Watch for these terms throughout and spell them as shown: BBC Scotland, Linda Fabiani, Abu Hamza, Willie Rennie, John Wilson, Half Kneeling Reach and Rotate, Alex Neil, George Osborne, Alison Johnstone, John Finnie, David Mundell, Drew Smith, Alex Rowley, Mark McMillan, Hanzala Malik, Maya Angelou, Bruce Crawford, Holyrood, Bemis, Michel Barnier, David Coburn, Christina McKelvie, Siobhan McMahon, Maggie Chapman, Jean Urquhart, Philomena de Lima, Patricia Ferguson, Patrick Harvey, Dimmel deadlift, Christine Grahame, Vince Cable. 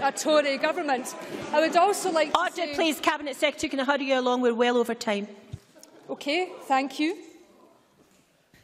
out a Tory government. I would also like to say... Order, please, Cabinet Secretary. Can I hurry you along? We're well over time. OK, thank you.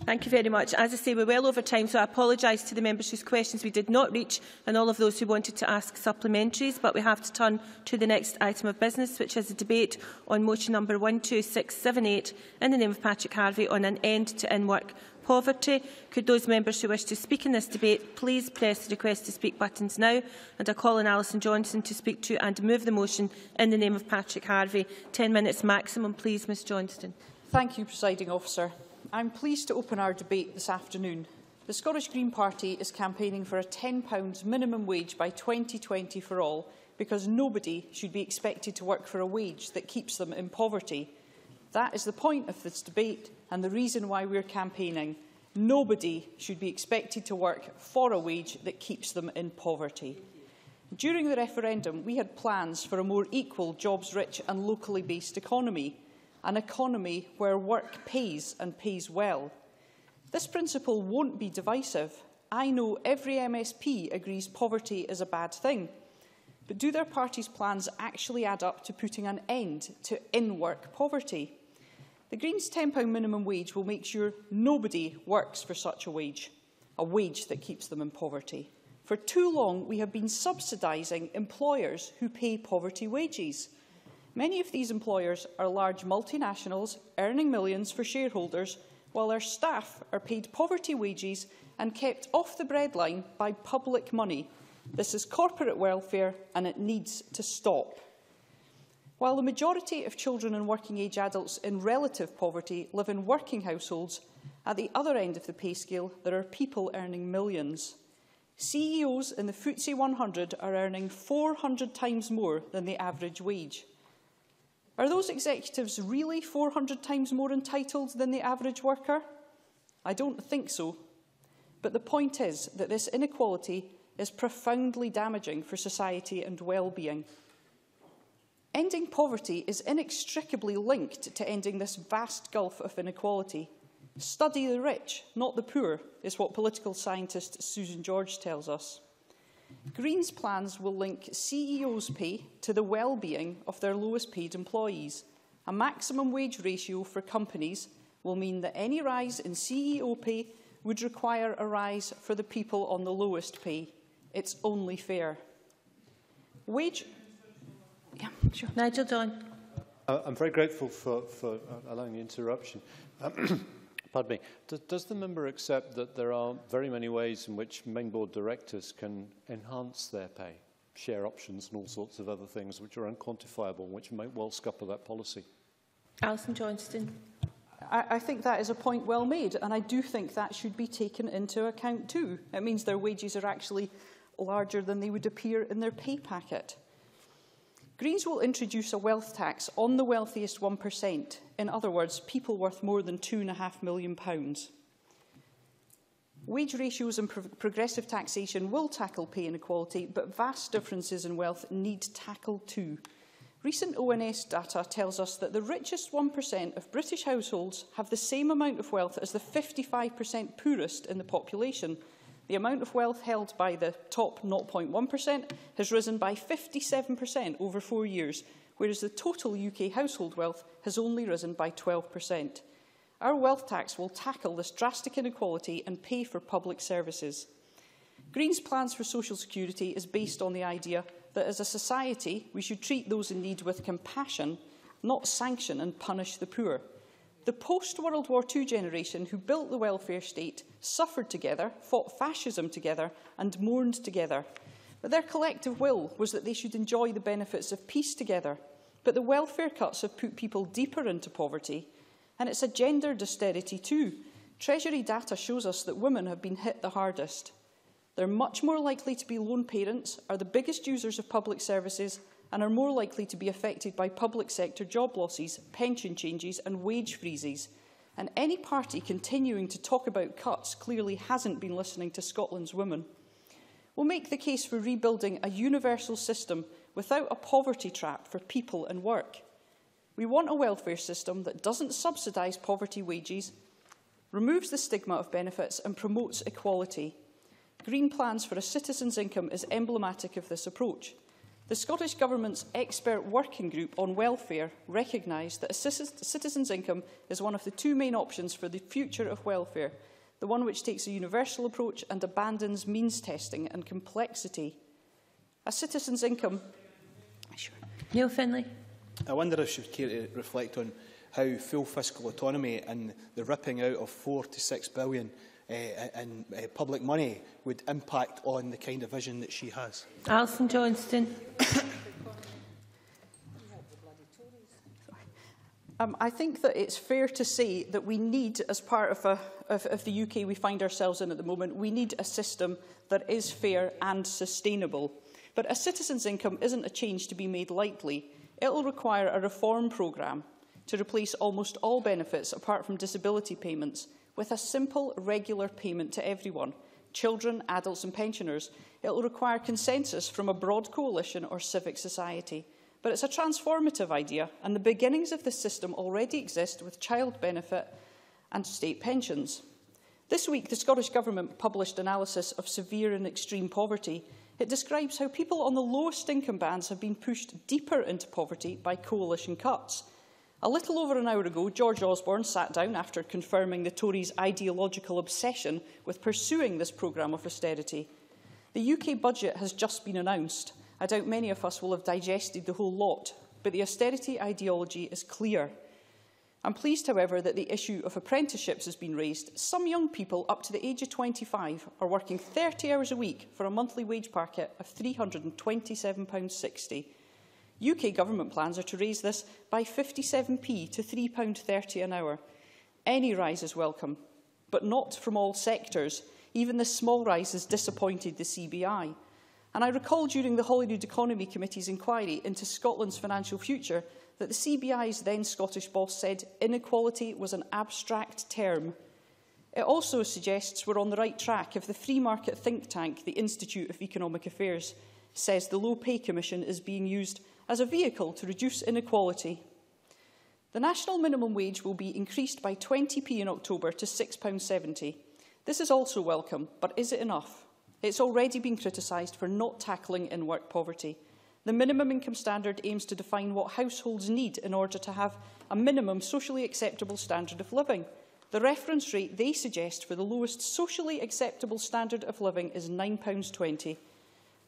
Thank you very much. As I say, we're well over time, so I apologise to the members whose questions we did not reach and all of those who wanted to ask supplementaries, but we have to turn to the next item of business, which is a debate on motion number 12678 in the name of Patrick Harvey on an end to in-work poverty. Could those members who wish to speak in this debate please press the request to speak buttons now? And I call on Alison Johnstone to speak to and move the motion in the name of Patrick Harvey. 10 minutes maximum, please, Ms Johnstone. Thank you, Presiding Officer. I am pleased to open our debate this afternoon. The Scottish Green Party is campaigning for a £10 minimum wage by 2020 for all, because nobody should be expected to work for a wage that keeps them in poverty. That is the point of this debate and the reason why we are campaigning. Nobody should be expected to work for a wage that keeps them in poverty. During the referendum, we had plans for a more equal, jobs-rich and locally based economy. An economy where work pays and pays well. This principle won't be divisive. I know every MSP agrees poverty is a bad thing. But do their party's plans actually add up to putting an end to in-work poverty? The Greens' £10 minimum wage will make sure nobody works for such a wage that keeps them in poverty. For too long, we have been subsidising employers who pay poverty wages. Many of these employers are large multinationals earning millions for shareholders, while their staff are paid poverty wages and kept off the breadline by public money. This is corporate welfare and it needs to stop. While the majority of children and working-age adults in relative poverty live in working households, at the other end of the pay scale there are people earning millions. CEOs in the FTSE 100 are earning 400 times more than the average wage. Are those executives really 400 times more entitled than the average worker? I don't think so. But the point is that this inequality is profoundly damaging for society and well-being. Ending poverty is inextricably linked to ending this vast gulf of inequality. Study the rich, not the poor, is what political scientist Susan George tells us. Greens' plans will link CEOs' pay to the well-being of their lowest-paid employees. A maximum wage ratio for companies will mean that any rise in CEO pay would require a rise for the people on the lowest pay. It's only fair. Wage... Yeah, sure. Nigel Don. I'm very grateful for allowing the interruption. Pardon me. Does the member accept that there are very many ways in which main board directors can enhance their pay, share options and all sorts of other things which are unquantifiable, which might well scupper that policy? Alison Johnstone. I think that is a point well made, and I do think that should be taken into account too. It means their wages are actually larger than they would appear in their pay packet. Greens will introduce a wealth tax on the wealthiest 1%. In other words, people worth more than £2.5 million. Wage ratios and progressive taxation will tackle pay inequality, but vast differences in wealth need tackle too. Recent ONS data tells us that the richest 1% of British households have the same amount of wealth as the 55% poorest in the population. The amount of wealth held by the top 0.1% has risen by 57% over 4 years, whereas the total UK household wealth has only risen by 12%. Our wealth tax will tackle this drastic inequality and pay for public services. Greens' plans for social security is based on the idea that as a society we should treat those in need with compassion, not sanction and punish the poor. The post-World War II generation who built the welfare state suffered together, fought fascism together and mourned together. But their collective will was that they should enjoy the benefits of peace together. But the welfare cuts have put people deeper into poverty. And it's a gendered austerity too. Treasury data shows us that women have been hit the hardest. They're much more likely to be lone parents, are the biggest users of public services, and are more likely to be affected by public sector job losses, pension changes and wage freezes. And any party continuing to talk about cuts clearly hasn't been listening to Scotland's women. We'll make the case for rebuilding a universal system without a poverty trap for people and work. We want a welfare system that doesn't subsidise poverty wages, removes the stigma of benefits and promotes equality. Green plans for a citizen's income is emblematic of this approach. The Scottish Government's expert working group on welfare recognised that a citizen's income is one of the two main options for the future of welfare, the one which takes a universal approach and abandons means testing and complexity. A citizen's income... Sure. Neil Findlay. I wonder if she would care to reflect on how full fiscal autonomy and the ripping out of £4 to £6 billion in public money would impact on the kind of vision that she has. Alison Johnstone. I think that it's fair to say that we need, as part of the UK we find ourselves in at the moment, we need a system that is fair and sustainable. But a citizen's income isn't a change to be made lightly. It will require a reform programme to replace almost all benefits, apart from disability payments, with a simple, regular payment to everyone, children, adults and pensioners. It will require consensus from a broad coalition or civic society. But it's a transformative idea, and the beginnings of this system already exist with child benefit and state pensions. This week, the Scottish Government published an analysis of severe and extreme poverty. It describes how people on the lowest income bands have been pushed deeper into poverty by coalition cuts. A little over an hour ago, George Osborne sat down after confirming the Tories' ideological obsession with pursuing this programme of austerity. The UK budget has just been announced. I doubt many of us will have digested the whole lot, but the austerity ideology is clear. I'm pleased, however, that the issue of apprenticeships has been raised. Some young people up to the age of 25 are working 30 hours a week for a monthly wage packet of £327.60. UK government plans are to raise this by 57p to £3.30 an hour. Any rise is welcome, but not from all sectors. Even this small rise has disappointed the CBI. And I recall during the Holyrood Economy Committee's inquiry into Scotland's financial future that the CBI's then Scottish boss said inequality was an abstract term. It also suggests we're on the right track if the free market think tank, the Institute of Economic Affairs, says the Low Pay Commission is being used as a vehicle to reduce inequality. The national minimum wage will be increased by 20p in October to £6.70. This is also welcome, but is it enough? It's already been criticised for not tackling in-work poverty. The minimum income standard aims to define what households need in order to have a minimum socially acceptable standard of living. The reference rate they suggest for the lowest socially acceptable standard of living is £9.20.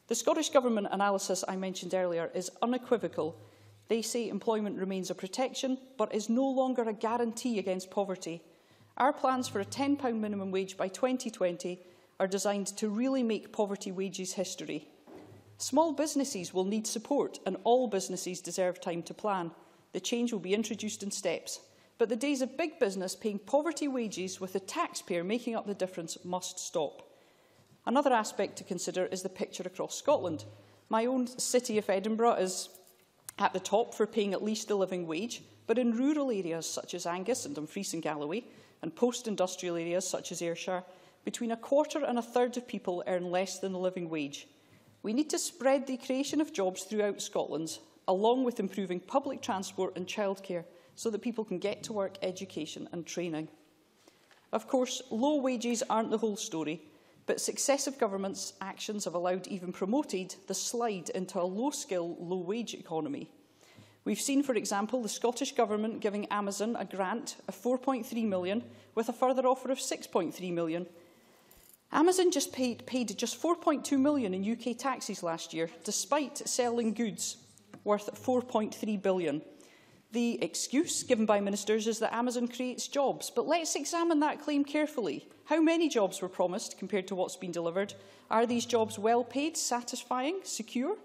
The Scottish Government analysis I mentioned earlier is unequivocal. They say employment remains a protection, but is no longer a guarantee against poverty. Our plans for a £10 minimum wage by 2020 are designed to really make poverty wages history. Small businesses will need support, and all businesses deserve time to plan. The change will be introduced in steps. But the days of big business paying poverty wages with the taxpayer making up the difference must stop. Another aspect to consider is the picture across Scotland. My own city of Edinburgh is at the top for paying at least the living wage, but in rural areas such as Angus and Dumfries and Galloway, and post-industrial areas such as Ayrshire, between a quarter and a third of people earn less than the living wage. We need to spread the creation of jobs throughout Scotland, along with improving public transport and childcare, so that people can get to work, education and training. Of course, low wages aren't the whole story, but successive governments' actions have allowed, even promoted, the slide into a low-skill, low-wage economy. We've seen, for example, the Scottish Government giving Amazon a grant of £4.3 million, with a further offer of £6.3 million. Amazon just paid just £4.2 million in UK taxes last year, despite selling goods worth £4.3 billion. The excuse given by ministers is that Amazon creates jobs, but let's examine that claim carefully. How many jobs were promised compared to what's been delivered? Are these jobs well paid, satisfying, secure?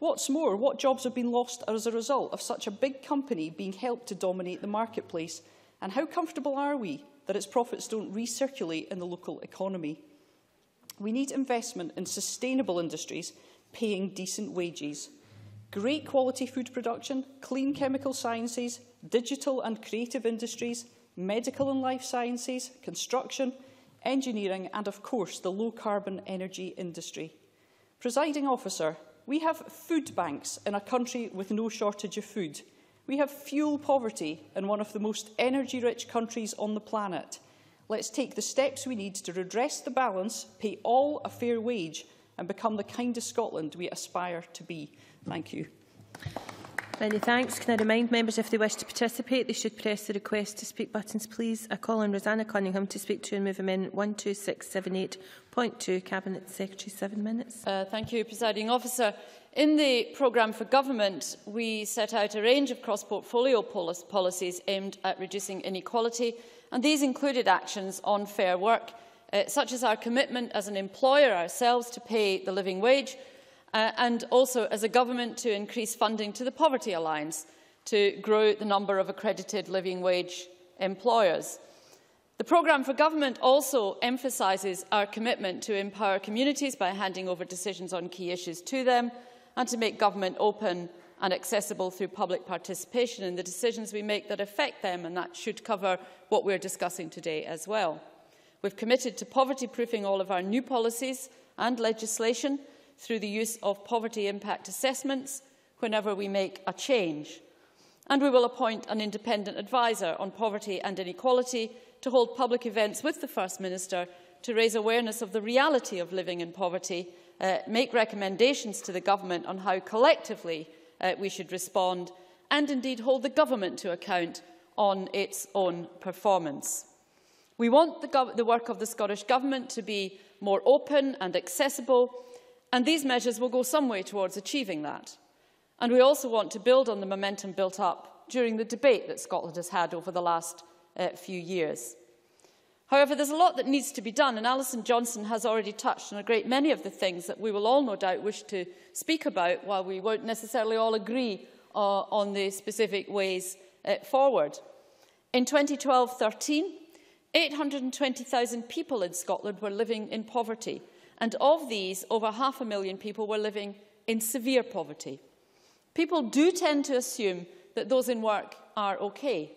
What's more, what jobs have been lost as a result of such a big company being helped to dominate the marketplace? And how comfortable are we that its profits don't recirculate in the local economy? We need investment in sustainable industries paying decent wages. Great quality food production, clean chemical sciences, digital and creative industries, medical and life sciences, construction, engineering and, of course, the low-carbon energy industry. Presiding Officer, we have food banks in a country with no shortage of food. We have fuel poverty in one of the most energy-rich countries on the planet. Let's take the steps we need to redress the balance, pay all a fair wage, and become the kind of Scotland we aspire to be. Thank you. Many thanks. Can I remind members if they wish to participate, they should press the request to speak buttons, please. I call on Roseanna Cunningham to speak to and move amendment 12678.2. Cabinet Secretary, 7 minutes. Thank you, Presiding Officer. In the programme for government, we set out a range of cross-portfolio policies aimed at reducing inequality, and these included actions on fair work, such as our commitment as an employer ourselves to pay the living wage, and also as a government to increase funding to the Poverty Alliance to grow the number of accredited living wage employers. The programme for government also emphasises our commitment to empower communities by handing over decisions on key issues to them and to make government open and accessible through public participation in the decisions we make that affect them, and that should cover what we're discussing today as well. We've committed to poverty-proofing all of our new policies and legislation through the use of poverty impact assessments whenever we make a change. And we will appoint an independent advisor on poverty and inequality to hold public events with the First Minister to raise awareness of the reality of living in poverty, make recommendations to the government on how collectively we should respond, and indeed hold the government to account on its own performance. We want the work of the Scottish Government to be more open and accessible, and these measures will go some way towards achieving that. And we also want to build on the momentum built up during the debate that Scotland has had over the last few years. However, there's a lot that needs to be done, and Alison Johnstone has already touched on a great many of the things that we will all no doubt wish to speak about, while we won't necessarily all agree on the specific ways forward. In 2012-13, 820,000 people in Scotland were living in poverty, and of these, over 500,000 people were living in severe poverty. People do tend to assume that those in work are okay.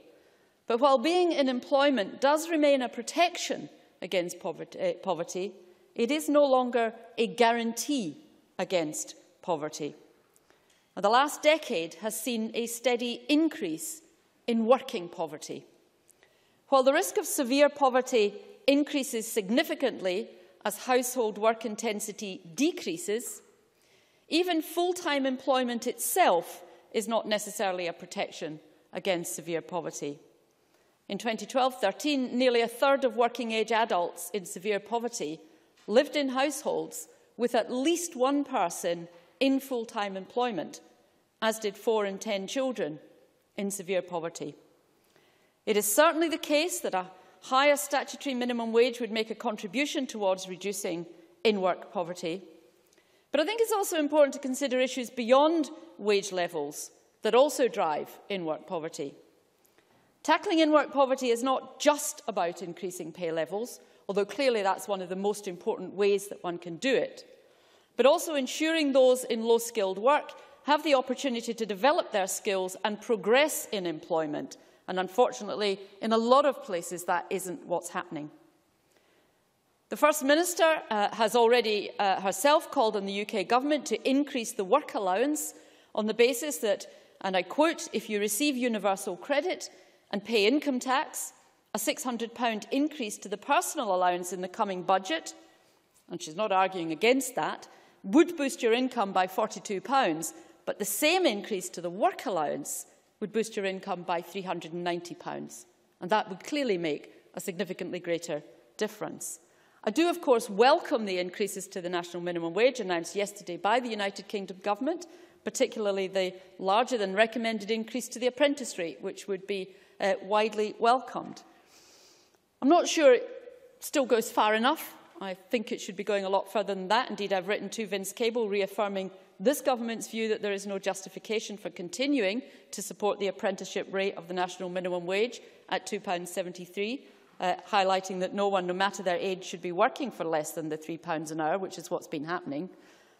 But while being in employment does remain a protection against poverty, it is no longer a guarantee against poverty. Now, the last decade has seen a steady increase in working poverty. While the risk of severe poverty increases significantly as household work intensity decreases, even full-time employment itself is not necessarily a protection against severe poverty. In 2012-13, nearly a third of working-age adults in severe poverty lived in households with at least one person in full-time employment, as did 4 in 10 children in severe poverty. It is certainly the case that a higher statutory minimum wage would make a contribution towards reducing in-work poverty. But I think it's also important to consider issues beyond wage levels that also drive in-work poverty. Tackling in-work poverty is not just about increasing pay levels, although clearly that's one of the most important ways that one can do it, but also ensuring those in low-skilled work have the opportunity to develop their skills and progress in employment. And unfortunately, in a lot of places, that isn't what's happening. The First Minister has already herself called on the UK Government to increase the work allowance on the basis that, and I quote, if you receive universal credit and pay income tax, a £600 increase to the personal allowance in the coming budget, and she's not arguing against that, would boost your income by £42, but the same increase to the work allowance would boost your income by £390, and that would clearly make a significantly greater difference. I do, of course, welcome the increases to the national minimum wage announced yesterday by the United Kingdom Government, particularly the larger than recommended increase to the apprentice rate, which would be widely welcomed. I'm not sure it still goes far enough. I think it should be going a lot further than that. Indeed, I've written to Vince Cable reaffirming this government's view that there is no justification for continuing to support the apprenticeship rate of the national minimum wage at £2.73, highlighting that no one, no matter their age, should be working for less than the £3 an hour, which is what's been happening.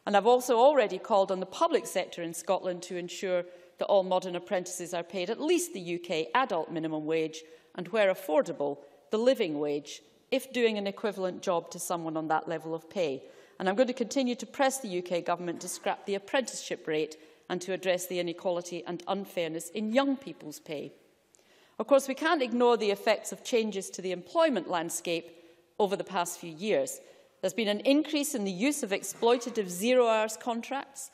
And I've also already called on the public sector in Scotland to ensure that all modern apprentices are paid at least the UK adult minimum wage and, where affordable, the living wage, if doing an equivalent job to someone on that level of pay. And I'm going to continue to press the UK Government to scrap the apprenticeship rate and to address the inequality and unfairness in young people's pay. Of course, we can't ignore the effects of changes to the employment landscape over the past few years. There's been an increase in the use of exploitative zero-hours contracts.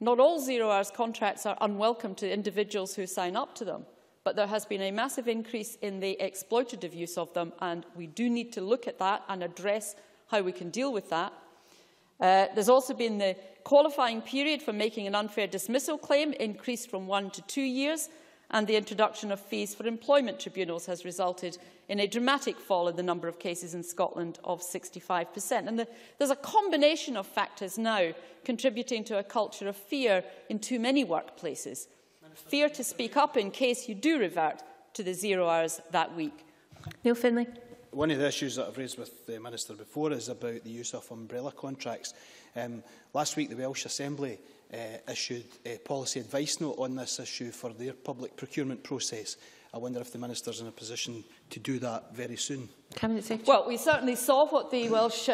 Not all zero-hours contracts are unwelcome to individuals who sign up to them, but there has been a massive increase in the exploitative use of them, and we do need to look at that and address how we can deal with that. There's also been the qualifying period for making an unfair dismissal claim increased from 1 to 2 years, and the introduction of fees for employment tribunals has resulted in a dramatic fall in the number of cases in Scotland of 65%. And there's a combination of factors now contributing to a culture of fear in too many workplaces. Fear to speak up in case you do revert to the 0 hours that week. Neil Findlay. One of the issues that I've raised with the Minister before is about the use of umbrella contracts. Last week, the Welsh Assembly issued a policy advice note on this issue for their public procurement process. I wonder if the Minister's in a position to do that very soon. Well, we certainly saw what the Welsh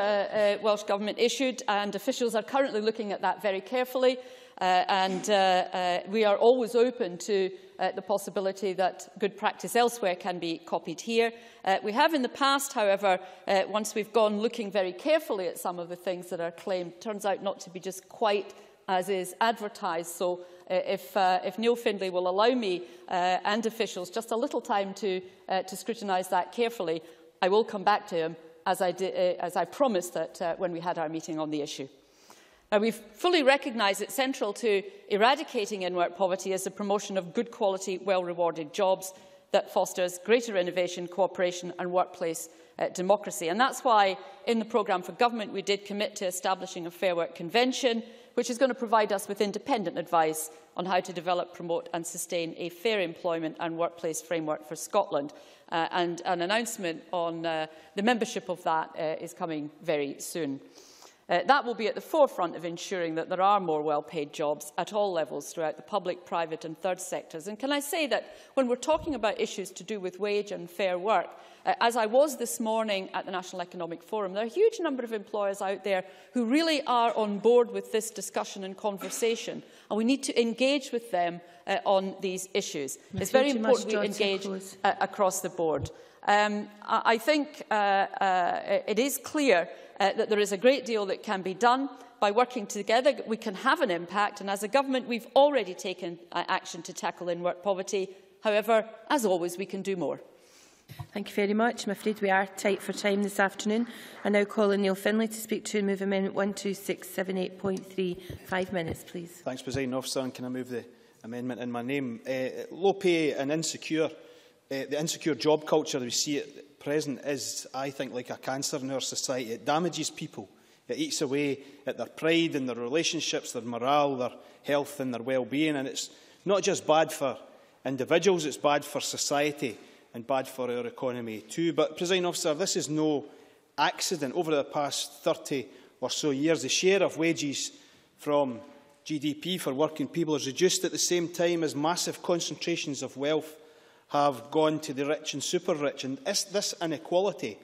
Government issued, and officials are currently looking at that very carefully. We are always open to the possibility that good practice elsewhere can be copied here. We have in the past, however, once we've gone looking very carefully at some of the things that are claimed, turns out not to be just quite as is advertised. So if Neil Findlay will allow me and officials just a little time to scrutinise that carefully, I will come back to him, as I promised that when we had our meeting on the issue. We fully recognise that central to eradicating in-work poverty is the promotion of good quality, well-rewarded jobs that fosters greater innovation, cooperation and workplace democracy. And that's why in the programme for government we did commit to establishing a Fair Work Convention, which is going to provide us with independent advice on how to develop, promote and sustain a fair employment and workplace framework for Scotland. And an announcement on the membership of that is coming very soon. That will be at the forefront of ensuring that there are more well-paid jobs at all levels throughout the public, private and third sectors. And can I say that when we're talking about issues to do with wage and fair work, as I was this morning at the National Economic Forum, there are a huge number of employers out there who really are on board with this discussion and conversation, and we need to engage with them on these issues. It's very important we engage across the board. I think it is clear that there is a great deal that can be done. By working together, we can have an impact, and as a government, we've already taken action to tackle in-work poverty. However, as always, we can do more. Thank you very much. I'm afraid we are tight for time this afternoon. I now call on Neil Findlay to speak to and move Amendment 12678.3. 5 minutes, please. Thanks, President Officer, and can I move the amendment in my name? Low pay and insecure. The insecure job culture we see at present is, I think, like a cancer in our society. It damages people. It eats away at their pride and their relationships, their morale, their health and their well-being. And it's not just bad for individuals, it's bad for society and bad for our economy too. But, Presiding Officer, this is no accident. Over the past 30 or so years, the share of wages from GDP for working people is reduced at the same time as massive concentrations of wealth have gone to the rich and super-rich. And this inequality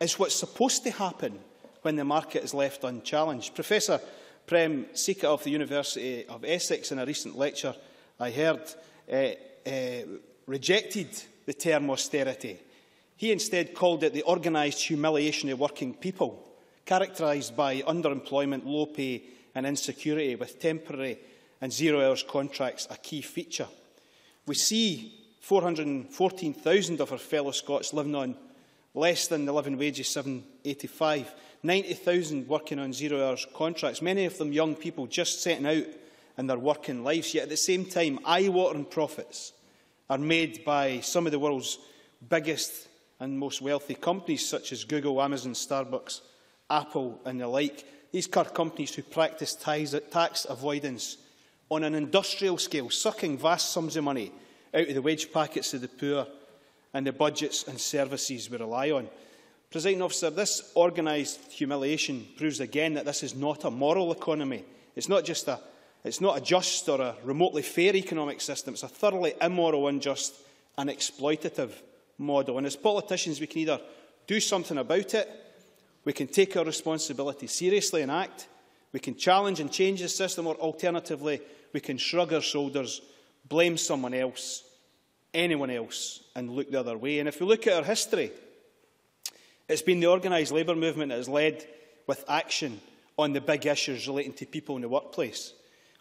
is what's supposed to happen when the market is left unchallenged. Professor Prem Sika of the University of Essex, in a recent lecture I heard, rejected the term austerity. He instead called it the organised humiliation of working people, characterised by underemployment, low pay and insecurity, with temporary and zero-hours contracts a key feature. We see 414,000 of our fellow Scots living on less than the living wage of £7.85, 90,000 working on zero-hours contracts, many of them young people just setting out in their working lives. Yet at the same time, eye-watering profits are made by some of the world's biggest and most wealthy companies, such as Google, Amazon, Starbucks, Apple and the like. These car companies who practice tax avoidance on an industrial scale, sucking vast sums of money out of the wage packets of the poor and the budgets and services we rely on. Presiding Officer, this organised humiliation proves again that this is not a moral economy. It's not a just or a remotely fair economic system. It's a thoroughly immoral, unjust and exploitative model. And as politicians, we can either do something about it, we can take our responsibility seriously and act, we can challenge and change the system, or alternatively, we can shrug our shoulders, blame someone else anyone else and look the other way. And if we look at our history, it's been the organised labour movement that has led with action on the big issues relating to people in the workplace.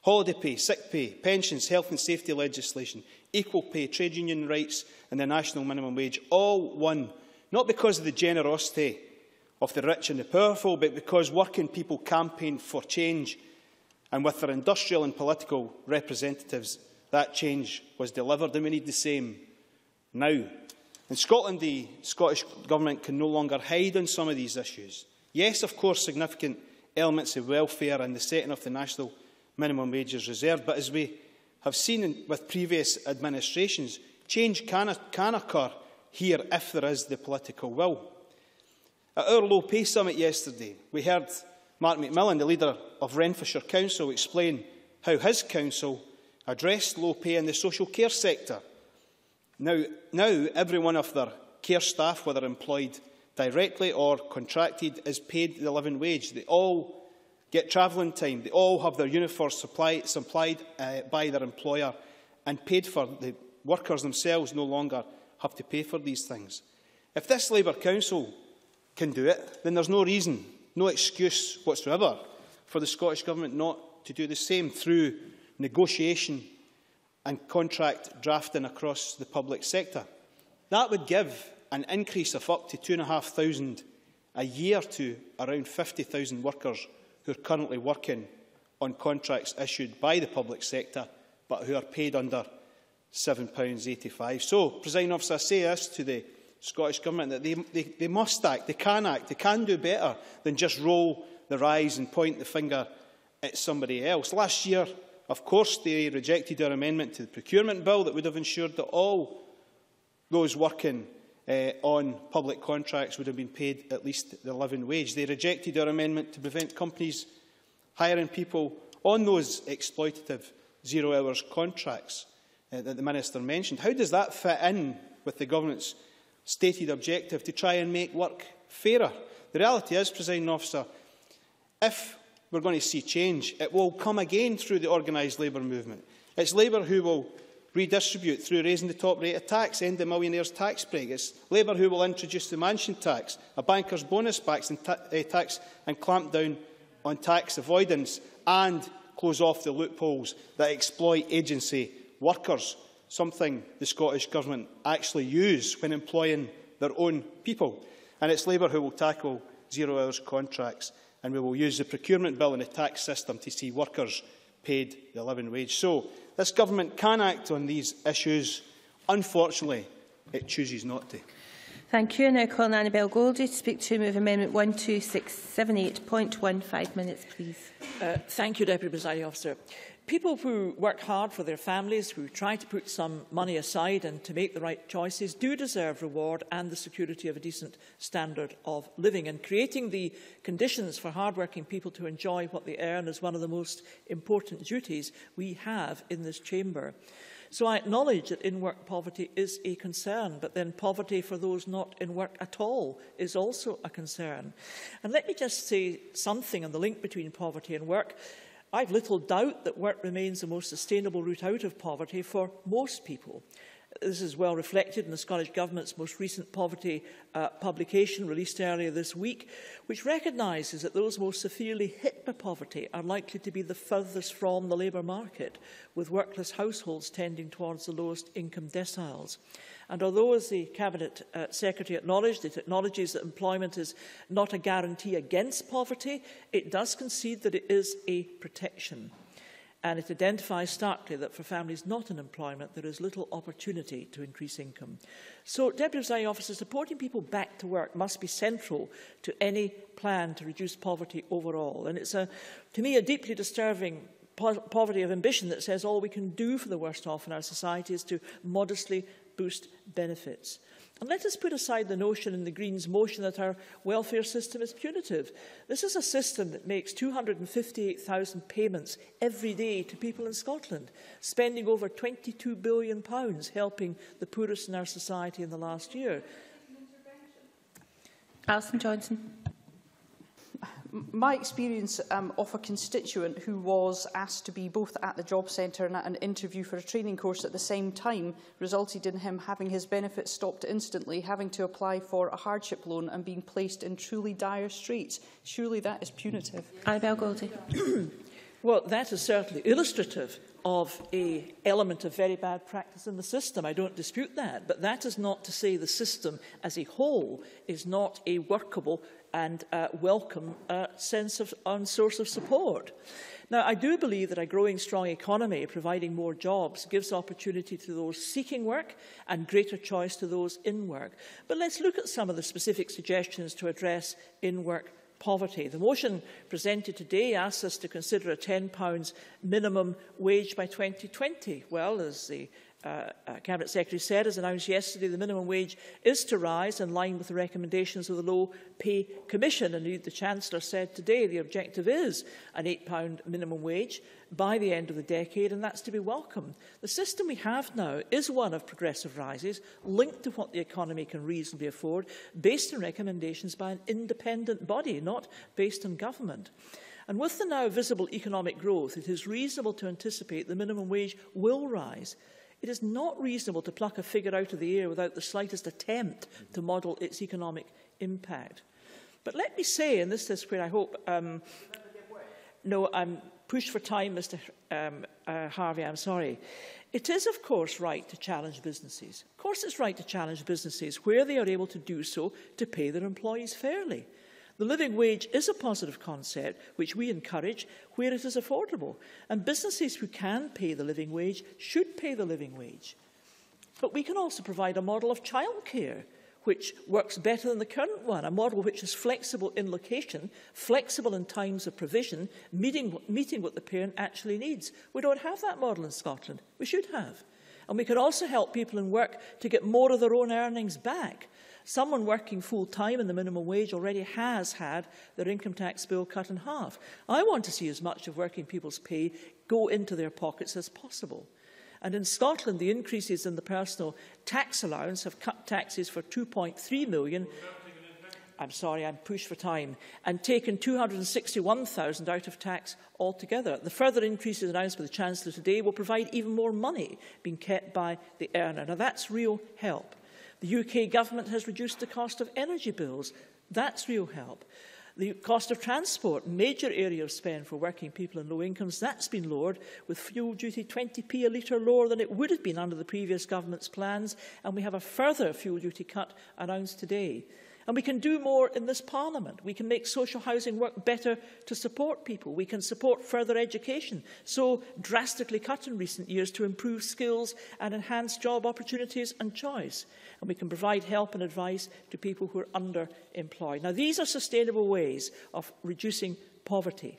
Holiday pay, sick pay, pensions, health and safety legislation, equal pay, trade union rights and the national minimum wage, all won, not because of the generosity of the rich and the powerful, but because working people campaigned for change, and with their industrial and political representatives, that change was delivered, and we need the same now. In Scotland, the Scottish Government can no longer hide on some of these issues. Yes, of course, significant elements of welfare and the setting of the national minimum wage is reserved, but as we have seen with previous administrations, change can occur here if there is the political will. At our low pay summit yesterday, we heard Mark McMillan, the leader of Renfrewshire Council, explain how his council addressed low pay in the social care sector. Now every one of their care staff, whether employed directly or contracted, is paid the living wage. They all get travelling time. They all have their uniforms supplied by their employer and paid for. The workers themselves no longer have to pay for these things. If this Labour Council can do it, then there's no reason, no excuse whatsoever for the Scottish Government not to do the same through negotiation and contract drafting across the public sector. That would give an increase of up to 2,500 a year to around 50,000 workers who are currently working on contracts issued by the public sector but who are paid under £7.85. So, Presiding Officer, I say this to the Scottish Government, that they must act, they can do better than just roll their eyes and point the finger at somebody else. Last year, of course, they rejected our amendment to the procurement bill that would have ensured that all those working on public contracts would have been paid at least the living wage. They rejected our amendment to prevent companies hiring people on those exploitative zero-hours contracts that the Minister mentioned. How does that fit in with the Government's stated objective to try and make work fairer? The reality is, Presiding Officer, if we're going to see change, it will come again through the organised labour movement. It's Labour who will redistribute through raising the top rate of tax, end the millionaires' tax break. It's Labour who will introduce the mansion tax, a banker's bonus tax and clamp down on tax avoidance and close off the loopholes that exploit agency workers, something the Scottish Government actually use when employing their own people. And it's Labour who will tackle zero-hours contracts, and we will use the procurement bill and the tax system to see workers paid the living wage. So, this Government can act on these issues. Unfortunately, it chooses not to. Thank you. I now call on Annabel Goldie to speak to Move Amendment 12678.1. 5 minutes, please. Thank you, Deputy Presiding Officer. People who work hard for their families, who try to put some money aside and to make the right choices, do deserve reward and the security of a decent standard of living. And creating the conditions for hard-working people to enjoy what they earn is one of the most important duties we have in this chamber. So I acknowledge that in-work poverty is a concern, but then poverty for those not in work at all is also a concern. And let me just say something on the link between poverty and work. I've little doubt that work remains the most sustainable route out of poverty for most people. This is well reflected in the Scottish Government's most recent poverty publication released earlier this week, which recognises that those most severely hit by poverty are likely to be the furthest from the labour market, with workless households tending towards the lowest income deciles. And although, as the Cabinet Secretary acknowledged, it acknowledges that employment is not a guarantee against poverty, it does concede that it is a protection. And it identifies starkly that for families not in employment, there is little opportunity to increase income. So, Deputy Presiding Officer, supporting people back to work must be central to any plan to reduce poverty overall. And it's, to me, a deeply disturbing poverty of ambition that says all we can do for the worst off in our society is to modestly boost benefits. And let us put aside the notion in the Greens' motion that our welfare system is punitive. This is a system that makes 258,000 payments every day to people in Scotland, spending over £22 billion helping the poorest in our society in the last year. Alison Johnstone. My experience of a constituent who was asked to be both at the job centre and at an interview for a training course at the same time resulted in him having his benefits stopped instantly, having to apply for a hardship loan and being placed in truly dire straits. Surely that is punitive. Annabel Goldie. Well, that is certainly illustrative of an element of very bad practice in the system. I don't dispute that, but that is not to say the system as a whole is not a workable and welcome sense of and source of support. Now, I do believe that a growing strong economy, providing more jobs, gives opportunity to those seeking work and greater choice to those in work. But let's look at some of the specific suggestions to address in-work poverty. The motion presented today asks us to consider a £10 minimum wage by 2020. Well, as the Cabinet Secretary said, as announced yesterday, the minimum wage is to rise in line with the recommendations of the Low Pay Commission. Indeed, the Chancellor said today the objective is an £8 minimum wage by the end of the decade, and that's to be welcomed. The system we have now is one of progressive rises, linked to what the economy can reasonably afford, based on recommendations by an independent body, not based on government. And with the now visible economic growth, it is reasonable to anticipate the minimum wage will rise. It is not reasonable to pluck a figure out of the air without the slightest attempt to model its economic impact. But let me say, and this is where I hope... No, I'm pushed for time, Mr Harvey, I'm sorry. It is, of course, right to challenge businesses. Of course it's right to challenge businesses where they are able to do so to pay their employees fairly. The living wage is a positive concept which we encourage where it is affordable, and businesses who can pay the living wage should pay the living wage. But we can also provide a model of childcare which works better than the current one, a model which is flexible in location, flexible in times of provision, meeting what the parent actually needs. We don't have that model in Scotland. We should have. And we can also help people in work to get more of their own earnings back. Someone working full-time in the minimum wage already has had their income tax bill cut in half. I want to see as much of working people's pay go into their pockets as possible. And in Scotland, the increases in the personal tax allowance have cut taxes for 2.3 million. I'm sorry, I'm pushed for time, and taken 261,000 out of tax altogether. The further increases announced by the Chancellor today will provide even more money being kept by the earner. Now, that's real help. The UK government has reduced the cost of energy bills. That's real help. The cost of transport, major area of spend for working people in low incomes, that's been lowered, with fuel duty 20p a litre lower than it would have been under the previous government's plans, and we have a further fuel duty cut announced today. And we can do more in this Parliament. We can make social housing work better to support people. We can support further education, so drastically cut in recent years, to improve skills and enhance job opportunities and choice. And we can provide help and advice to people who are underemployed. Now, these are sustainable ways of reducing poverty.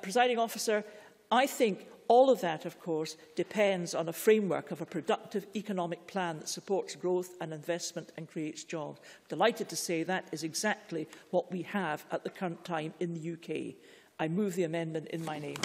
Presiding Officer, I think all of that, of course, depends on a framework of a productive economic plan that supports growth and investment and creates jobs. I'm delighted to say that is exactly what we have at the current time in the UK. I move the amendment in my name.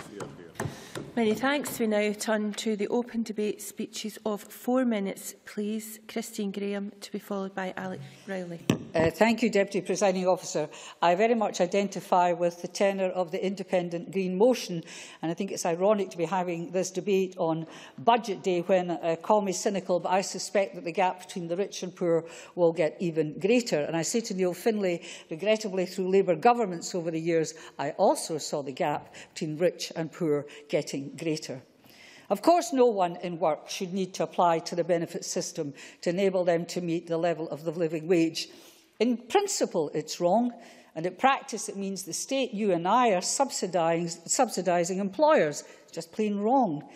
Many thanks. We now turn to the open debate speeches of 4 minutes, please. Christine Grahame, to be followed by Alex Rowley. Thank you, Deputy Presiding Officer. I very much identify with the tenor of the independent Green motion, and I think it's ironic to be having this debate on Budget Day when, call me cynical, but I suspect that the gap between the rich and poor will get even greater. And I say to Neil Findlay, regrettably through Labour governments over the years, I also saw the gap between rich and poor getting greater. Of course, no one in work should need to apply to the benefit system to enable them to meet the level of the living wage. In principle, it's wrong, and in practice, it means the state, you and I, are subsidising employers. It's just plain wrong.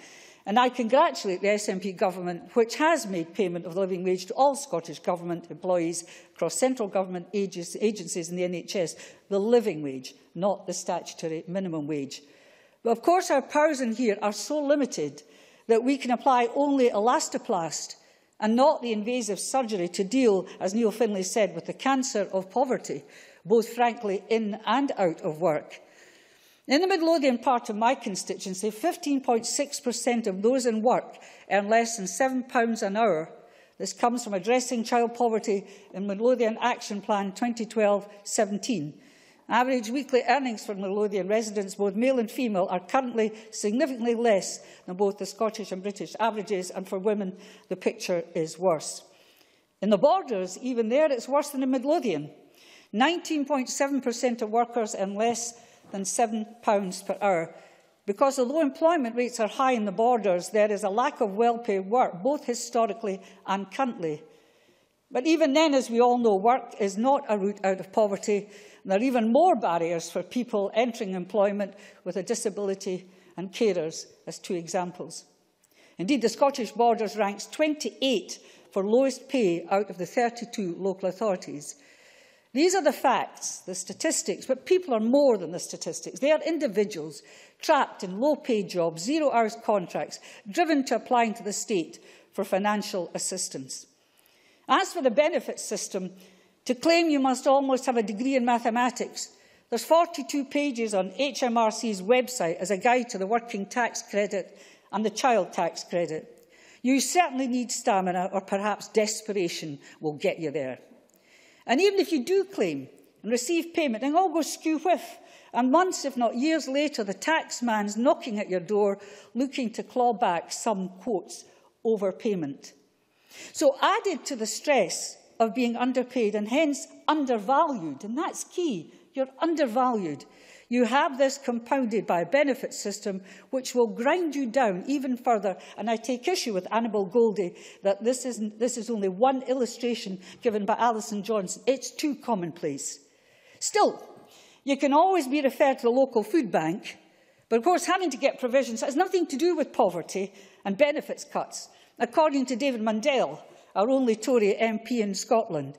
And I congratulate the SNP government, which has made payment of the living wage to all Scottish Government employees across central government agencies and the NHS, the living wage, not the statutory minimum wage. But of course, our powers in here are so limited that we can apply only elastoplast and not the invasive surgery to deal, as Neil Findlay said, with the cancer of poverty, both frankly in and out of work. In the Midlothian part of my constituency, 15.6% of those in work earn less than £7 an hour. This comes from addressing child poverty in Midlothian Action Plan 2012-17. Average weekly earnings for Midlothian residents, both male and female, are currently significantly less than both the Scottish and British averages, and for women the picture is worse. In the Borders, even there, it's worse than in Midlothian. 19.7% of workers earn less than £7 per hour. Because although employment rates are high in the Borders, there is a lack of well-paid work, both historically and currently. But even then, as we all know, work is not a route out of poverty. And there are even more barriers for people entering employment with a disability and carers, as two examples. Indeed, the Scottish Borders ranks 28 for lowest pay out of the 32 local authorities. These are the facts, the statistics, but people are more than the statistics. They are individuals trapped in low-paid jobs, zero-hours contracts, driven to applying to the state for financial assistance. As for the benefits system, to claim you must almost have a degree in mathematics. There's 42 pages on HMRC's website as a guide to the working tax credit and the child tax credit. You certainly need stamina, or perhaps desperation will get you there. And even if you do claim and receive payment, it all goes skew-whiff, and months, if not years later, the tax man's knocking at your door, looking to claw back some, quotes, overpayment. So added to the stress of being underpaid and hence undervalued, and that's key, you're undervalued, you have this compounded by a benefit system which will grind you down even further. And I take issue with Annabel Goldie that this is only one illustration given by Alison Johnstone. It's too commonplace. Still, you can always be referred to the local food bank, but of course having to get provisions has nothing to do with poverty and benefits cuts, according to David Mundell, our only Tory MP in Scotland,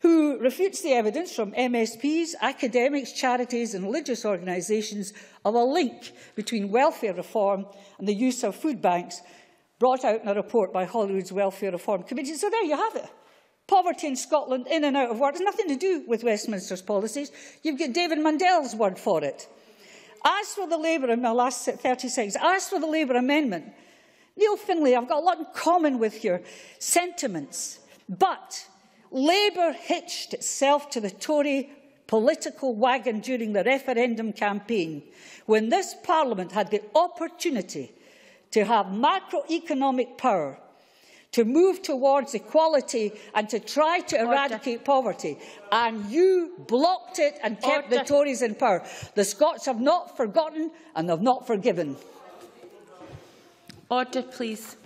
who refutes the evidence from MSPs, academics, charities and religious organisations of a link between welfare reform and the use of food banks, brought out in a report by Holyrood's Welfare Reform Committee. So there you have it. Poverty in Scotland, in and out of work, has nothing to do with Westminster's policies. You've got David Mundell's word for it. As for the Labour, in my last 30 seconds, as for the Labour amendment, Neil Findlay, I've got a lot in common with your sentiments, but Labour hitched itself to the Tory political wagon during the referendum campaign, when this Parliament had the opportunity to have macroeconomic power, to move towards equality and to try to eradicate poverty. And you blocked it and kept the Tories in power. The Scots have not forgotten and they've not forgiven. Order, please.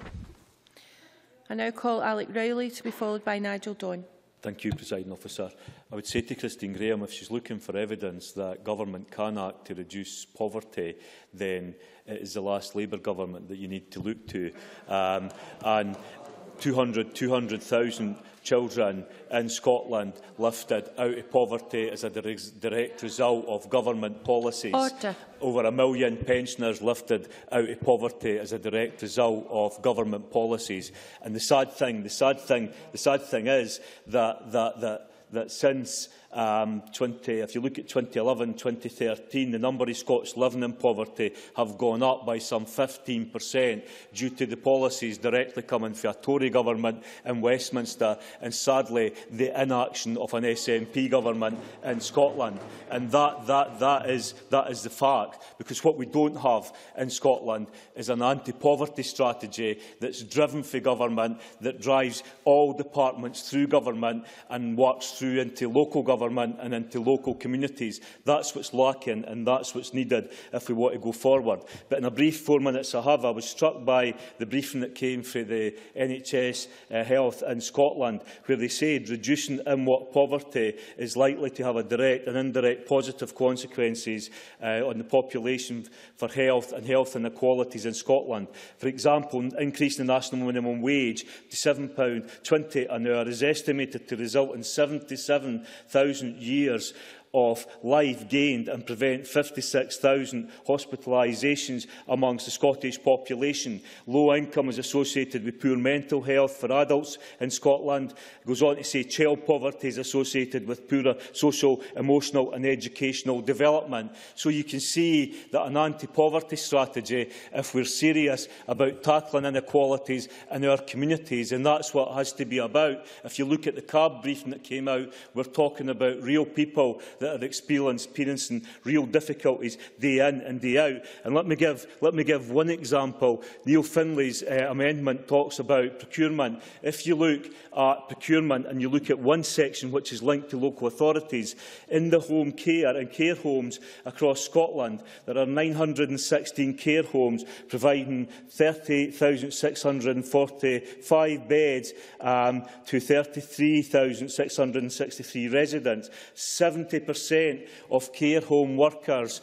I now call Alec Rowley to be followed by Nigel Don. Thank you, Presiding Officer. I would say to Christine Grahame, if she's looking for evidence that government can act to reduce poverty, then it is the last Labour government that you need to look to. And 200,000 children in Scotland lifted out of poverty as a direct result of government policies. Order. Over 1 million pensioners lifted out of poverty as a direct result of government policies. And the sad thing is that since if you look at 2011, 2013, the number of Scots living in poverty have gone up by some 15% due to the policies directly coming from a Tory government in Westminster and, sadly, the inaction of an SNP government in Scotland. And that is the fact, because what we don't have in Scotland is an anti-poverty strategy that's driven for government, that drives all departments through government and works through into local government and into local communities. That's what's lacking and that's what's needed if we want to go forward. But in a brief 4 minutes I was struck by the briefing that came from the NHS Health in Scotland, where they said reducing in-work poverty is likely to have a direct and indirect positive consequences on the population for health and health inequalities in Scotland. For example, increasing the national minimum wage to £7.20 an hour is estimated to result in 77,000 years of life gained and prevent 56,000 hospitalisations amongst the Scottish population. Low income is associated with poor mental health for adults in Scotland. It goes on to say child poverty is associated with poorer social, emotional and educational development. So you can see that an anti-poverty strategy, if we're serious about tackling inequalities in our communities, and that's what it has to be about. If you look at the CAB briefing that came out, we're talking about real people that are experiencing real difficulties day in and day out. And let me give one example. Neil Findlay's amendment talks about procurement. If you look at procurement and you look at one section which is linked to local authorities, in the home care and care homes across Scotland, there are 916 care homes providing 30,645 beds to 33,663 residents. 70% of care home workers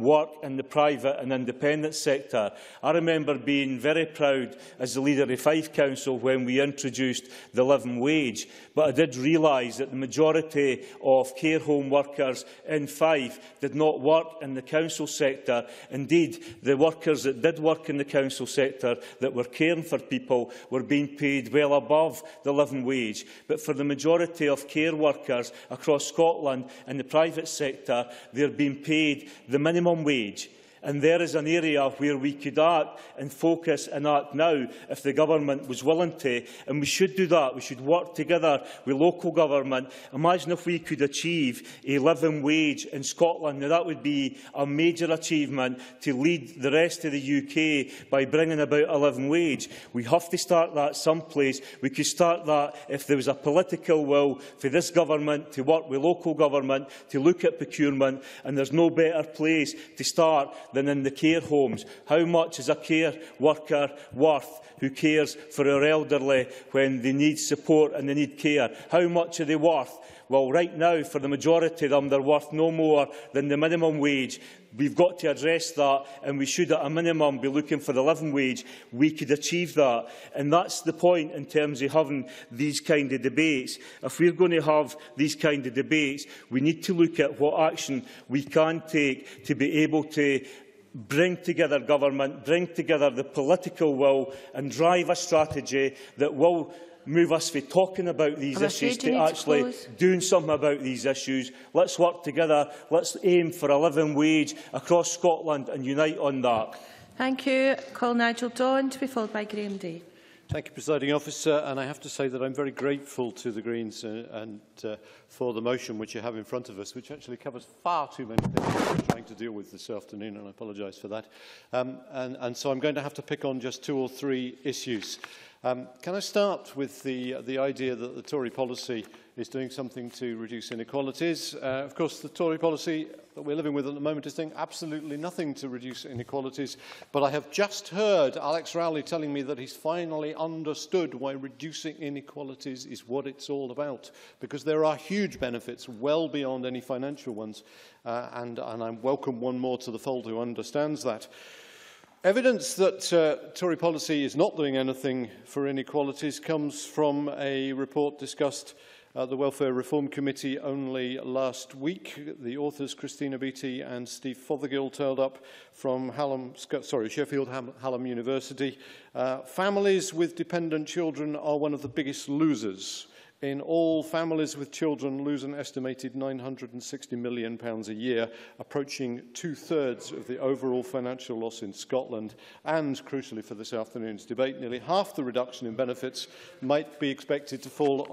work in the private and independent sector. I remember being very proud as the leader of Fife Council when we introduced the living wage, but I did realise that the majority of care home workers in Fife did not work in the council sector. Indeed, the workers that did work in the council sector that were caring for people were being paid well above the living wage. But for the majority of care workers across Scotland and the private sector, they are being paid the minimum wage. And there is an area where we could act and focus and act now if the government was willing to. And we should do that. We should work together with local government. Imagine if we could achieve a living wage in Scotland. Now, that would be a major achievement to lead the rest of the UK by bringing about a living wage. We have to start that someplace. We could start that if there was a political will for this government to work with local government, to look at procurement. And there's no better place to start than in the care homes. How much is a care worker worth who cares for our elderly when they need support and they need care? How much are they worth? Well, right now, for the majority of them, they're worth no more than the minimum wage. We've got to address that, and we should, at a minimum, be looking for the living wage. We could achieve that. And that's the point in terms of having these kind of debates. If we're going to have these kind of debates, we need to look at what action we can take to be able to bring together government, bring together the political will, and drive a strategy that will move us from talking about these issues to actually doing something about these issues. Let's work together. Let's aim for a living wage across Scotland and unite on that. Thank you. Call Nigel Don to be followed by Graeme Dey. Thank you, Presiding Officer. And I have to say that I'm very grateful to the Greens and for the motion which you have in front of us, which actually covers far too many things we're trying to deal with this afternoon, and I apologise for that. And so I'm going to have to pick on just two or three issues. Can I start with the idea that the Tory policy is doing something to reduce inequalities? Of course, the Tory policy that we're living with at the moment is doing absolutely nothing to reduce inequalities, but I have just heard Alex Rowley telling me that he's finally understood why reducing inequalities is what it's all about, because there are huge benefits well beyond any financial ones, and I welcome one more to the fold who understands that. Evidence that Tory policy is not doing anything for inequalities comes from a report discussed the Welfare Reform Committee only last week. The authors, Christina Beattie and Steve Fothergill, turned up from Sheffield Hallam University. Families with dependent children are one of the biggest losers. In all, families with children lose an estimated £960 million a year, approaching two-thirds of the overall financial loss in Scotland. And, crucially for this afternoon's debate, nearly half the reduction in benefits might be expected to fall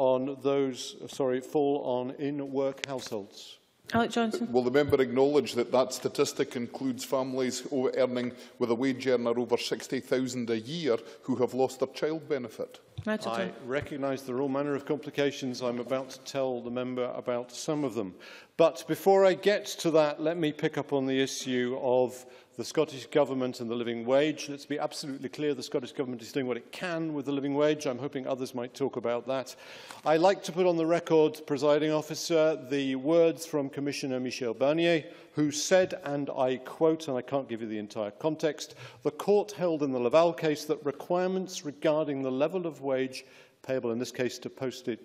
on in-work households. Alec Johnson. Will the member acknowledge that that statistic includes families earning with a wage earner over £60,000 a year who have lost their child benefit? I recognise there are all manner of complications. I'm about to tell the member about some of them. But before I get to that, let me pick up on the issue of the Scottish Government and the living wage. Let's be absolutely clear, the Scottish Government is doing what it can with the living wage. I'm hoping others might talk about that. I like to put on the record, Presiding Officer, the words from Commissioner Michel Barnier, who said, and I quote, and I can't give you the entire context, "The court held in the Laval case that requirements regarding the level of wage payable, in this case to posted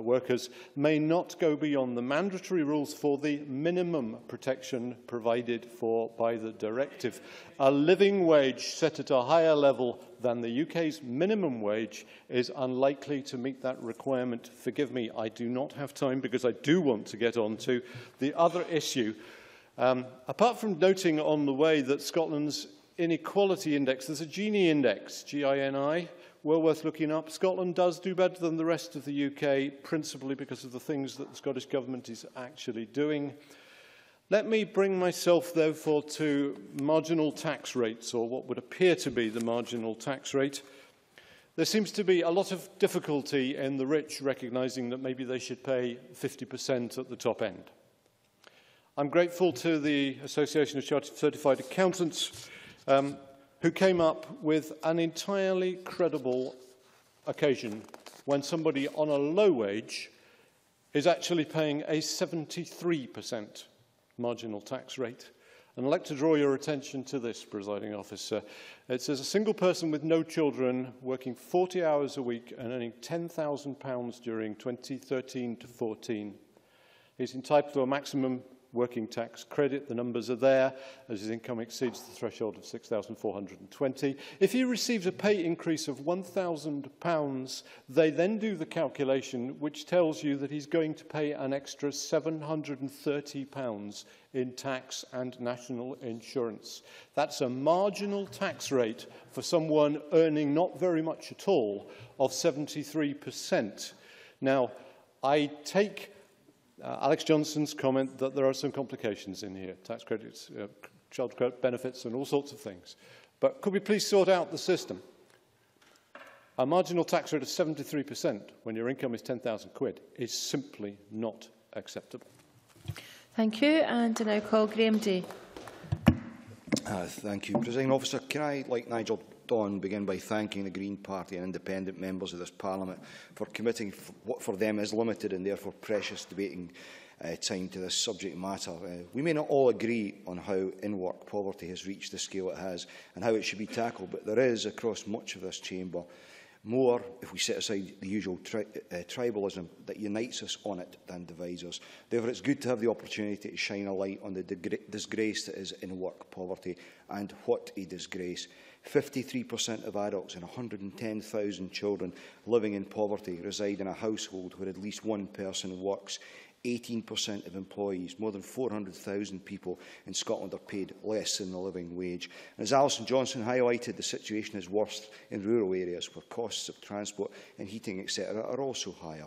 workers, may not go beyond the mandatory rules for the minimum protection provided for by the directive. A living wage set at a higher level than the UK's minimum wage is unlikely to meet that requirement." Forgive me, I do not have time because I do want to get on to the other issue. Apart from noting on the way that Scotland's inequality index, there's a Gini index, G-I-N-I, well worth looking up. Scotland does do better than the rest of the UK, principally because of the things that the Scottish Government is actually doing. Let me bring myself, therefore, to marginal tax rates, or what would appear to be the marginal tax rate. There seems to be a lot of difficulty in the rich recognising that maybe they should pay 50% at the top end. I'm grateful to the Association of Chartered Certified Accountants, who came up with an entirely credible occasion when somebody on a low wage is actually paying a 73% marginal tax rate. And I'd like to draw your attention to this, Presiding Officer. It says a single person with no children working 40 hours a week and earning £10,000 during 2013 to 14 is entitled to a maximum working tax credit. The numbers are there, as his income exceeds the threshold of £6,420. If he receives a pay increase of £1,000, they then do the calculation, which tells you that he's going to pay an extra £730 in tax and national insurance. That's a marginal tax rate for someone earning not very much at all of 73%. Now, I take Alex Johnson's comment that there are some complications in here, tax credits, child benefits and all sorts of things. But could we please sort out the system? A marginal tax rate of 73% when your income is £10,000 is simply not acceptable. Thank you. And I now call Graeme Dey. Thank you, Presiding Officer. Can I, like Nigel Don, begin by thanking the Green Party and independent members of this Parliament for committing what for them is limited and therefore precious debating time to this subject matter. We may not all agree on how in-work poverty has reached the scale it has and how it should be tackled, but there is, across much of this chamber, more, if we set aside the usual tribalism that unites us on it than divides us. Therefore, it's good to have the opportunity to shine a light on the disgrace that is in-work poverty, and what a disgrace. 53% of adults and 110,000 children living in poverty reside in a household where at least one person works. 18% of employees, more than 400,000 people in Scotland, are paid less than the living wage. And as Alison Johnstone highlighted, the situation is worse in rural areas where costs of transport and heating, etc., are also higher.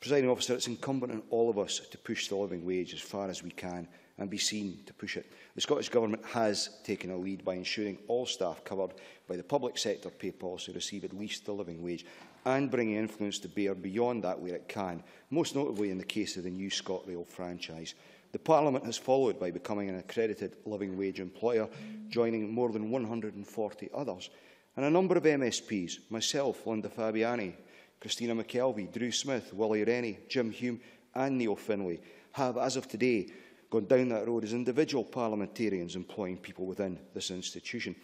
Presiding Officer, it's incumbent on all of us to push the living wage as far as we can and be seen to push it. The Scottish Government has taken a lead by ensuring all staff covered by the public sector pay policy receive at least the living wage, and bringing influence to bear beyond that where it can, most notably in the case of the new ScotRail franchise. The Parliament has followed by becoming an accredited living wage employer, joining more than 140 others. And a number of MSPs, myself, Linda Fabiani, Christina McKelvie, Drew Smith, Willie Rennie, Jim Hume and Neil Findlay, have, as of today, gone down that road as individual parliamentarians employing people within this institution.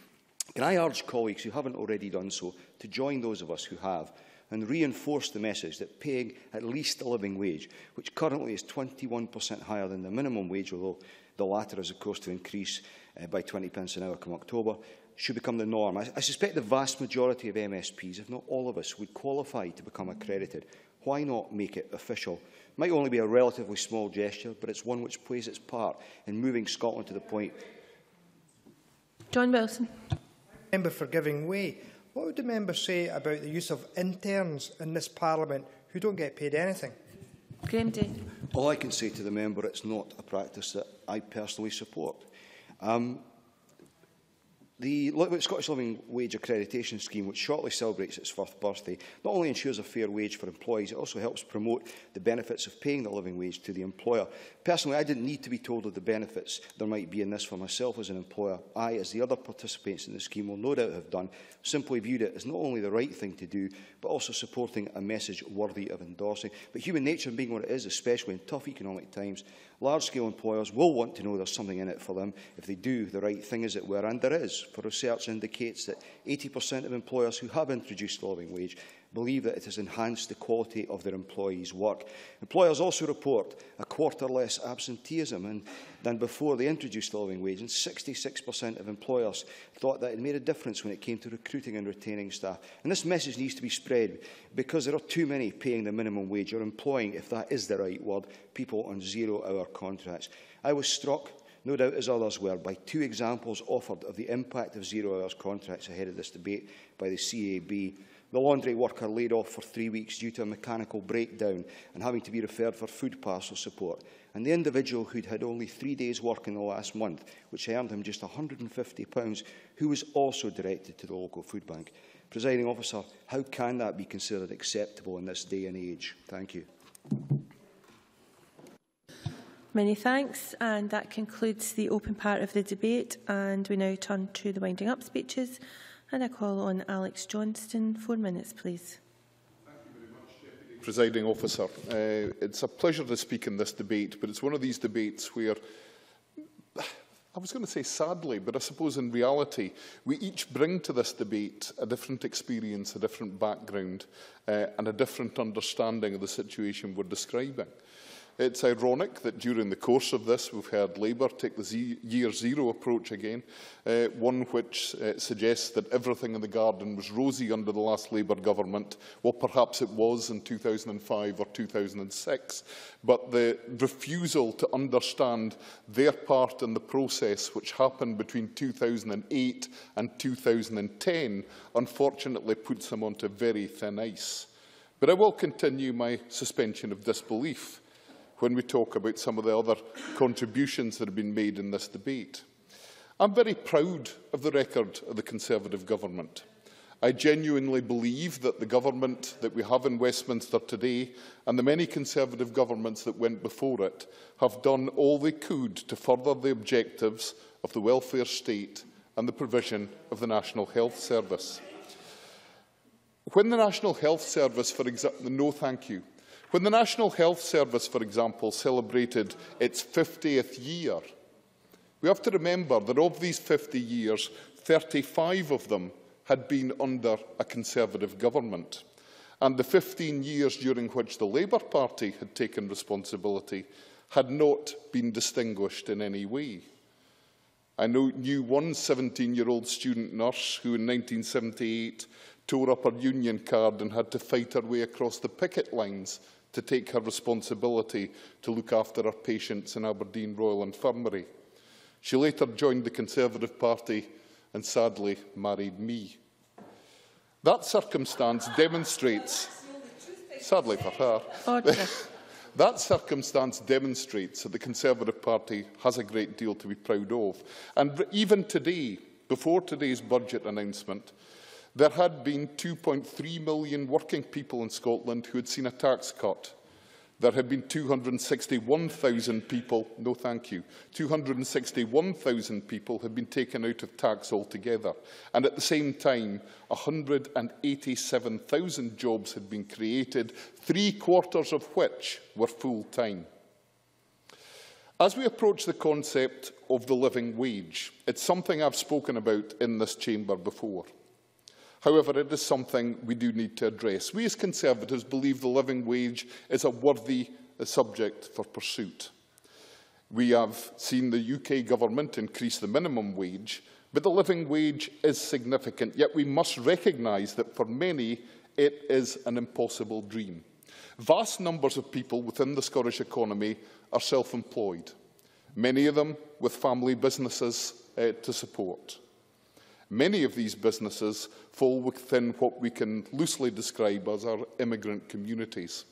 Can I urge colleagues who haven't already done so to join those of us who have and reinforce the message that paying at least the living wage, which currently is 21% higher than the minimum wage, although the latter is, of course, to increase by 20p an hour come October, should become the norm. I suspect the vast majority of MSPs, if not all of us, would qualify to become accredited. Why not make it official? It might only be a relatively small gesture, but it's one which plays its part in moving Scotland to the point. John Wilson. Member for giving way. What would the member say about the use of interns in this Parliament who don't get paid anything? Graeme Dey. All I can say to the member, it's not a practice that I personally support. The Scottish Living Wage Accreditation Scheme, which shortly celebrates its first birthday, not only ensures a fair wage for employees, it also helps promote the benefits of paying the living wage to the employer. Personally, I didn't need to be told of the benefits there might be in this for myself as an employer. I, as the other participants in the scheme will no doubt have done, simply viewed it as not only the right thing to do, but also supporting a message worthy of endorsing. But human nature being what it is, especially in tough economic times, large-scale employers will want to know there's something in it for them if they do the right thing, as it were, and there is. For research indicates that 80% of employers who have introduced the living wage believe that it has enhanced the quality of their employees' work. Employers also report a quarter less absenteeism than before they introduced the living wage, and 66% of employers thought that it made a difference when it came to recruiting and retaining staff. And this message needs to be spread, because there are too many paying the minimum wage or employing, if that is the right word, people on zero-hour contracts. I was struck no doubt as others were, by two examples offered of the impact of zero-hours contracts ahead of this debate by the CAB. The laundry worker laid off for 3 weeks due to a mechanical breakdown and having to be referred for food parcel support, and the individual who'd had only 3 days' work in the last month, which earned him just £150, who was also directed to the local food bank. Presiding Officer, how can that be considered acceptable in this day and age? Thank you. Many thanks, and that concludes the open part of the debate, and we now turn to the winding up speeches, and I call on Alex Johnstone. 4 minutes, please. Thank you very much, Deputy Presiding Officer. It's a pleasure to speak in this debate, but it's one of these debates where, I was going to say sadly, but I suppose in reality, we each bring to this debate a different experience, a different background, and a different understanding of the situation we're describing. It's ironic that during the course of this we've heard Labour take the year zero approach again, one which suggests that everything in the garden was rosy under the last Labour government. Well, perhaps it was in 2005 or 2006, but the refusal to understand their part in the process which happened between 2008 and 2010 unfortunately puts them onto very thin ice. But I will continue my suspension of disbelief when we talk about some of the other contributions that have been made in this debate. I'm very proud of the record of the Conservative government. I genuinely believe that the government that we have in Westminster today and the many Conservative governments that went before it have done all they could to further the objectives of the welfare state and the provision of the National Health Service. When the National Health Service, for example, no thank you. When the National Health Service, for example, celebrated its 50th year, we have to remember that of these 50 years, 35 of them had been under a Conservative government. And the 15 years during which the Labour Party had taken responsibility had not been distinguished in any way. I knew one 17-year-old student nurse who in 1978 tore up her union card and had to fight her way across the picket lines to take her responsibility to look after her patients in Aberdeen Royal Infirmary. She later joined the Conservative Party and sadly married me. That circumstance demonstrates, sadly for her, that circumstance demonstrates that the Conservative Party has a great deal to be proud of. And even today, before today's budget announcement, there had been 2.3 million working people in Scotland who had seen a tax cut. There had been 261,000 people, no thank you, 261,000 people had been taken out of tax altogether. And at the same time, 187,000 jobs had been created, 3/4 of which were full-time. As we approach the concept of the living wage, it's something I've spoken about in this chamber before. However, it is something we do need to address. We as Conservatives believe the living wage is a worthy subject for pursuit. We have seen the UK government increase the minimum wage, but the living wage is significant, yet we must recognise that for many it is an impossible dream. Vast numbers of people within the Scottish economy are self-employed, many of them with family businesses to support. Many of these businesses fall within what we can loosely describe as our immigrant communities.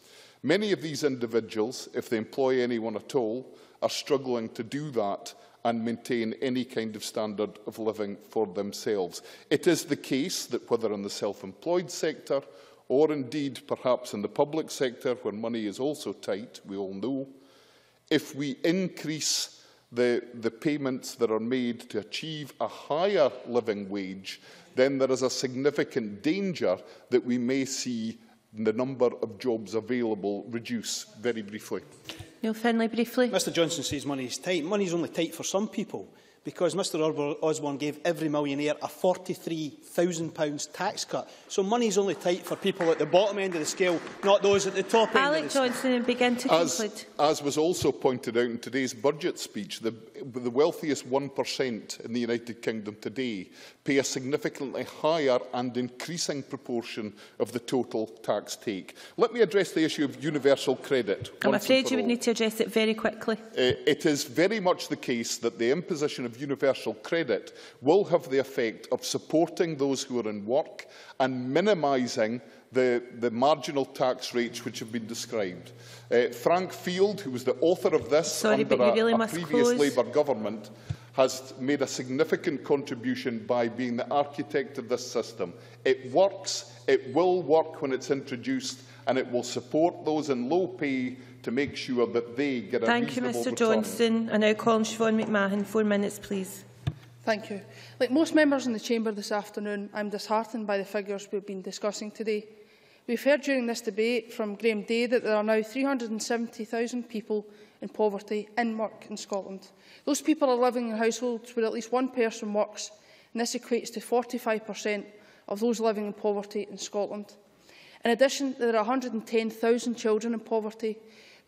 Many of these individuals, if they employ anyone at all, are struggling to do that and maintain any kind of standard of living for themselves. It is the case that whether in the self-employed sector or indeed perhaps in the public sector where money is also tight, we all know, if we increase the payments that are made to achieve a higher living wage, then there is a significant danger that we may see the number of jobs available reduce. Very briefly. Neil Findlay, briefly. Mr Johnson says money is tight. Money is only tight for some people, because Mr Osborne gave every millionaire a £43,000 tax cut. So money's only tight for people at the bottom end of the scale, not those at the top end of the scale. Alec Johnson, begin to conclude. As was also pointed out in today's budget speech, the wealthiest 1% in the United Kingdom today pay a significantly higher and increasing proportion of the total tax take. Let me address the issue of universal credit. I'm afraid you would need to address it very quickly. It is very much the case that the imposition of universal credit will have the effect of supporting those who are in work and minimising the marginal tax rates which have been described. Frank Field, who was the author of this under a previous Labour government, has made a significant contribution by being the architect of this system. It works, it will work when it's introduced, and it will support those in low pay to make sure that they get a reasonable return. Thank you, Mr Johnson. I now call on Siobhan McMahon. 4 minutes, please. Thank you. Like most members in the chamber this afternoon, I'm disheartened by the figures we've been discussing today. We've heard during this debate from Graeme Dey that there are now 370,000 people in poverty in work in Scotland. Those people are living in households where at least one person works, and this equates to 45% of those living in poverty in Scotland. In addition, there are 110,000 children in poverty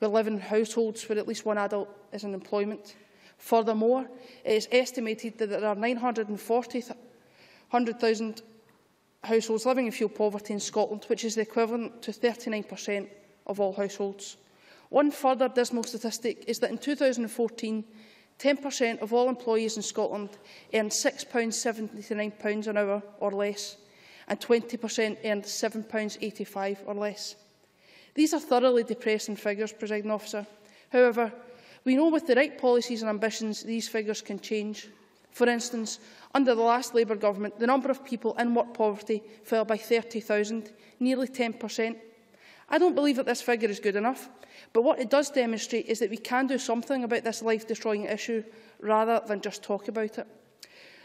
who live in households where at least one adult is in employment. Furthermore, it is estimated that there are 940,000 households living in fuel poverty in Scotland, which is the equivalent to 39% of all households. One further dismal statistic is that in 2014, 10% of all employees in Scotland earned £6.79 an hour or less, and 20% earned £7.85 or less. These are thoroughly depressing figures, Presiding Officer. However, we know with the right policies and ambitions, these figures can change. For instance, under the last Labour government, the number of people in work poverty fell by 30,000, nearly 10%. I don't believe that this figure is good enough, but what it does demonstrate is that we can do something about this life-destroying issue rather than just talk about it.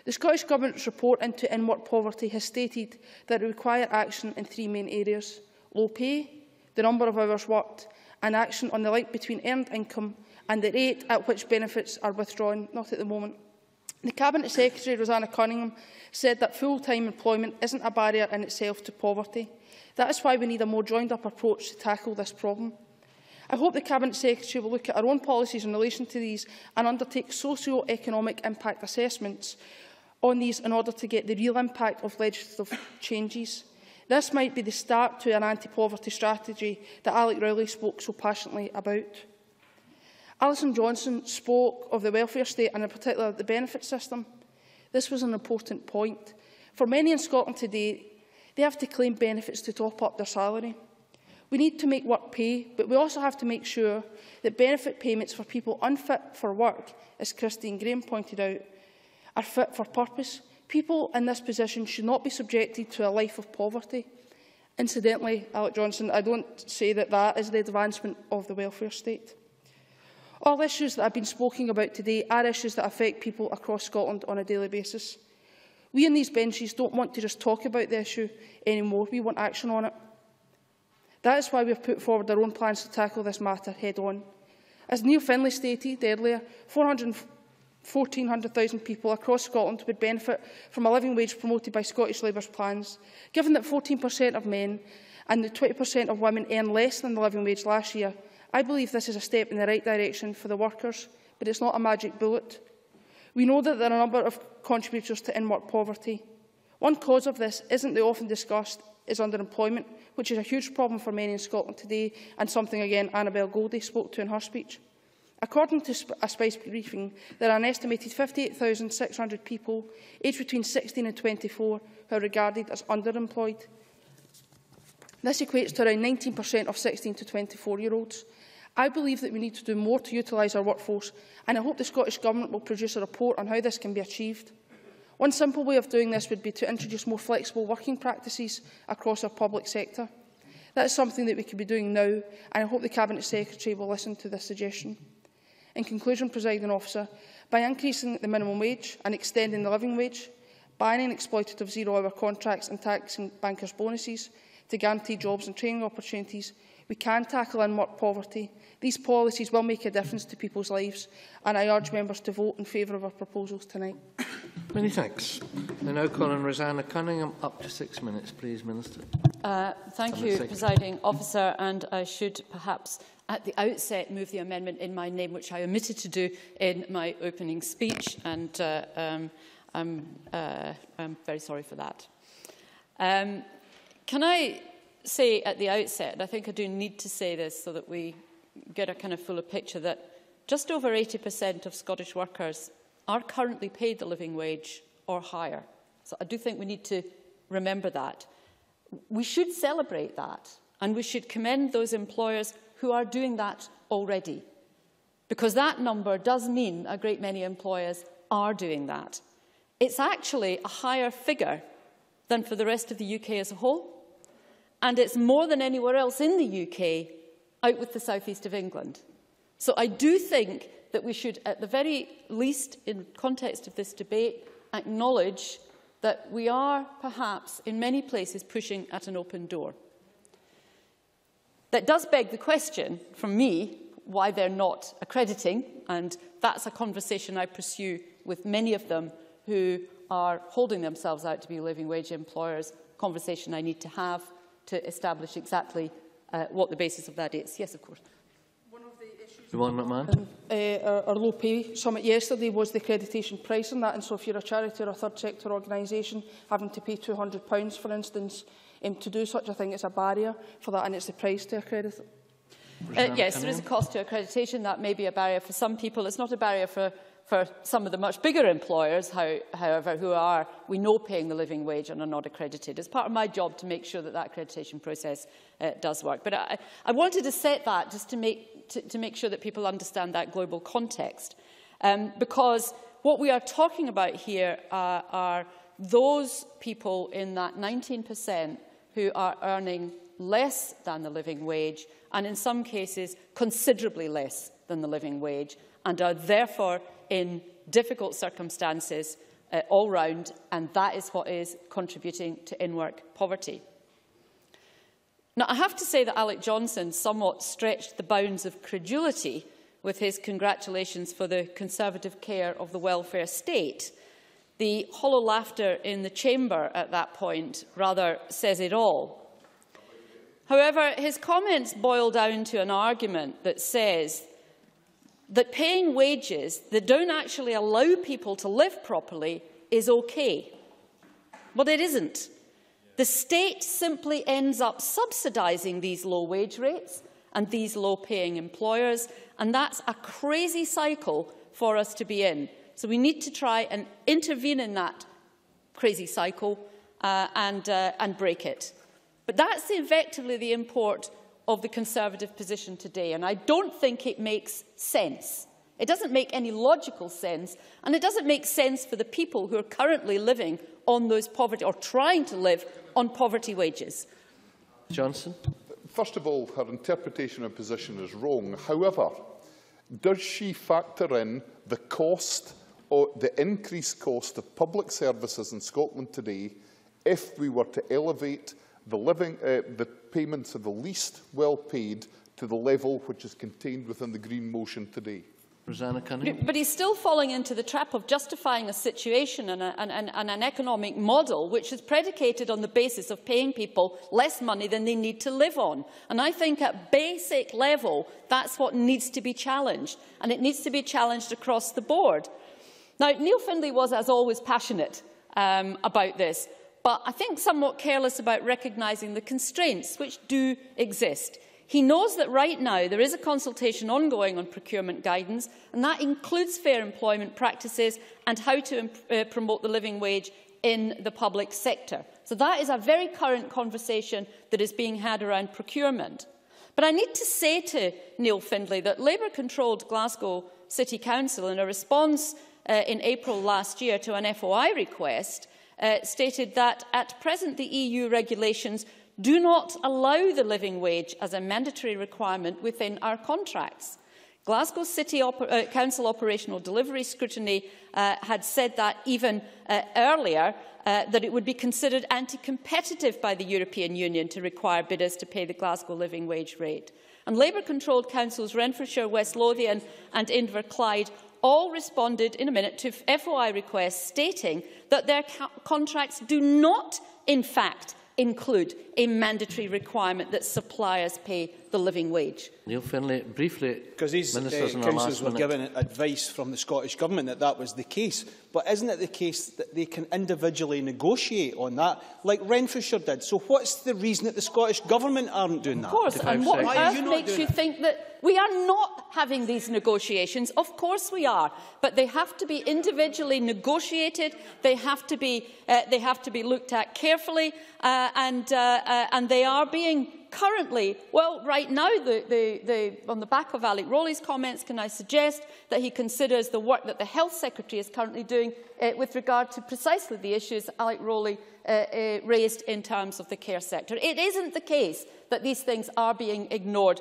The Scottish Government's report into in-work poverty has stated that it requires action in three main areas: low pay, the number of hours worked, and action on the link between earned income and the rate at which benefits are withdrawn, not at the moment. The Cabinet Secretary, Roseanna Cunningham, said that full-time employment isn't a barrier in itself to poverty. That is why we need a more joined-up approach to tackle this problem. I hope the Cabinet Secretary will look at our own policies in relation to these and undertake socio-economic impact assessments on these in order to get the real impact of legislative changes. This might be the start to an anti-poverty strategy that Alec Rowley spoke so passionately about. Alison Johnstone spoke of the welfare state and in particular the benefit system. This was an important point. For many in Scotland today, they have to claim benefits to top up their salary. We need to make work pay, but we also have to make sure that benefit payments for people unfit for work, as Christine Grahame pointed out, are fit for purpose. People in this position should not be subjected to a life of poverty. Incidentally, Alec Johnson, I don't say that that is the advancement of the welfare state. All issues that I've been speaking about today are issues that affect people across Scotland on a daily basis. We in these benches don't want to just talk about the issue anymore. We want action on it. That is why we have put forward our own plans to tackle this matter head-on. As Neil Findlay stated earlier, 1,400,000 people across Scotland would benefit from a living wage promoted by Scottish Labour's plans. Given that 14% of men and 20% of women earned less than the living wage last year, I believe this is a step in the right direction for the workers, but it's not a magic bullet. We know that there are a number of contributors to in-work poverty. One cause of this isn't the often discussed is underemployment, which is a huge problem for many in Scotland today, and something, again, Annabel Goldie spoke to in her speech. According to a Spice briefing, there are an estimated 58,600 people aged between 16 and 24 who are regarded as underemployed. This equates to around 19% of 16 to 24-year-olds. I believe that we need to do more to utilise our workforce, and I hope the Scottish Government will produce a report on how this can be achieved. One simple way of doing this would be to introduce more flexible working practices across our public sector. That is something that we could be doing now, and I hope the Cabinet Secretary will listen to this suggestion. In conclusion, Presiding Officer, by increasing the minimum wage and extending the living wage, banning exploitative zero-hour contracts and taxing bankers' bonuses to guarantee jobs and training opportunities, We can tackle in-work poverty. These policies will make a difference to people's lives, and I urge members to vote in favour of our proposals tonight. Many thanks. I now call on Roseanna Cunningham. Up to 6 minutes, please, Minister. Thank you, Presiding Officer, and I should perhaps at the outset move the amendment in my name, which I omitted to do in my opening speech, and I'm very sorry for that. Can I say at the outset, and I think I do need to say this so that we get a kind of fuller picture, that just over 80% of Scottish workers are currently paid the living wage or higher. So I do think we need to remember that. We should celebrate that, and we should commend those employers who are doing that already, because that number does mean a great many employers are doing that. It's actually a higher figure than for the rest of the UK as a whole, and it's more than anywhere else in the UK out with the southeast of England. So I do think that we should, at the very least in context of this debate, acknowledge that we are perhaps in many places pushing at an open door. That does beg the question from me why they're not accrediting, and that's a conversation I pursue with many of them who are holding themselves out to be living wage employers, conversation I need to have to establish exactly what the basis of that is. Yes, of course. One of the issues our low pay summit yesterday was the accreditation price on that, and so if you're a charity or a third sector organisation, having to pay £200, for instance, to do such a thing is a barrier for that, and it's the price to accredit it. Yes, there is a cost to accreditation. That may be a barrier for some people. It's not a barrier for some of the much bigger employers, however, who are, we know, paying the living wage and are not accredited. It's part of my job to make sure that that accreditation process does work. But I wanted to set that just to make sure that people understand that global context. Because what we are talking about here are those people in that 19% who are earning less than the living wage, and in some cases considerably less than the living wage, and are therefore in difficult circumstances all round, and that is what is contributing to in-work poverty. Now, I have to say that Alec Johnson somewhat stretched the bounds of credulity with his congratulations for the conservative care of the welfare state. The hollow laughter in the chamber at that point rather says it all. However, his comments boil down to an argument that says that paying wages that don't actually allow people to live properly is okay. But it isn't. The state simply ends up subsidising these low wage rates and these low-paying employers, and that's a crazy cycle for us to be in. So we need to try and intervene in that crazy cycle and break it. But that's effectively the import of the Conservative position today, and I don't think it makes sense. It doesn't make any logical sense, and it doesn't make sense for the people who are currently living on those poverty, or trying to live on poverty wages. Johnson. First of all, her interpretation of position is wrong. However, does she factor in the cost, or the increased cost of public services in Scotland today if we were to elevate the payments of the least well-paid to the level which is contained within the Green Motion today? Roseanna Cunningham. But he's still falling into the trap of justifying a situation and an economic model which is predicated on the basis of paying people less money than they need to live on. And I think at basic level, that's what needs to be challenged. And it needs to be challenged across the board. Now, Neil Findlay was, as always, passionate about this, but I think somewhat careless about recognising the constraints which do exist. He knows that right now there is a consultation ongoing on procurement guidance, and that includes fair employment practices and how to promote the living wage in the public sector. So that is a very current conversation that is being had around procurement. But I need to say to Neil Findlay that Labour-controlled Glasgow City Council, in a response in April last year to an FOI request, stated that at present the EU regulations do not allow the living wage as a mandatory requirement within our contracts. Glasgow City Council Operational Delivery Scrutiny had said that even earlier, that it would be considered anti-competitive by the European Union to require bidders to pay the Glasgow living wage rate. And Labour-controlled councils Renfrewshire, West Lothian and Inverclyde all responded in a minute to FOI requests stating that their contracts do not, in fact, include a mandatory requirement that suppliers pay the living wage. Neil Findlay, briefly, because these councils were given advice from the Scottish Government that that was the case. But isn't it the case that they can individually negotiate on that, like Renfrewshire did? So what's the reason that the Scottish Government aren't doing that? Of course, and what on earth makes you think that we are not having these negotiations? Of course we are, but they have to be individually negotiated. They have to be looked at carefully, and they are being. Currently, well, right now, on the back of Alec Rowley's comments, can I suggest that he considers the work that the Health Secretary is currently doing with regard to precisely the issues Alec Rowley raised in terms of the care sector. It isn't the case that these things are being ignored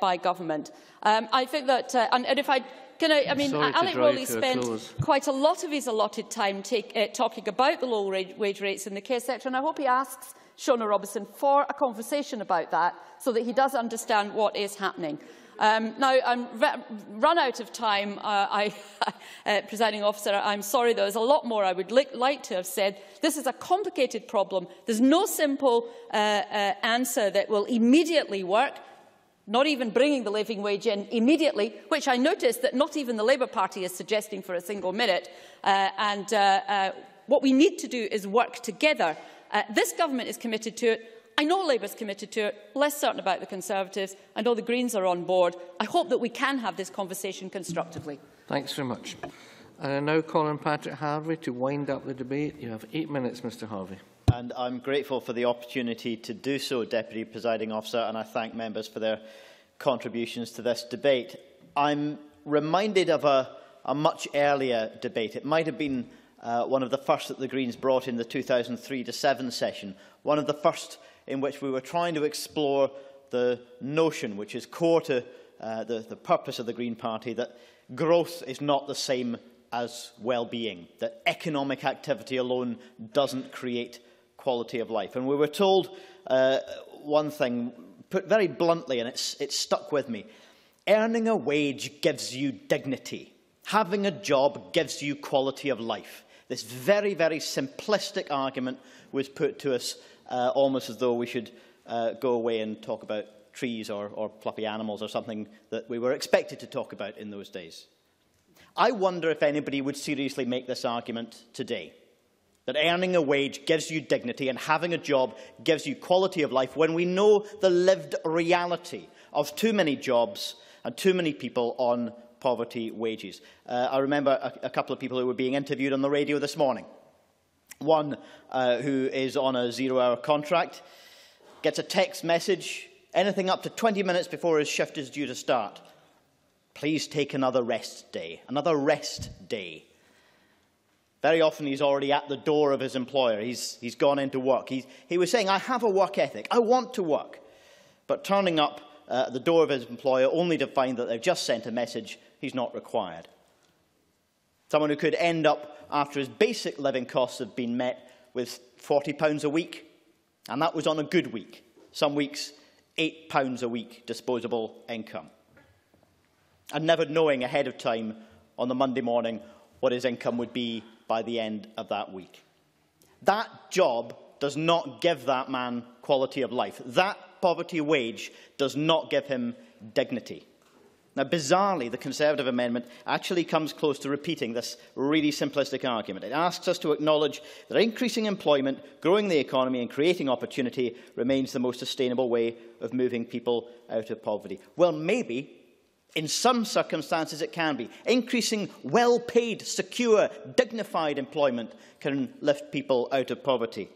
by government. I think that, and if I... I mean, Alec Rowley spent quite a lot of his allotted time talking about the low wage rates in the care sector, and I hope he asks Shona Robinson for a conversation about that so that he does understand what is happening. Now, I'm run out of time, Presiding Officer. I'm sorry, there is a lot more I would like to have said. This is a complicated problem. There's no simple answer that will immediately work, not even bringing the living wage in immediately, which I noticed that not even the Labour Party is suggesting for a single minute. What we need to do is work together. This government is committed to it. I know Labour's committed to it. Less certain about the Conservatives. I know the Greens are on board. I hope that we can have this conversation constructively. Thanks very much. And I now call on Patrick Harvey to wind up the debate. You have 8 minutes, Mr Harvey. And I'm grateful for the opportunity to do so, Deputy Presiding Officer, and I thank members for their contributions to this debate. I'm reminded of a much earlier debate. It might have been one of the first that the Greens brought in the 2003-07 session, one of the first in which we were trying to explore the notion, which is core to the purpose of the Green Party, that growth is not the same as well-being, that economic activity alone doesn't create quality of life. And we were told one thing, put very bluntly, and it stuck with me. Earning a wage gives you dignity. Having a job gives you quality of life. This very, very simplistic argument was put to us almost as though we should go away and talk about trees or fluffy animals or something that we were expected to talk about in those days. I wonder if anybody would seriously make this argument today, that earning a wage gives you dignity and having a job gives you quality of life, when we know the lived reality of too many jobs and too many people on poverty wages. I remember a couple of people who were being interviewed on the radio this morning. One who is on a zero-hour contract gets a text message, anything up to 20 minutes before his shift is due to start. Please take another rest day. Another rest day. Very often he's already at the door of his employer. He's gone into work. He was saying, I have a work ethic. I want to work. But turning up at the door of his employer only to find that they've just sent a message, he's not required. Someone who could end up, after his basic living costs have been met, with £40 a week, and that was on a good week. Some weeks, £8 a week disposable income. And never knowing ahead of time on the Monday morning what his income would be by the end of that week. That job does not give that man quality of life. That poverty wage does not give him dignity. Now, bizarrely, the Conservative amendment actually comes close to repeating this really simplistic argument. It asks us to acknowledge that increasing employment, growing the economy and creating opportunity remains the most sustainable way of moving people out of poverty. Well, maybe. In some circumstances, it can be. Increasing well-paid, secure, dignified employment can lift people out of poverty.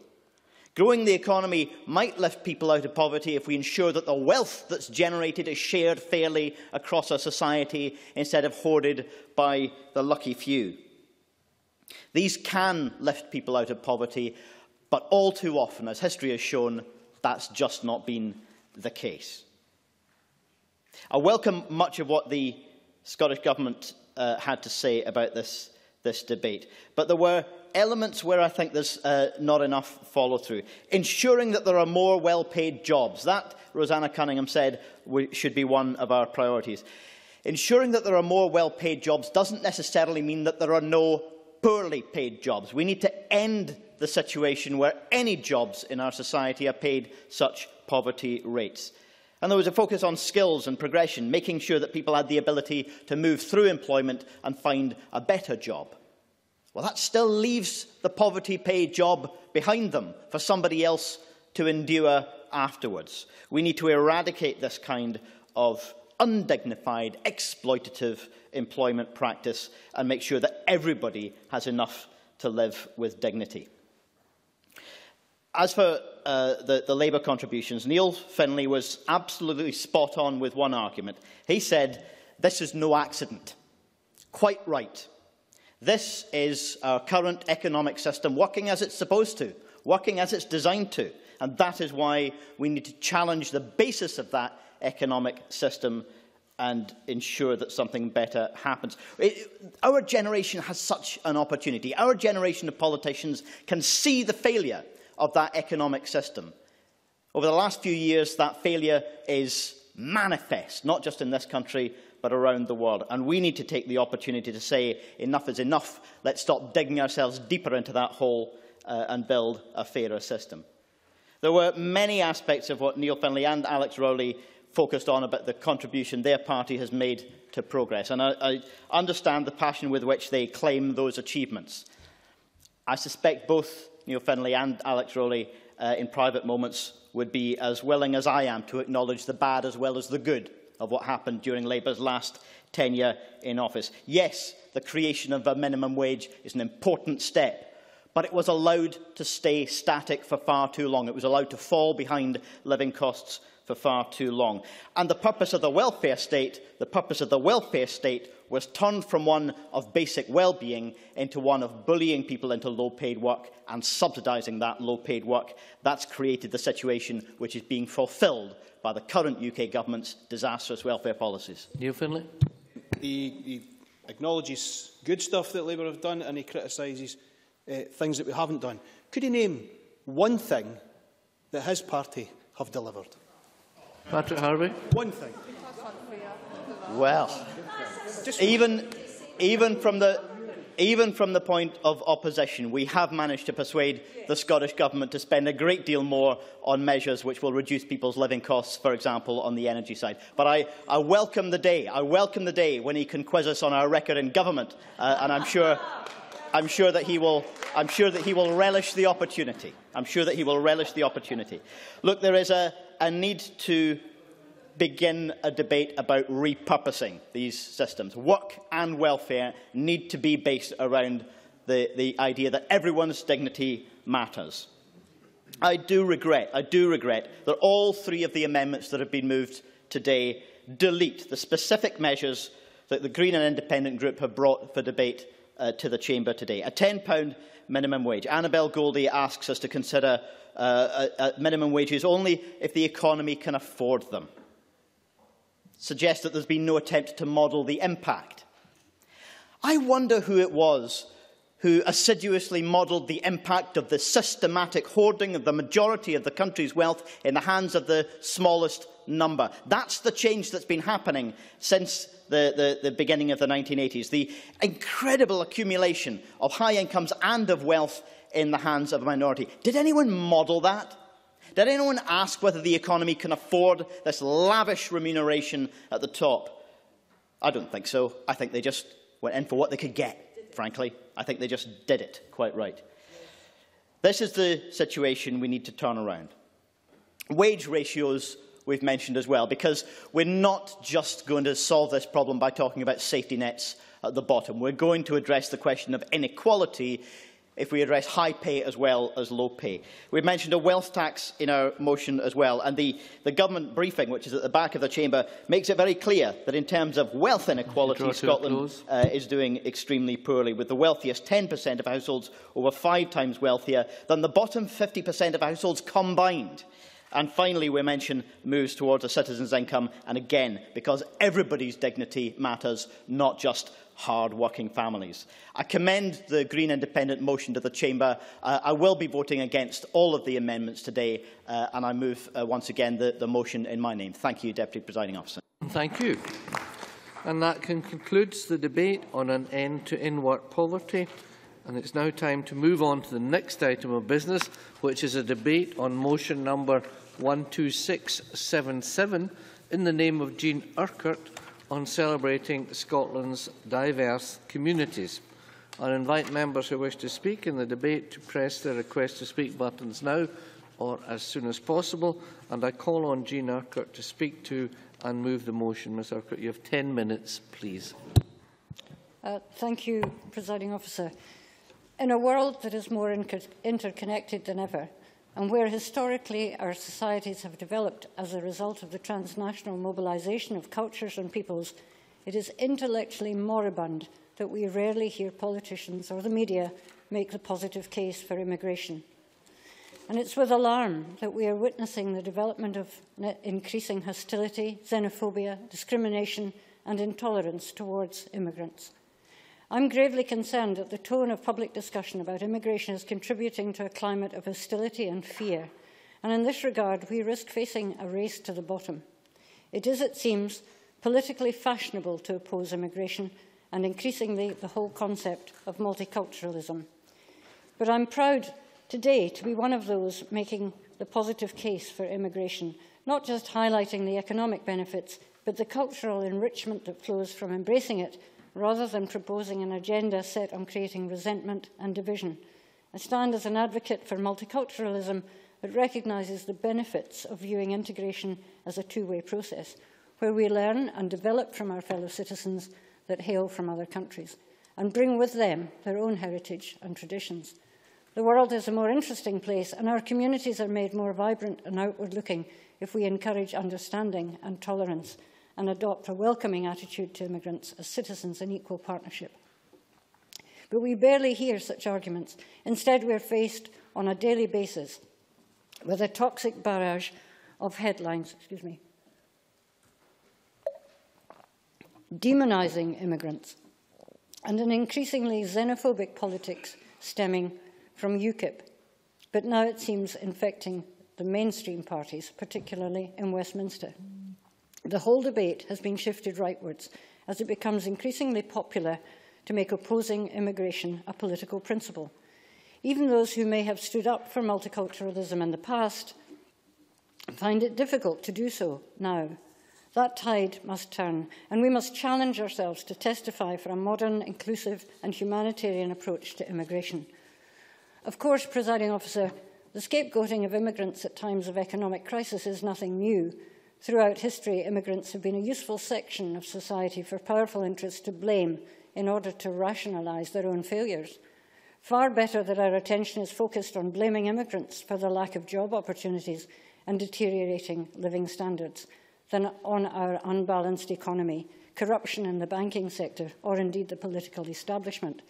Growing the economy might lift people out of poverty if we ensure that the wealth that's generated is shared fairly across our society instead of hoarded by the lucky few. These can lift people out of poverty, but all too often, as history has shown, that's just not been the case. I welcome much of what the Scottish Government had to say about this debate. But there were elements where I think there's not enough follow-through. Ensuring that there are more well-paid jobs. That, Roseanna Cunningham said, should be one of our priorities. Ensuring that there are more well-paid jobs doesn't necessarily mean that there are no poorly paid jobs. We need to end the situation where any jobs in our society are paid such poverty rates. And there was a focus on skills and progression, making sure that people had the ability to move through employment and find a better job. Well, that still leaves the poverty paid job behind them for somebody else to endure afterwards. We need to eradicate this kind of undignified, exploitative employment practice and make sure that everybody has enough to live with dignity. As for the Labour contributions, Neil Findlay was absolutely spot on with one argument. He said, this is no accident. Quite right. This is our current economic system working as it's supposed to, working as it's designed to. And that is why we need to challenge the basis of that economic system and ensure that something better happens. Our generation has such an opportunity. Our generation of politicians can see the failure of that economic system. Over the last few years, that failure is manifest, not just in this country, but around the world. And we need to take the opportunity to say, enough is enough. Let's stop digging ourselves deeper into that hole and build a fairer system. There were many aspects of what Neil Findlay and Alex Rowley focused on about the contribution their party has made to progress. And I understand the passion with which they claim those achievements. I suspect both Neil Findlay and Alex Rowley in private moments would be as willing as I am to acknowledge the bad as well as the good of what happened during Labour's last tenure in office. Yes, the creation of a minimum wage is an important step, but it was allowed to stay static for far too long. It was allowed to fall behind living costs for far too long. And the purpose of the welfare state, was turned from one of basic well-being into one of bullying people into low-paid work and subsidising that low-paid work. That's created the situation which is being fulfilled by the current UK government's disastrous welfare policies. Neil Findlay. He acknowledges good stuff that Labour have done and he criticises things that we haven't done. Could he name one thing that his party have delivered? Patrick Harvey. One thing. Well, even from the point of opposition, we have managed to persuade the Scottish Government to spend a great deal more on measures which will reduce people's living costs, for example, on the energy side. But I welcome the day. I welcome the day when he can quiz us on our record in government, and I'm sure that he will relish the opportunity. I'm sure that he will relish the opportunity. Look, there is a need to begin a debate about repurposing these systems. Work and welfare need to be based around the idea that everyone's dignity matters. I do regret that all three of the amendments that have been moved today delete the specific measures that the Green and Independent Group have brought for debate to the Chamber today. A £10 minimum wage. Annabel Goldie asks us to consider minimum wages only if the economy can afford them. Suggests that there's been no attempt to model the impact. I wonder who it was who assiduously modelled the impact of the systematic hoarding of the majority of the country's wealth in the hands of the smallest number. That's the change that's been happening since the beginning of the 1980s, the incredible accumulation of high incomes and of wealth in the hands of a minority. Did anyone model that? Did anyone ask whether the economy can afford this lavish remuneration at the top? I don't think so. I think they just went in for what they could get, frankly. I think they just did it, quite right. This is the situation we need to turn around. Wage ratios we've mentioned as well, because we're not just going to solve this problem by talking about safety nets at the bottom. We're going to address the question of inequality if we address high pay as well as low pay. We've mentioned a wealth tax in our motion as well, and the government briefing, which is at the back of the chamber, makes it very clear that in terms of wealth inequality, Scotland is doing extremely poorly, with the wealthiest 10% of households over 5 times wealthier than the bottom 50% of households combined. And finally, we mention moves towards a citizen's income, and again, because everybody's dignity matters, not just hard-working families. I commend the Green Independent motion to the Chamber. I will be voting against all of the amendments today, and I move once again the motion in my name. Thank you, Deputy Presiding Officer. Thank you. And that concludes the debate on an end to in-work poverty. And it's now time to move on to the next item of business, which is a debate on motion number 12677 in the name of Jean Urquhart on celebrating Scotland's diverse communities. I invite members who wish to speak in the debate to press their request to speak buttons now or as soon as possible. And I call on Jean Urquhart to speak to and move the motion. Ms Urquhart, you have 10 minutes, please. Thank you, Presiding Officer. In a world that is more interconnected than ever, and where historically our societies have developed as a result of the transnational mobilisation of cultures and peoples, it is intellectually moribund that we rarely hear politicians or the media make the positive case for immigration. And it's with alarm that we are witnessing the development of increasing hostility, xenophobia, discrimination and intolerance towards immigrants. I'm gravely concerned that the tone of public discussion about immigration is contributing to a climate of hostility and fear, and in this regard we risk facing a race to the bottom. It is, it seems, politically fashionable to oppose immigration and increasingly the whole concept of multiculturalism. But I'm proud today to be one of those making the positive case for immigration, not just highlighting the economic benefits, but the cultural enrichment that flows from embracing it, rather than proposing an agenda set on creating resentment and division. I stand as an advocate for multiculturalism that recognises the benefits of viewing integration as a two-way process, where we learn and develop from our fellow citizens that hail from other countries, and bring with them their own heritage and traditions. The world is a more interesting place, and our communities are made more vibrant and outward-looking if we encourage understanding and tolerance and adopt a welcoming attitude to immigrants as citizens in equal partnership. But we barely hear such arguments. Instead, we are faced on a daily basis with a toxic barrage of headlines, demonising immigrants, and an increasingly xenophobic politics stemming from UKIP, but now it seems infecting the mainstream parties, particularly in Westminster. The whole debate has been shifted rightwards as it becomes increasingly popular to make opposing immigration a political principle. Even those who may have stood up for multiculturalism in the past find it difficult to do so now. That tide must turn, and we must challenge ourselves to testify for a modern, inclusive and humanitarian approach to immigration. Of course, Presiding Officer, the scapegoating of immigrants at times of economic crisis is nothing new. Throughout history, immigrants have been a useful section of society for powerful interests to blame in order to rationalise their own failures. Far better that our attention is focused on blaming immigrants for the lack of job opportunities and deteriorating living standards than on our unbalanced economy, corruption in the banking sector, or indeed the political establishment.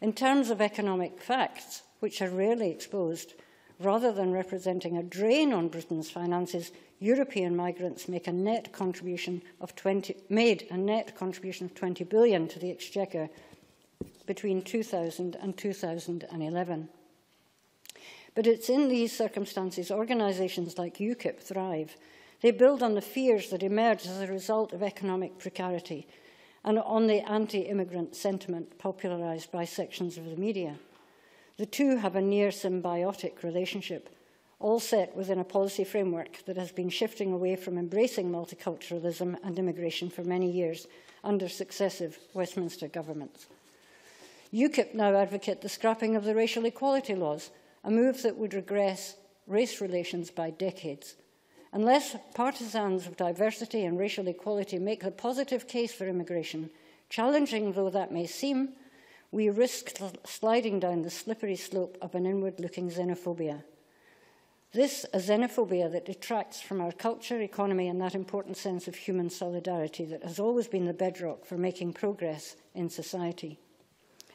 In terms of economic facts, which are rarely exposed, rather than representing a drain on Britain's finances, European migrants make a net contribution of made a net contribution of 20 billion to the exchequer between 2000 and 2011. But it's in these circumstances organisations like UKIP thrive. They build on the fears that emerge as a result of economic precarity and on the anti-immigrant sentiment popularised by sections of the media. The two have a near symbiotic relationship, all set within a policy framework that has been shifting away from embracing multiculturalism and immigration for many years under successive Westminster governments. UKIP now advocate the scrapping of the racial equality laws, a move that would regress race relations by decades. Unless partisans of diversity and racial equality make the positive case for immigration, challenging though that may seem, we risk sliding down the slippery slope of an inward-looking xenophobia. This is a xenophobia that detracts from our culture, economy and that important sense of human solidarity that has always been the bedrock for making progress in society.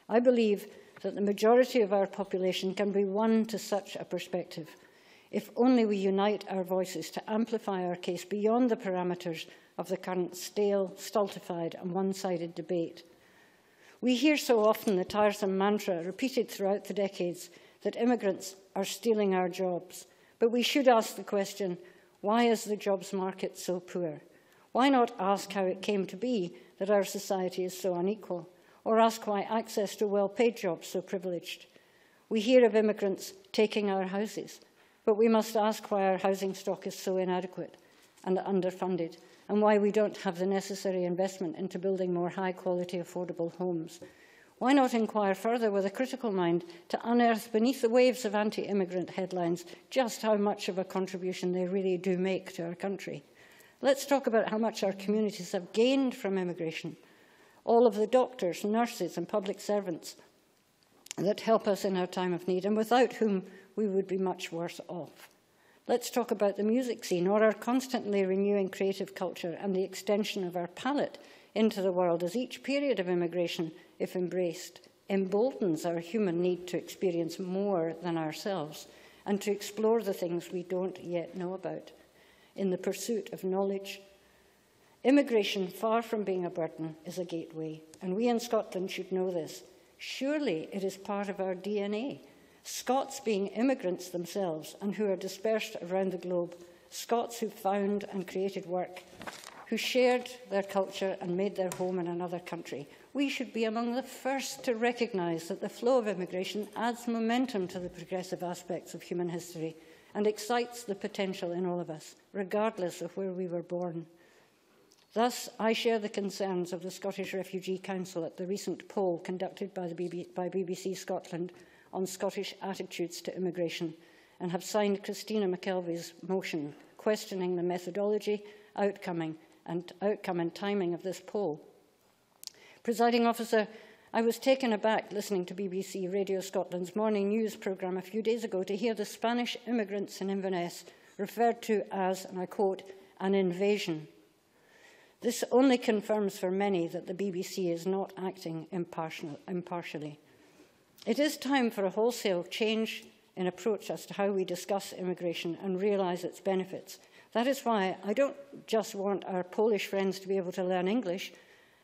I believe that the majority of our population can be won to such a perspective. if only we unite our voices to amplify our case beyond the parameters of the current stale, stultified and one-sided debate. We hear so often the tiresome mantra repeated throughout the decades that immigrants are stealing our jobs, but we should ask the question, why is the jobs market so poor? Why not ask how it came to be that our society is so unequal, or ask why access to well-paid jobs is so privileged? We hear of immigrants taking our houses, but we must ask why our housing stock is so inadequate and underfunded, and why we don't have the necessary investment into building more high-quality, affordable homes. Why not inquire further with a critical mind to unearth beneath the waves of anti-immigrant headlines just how much of a contribution they really do make to our country? Let's talk about how much our communities have gained from immigration. All of the doctors, nurses and public servants that help us in our time of need and without whom we would be much worse off. Let's talk about the music scene or our constantly renewing creative culture and the extension of our palette into the world as each period of immigration, if embraced, emboldens our human need to experience more than ourselves and to explore the things we don't yet know about in the pursuit of knowledge. Immigration, far from being a burden, is a gateway, and we in Scotland should know this. Surely it is part of our DNA. Scots being immigrants themselves and who are dispersed around the globe, Scots who found and created work, who shared their culture and made their home in another country. We should be among the first to recognise that the flow of immigration adds momentum to the progressive aspects of human history and excites the potential in all of us, regardless of where we were born. Thus, I share the concerns of the Scottish Refugee Council at the recent poll conducted by BBC Scotland on Scottish attitudes to immigration, and have signed Christina McKelvie's motion questioning the methodology, outcome and timing of this poll. Presiding Officer, I was taken aback listening to BBC Radio Scotland's morning news programme a few days ago to hear the Spanish immigrants in Inverness referred to as, and I quote, an invasion. This only confirms for many that the BBC is not acting impartially. It is time for a wholesale change in approach as to how we discuss immigration and realise its benefits. That is why I don't just want our Polish friends to be able to learn English,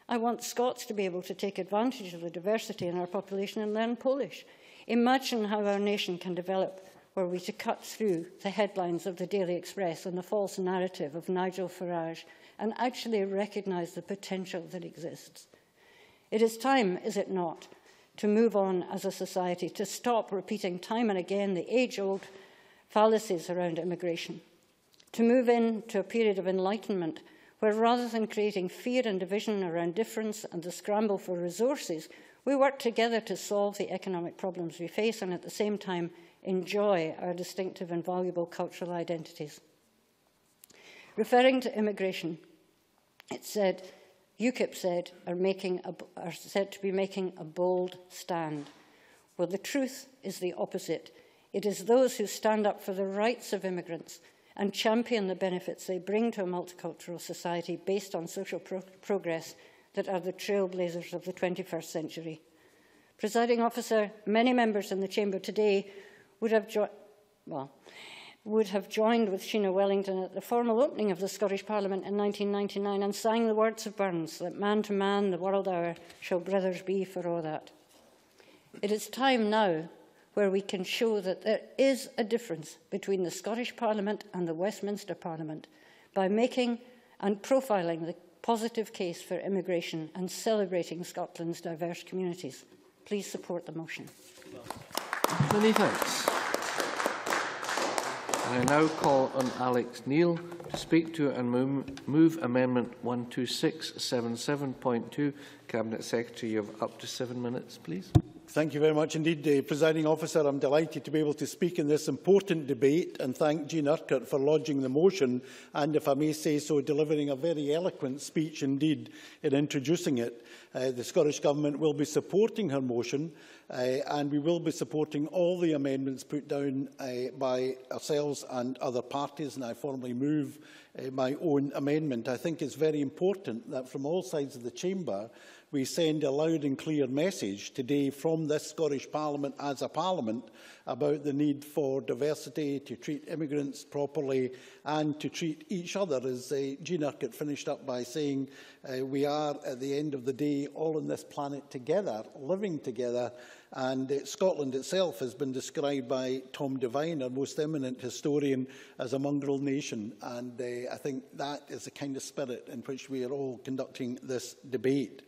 I want Scots to be able to take advantage of the diversity in our population and learn Polish. Imagine how our nation can develop were we to cut through the headlines of the Daily Express and the false narrative of Nigel Farage and actually recognise the potential that exists. It is time, is it not, to move on as a society, to stop repeating time and again the age-old fallacies around immigration, to move into a period of enlightenment where rather than creating fear and division around difference and the scramble for resources, we work together to solve the economic problems we face and at the same time enjoy our distinctive and valuable cultural identities. Referring to immigration, it said, UKIP said, are said to be making a bold stand. Well, the truth is the opposite. It is those who stand up for the rights of immigrants and champion the benefits they bring to a multicultural society based on social progress that are the trailblazers of the 21st century. Presiding Officer, many members in the Chamber today would have joined with Sheena Wellington at the formal opening of the Scottish Parliament in 1999 and sang the words of Burns, that man to man, the world hour, shall brothers be for all that. It is time now where we can show that there is a difference between the Scottish Parliament and the Westminster Parliament by making and profiling the positive case for immigration and celebrating Scotland's diverse communities. Please support the motion. Many thanks. I now call on Alex Neil to speak to and move Amendment 12677.2. Cabinet Secretary, you have up to 7 minutes, please. Thank you very much indeed, Presiding Officer. I'm delighted to be able to speak in this important debate and thank Jean Urquhart for lodging the motion and, if I may say so, delivering a very eloquent speech indeed in introducing it. The Scottish Government will be supporting her motion and we will be supporting all the amendments put down by ourselves and other parties, and I formally move my own amendment. I think it's very important that from all sides of the Chamber we send a loud and clear message today from this Scottish Parliament as a Parliament about the need for diversity, to treat immigrants properly and to treat each other. As Jean Urquhart finished up by saying, we are, at the end of the day, all on this planet together, living together. And Scotland itself has been described by Tom Devine, our most eminent historian, as a mongrel nation. And I think that is the kind of spirit in which we are all conducting this debate.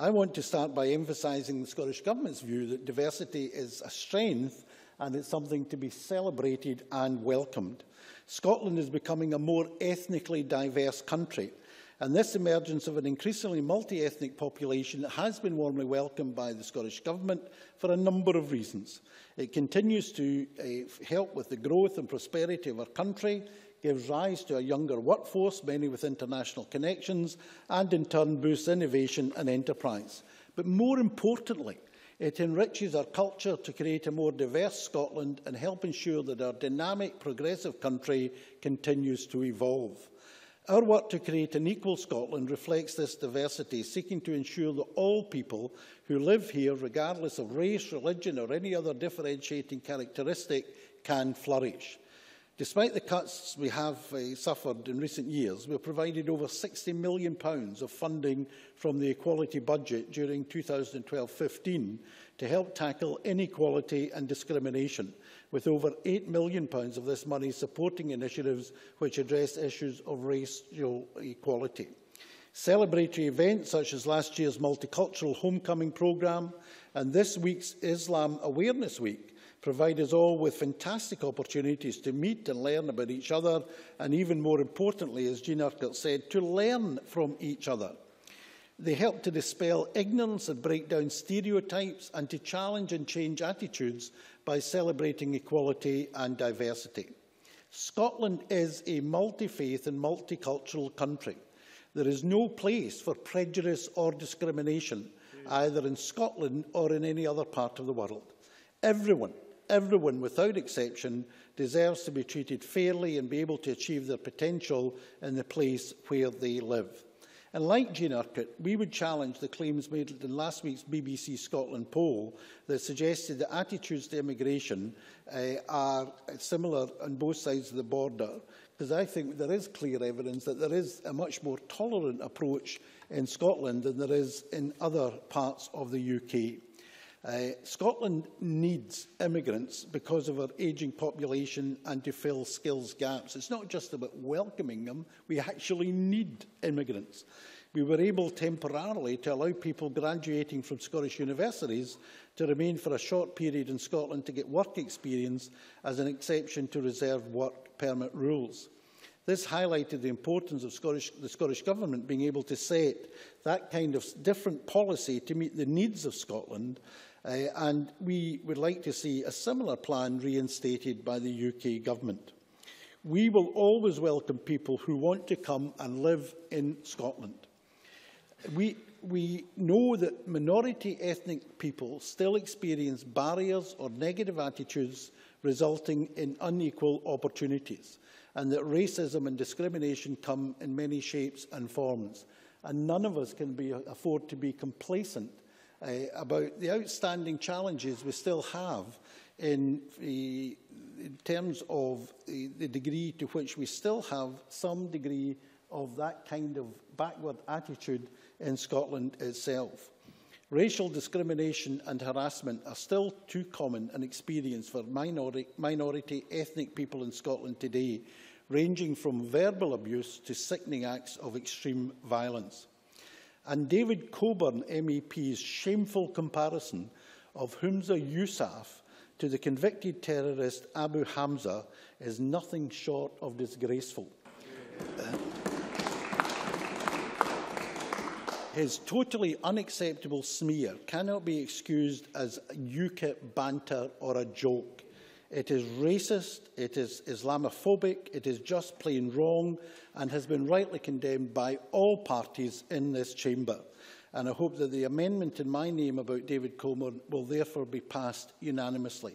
I want to start by emphasising the Scottish Government's view that diversity is a strength and it's something to be celebrated and welcomed. Scotland is becoming a more ethnically diverse country. And this emergence of an increasingly multi-ethnic population has been warmly welcomed by the Scottish Government for a number of reasons. It continues to help with the growth and prosperity of our country, gives rise to a younger workforce, many with international connections, and in turn boosts innovation and enterprise. But more importantly, it enriches our culture to create a more diverse Scotland and help ensure that our dynamic, progressive country continues to evolve. Our work to create an equal Scotland reflects this diversity, seeking to ensure that all people who live here, regardless of race, religion or any other differentiating characteristic, can flourish. Despite the cuts we have suffered in recent years, we have provided over £60 million of funding from the equality budget during 2012-15 to help tackle inequality and discrimination, with over £8 million of this money supporting initiatives which address issues of racial equality. Celebratory events such as last year's Multicultural Homecoming programme and this week's Islam Awareness Week provide us all with fantastic opportunities to meet and learn about each other and, even more importantly, as Jean Urquhart said, to learn from each other. They help to dispel ignorance and break down stereotypes and to challenge and change attitudes by celebrating equality and diversity. Scotland is a multi-faith and multicultural country. There is no place for prejudice or discrimination, either in Scotland or in any other part of the world. Everyone without exception deserves to be treated fairly and be able to achieve their potential in the place where they live. And like Jean Urquhart, we would challenge the claims made in last week's BBC Scotland poll that suggested that attitudes to immigration are similar on both sides of the border, because I think there is clear evidence that there is a much more tolerant approach in Scotland than there is in other parts of the UK. Scotland needs immigrants because of our ageing population and to fill skills gaps. It's not just about welcoming them, we actually need immigrants. We were able temporarily to allow people graduating from Scottish universities to remain for a short period in Scotland to get work experience as an exception to reserved work permit rules. This highlighted the importance of the Scottish Government being able to set that kind of different policy to meet the needs of Scotland, and we would like to see a similar plan reinstated by the UK Government. We will always welcome people who want to come and live in Scotland. We know that minority ethnic people still experience barriers or negative attitudes resulting in unequal opportunities, and that racism and discrimination come in many shapes and forms. And none of us can afford to be complacent about the outstanding challenges we still have in terms of the degree to which we still have some degree of that kind of backward attitude in Scotland itself. Racial discrimination and harassment are still too common an experience for minority ethnic people in Scotland today, ranging from verbal abuse to sickening acts of extreme violence. And David Coburn MEP's shameful comparison of Humza Yousaf to the convicted terrorist Abu Hamza is nothing short of disgraceful. His totally unacceptable smear cannot be excused as UKIP banter or a joke. It is racist, it is Islamophobic, it is just plain wrong, and has been rightly condemned by all parties in this chamber. And I hope that the amendment in my name about David Coburn will therefore be passed unanimously.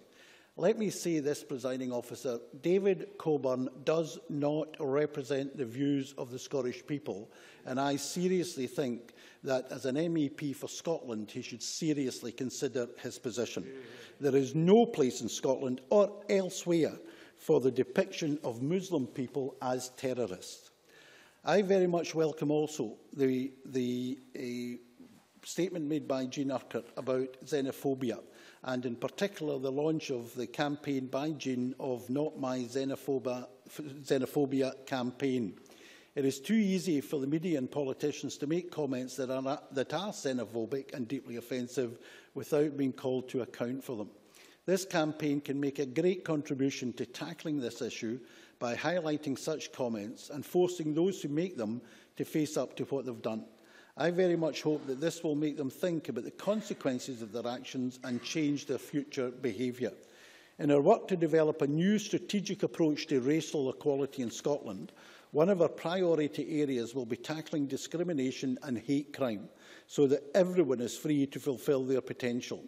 Let me say this, Presiding Officer, David Coburn does not represent the views of the Scottish people, and I seriously think that as an MEP for Scotland, he should seriously consider his position. There is no place in Scotland or elsewhere for the depiction of Muslim people as terrorists. I very much welcome also the statement made by Jean Urquhart about xenophobia, and in particular the launch of the campaign by Jean of Not My Xenophobia campaign. It is too easy for the media and politicians to make comments that are xenophobic and deeply offensive without being called to account for them. This campaign can make a great contribution to tackling this issue by highlighting such comments and forcing those who make them to face up to what they've done. I very much hope that this will make them think about the consequences of their actions and change their future behaviour. In our work to develop a new strategic approach to racial equality in Scotland, one of our priority areas will be tackling discrimination and hate crime, so that everyone is free to fulfil their potential.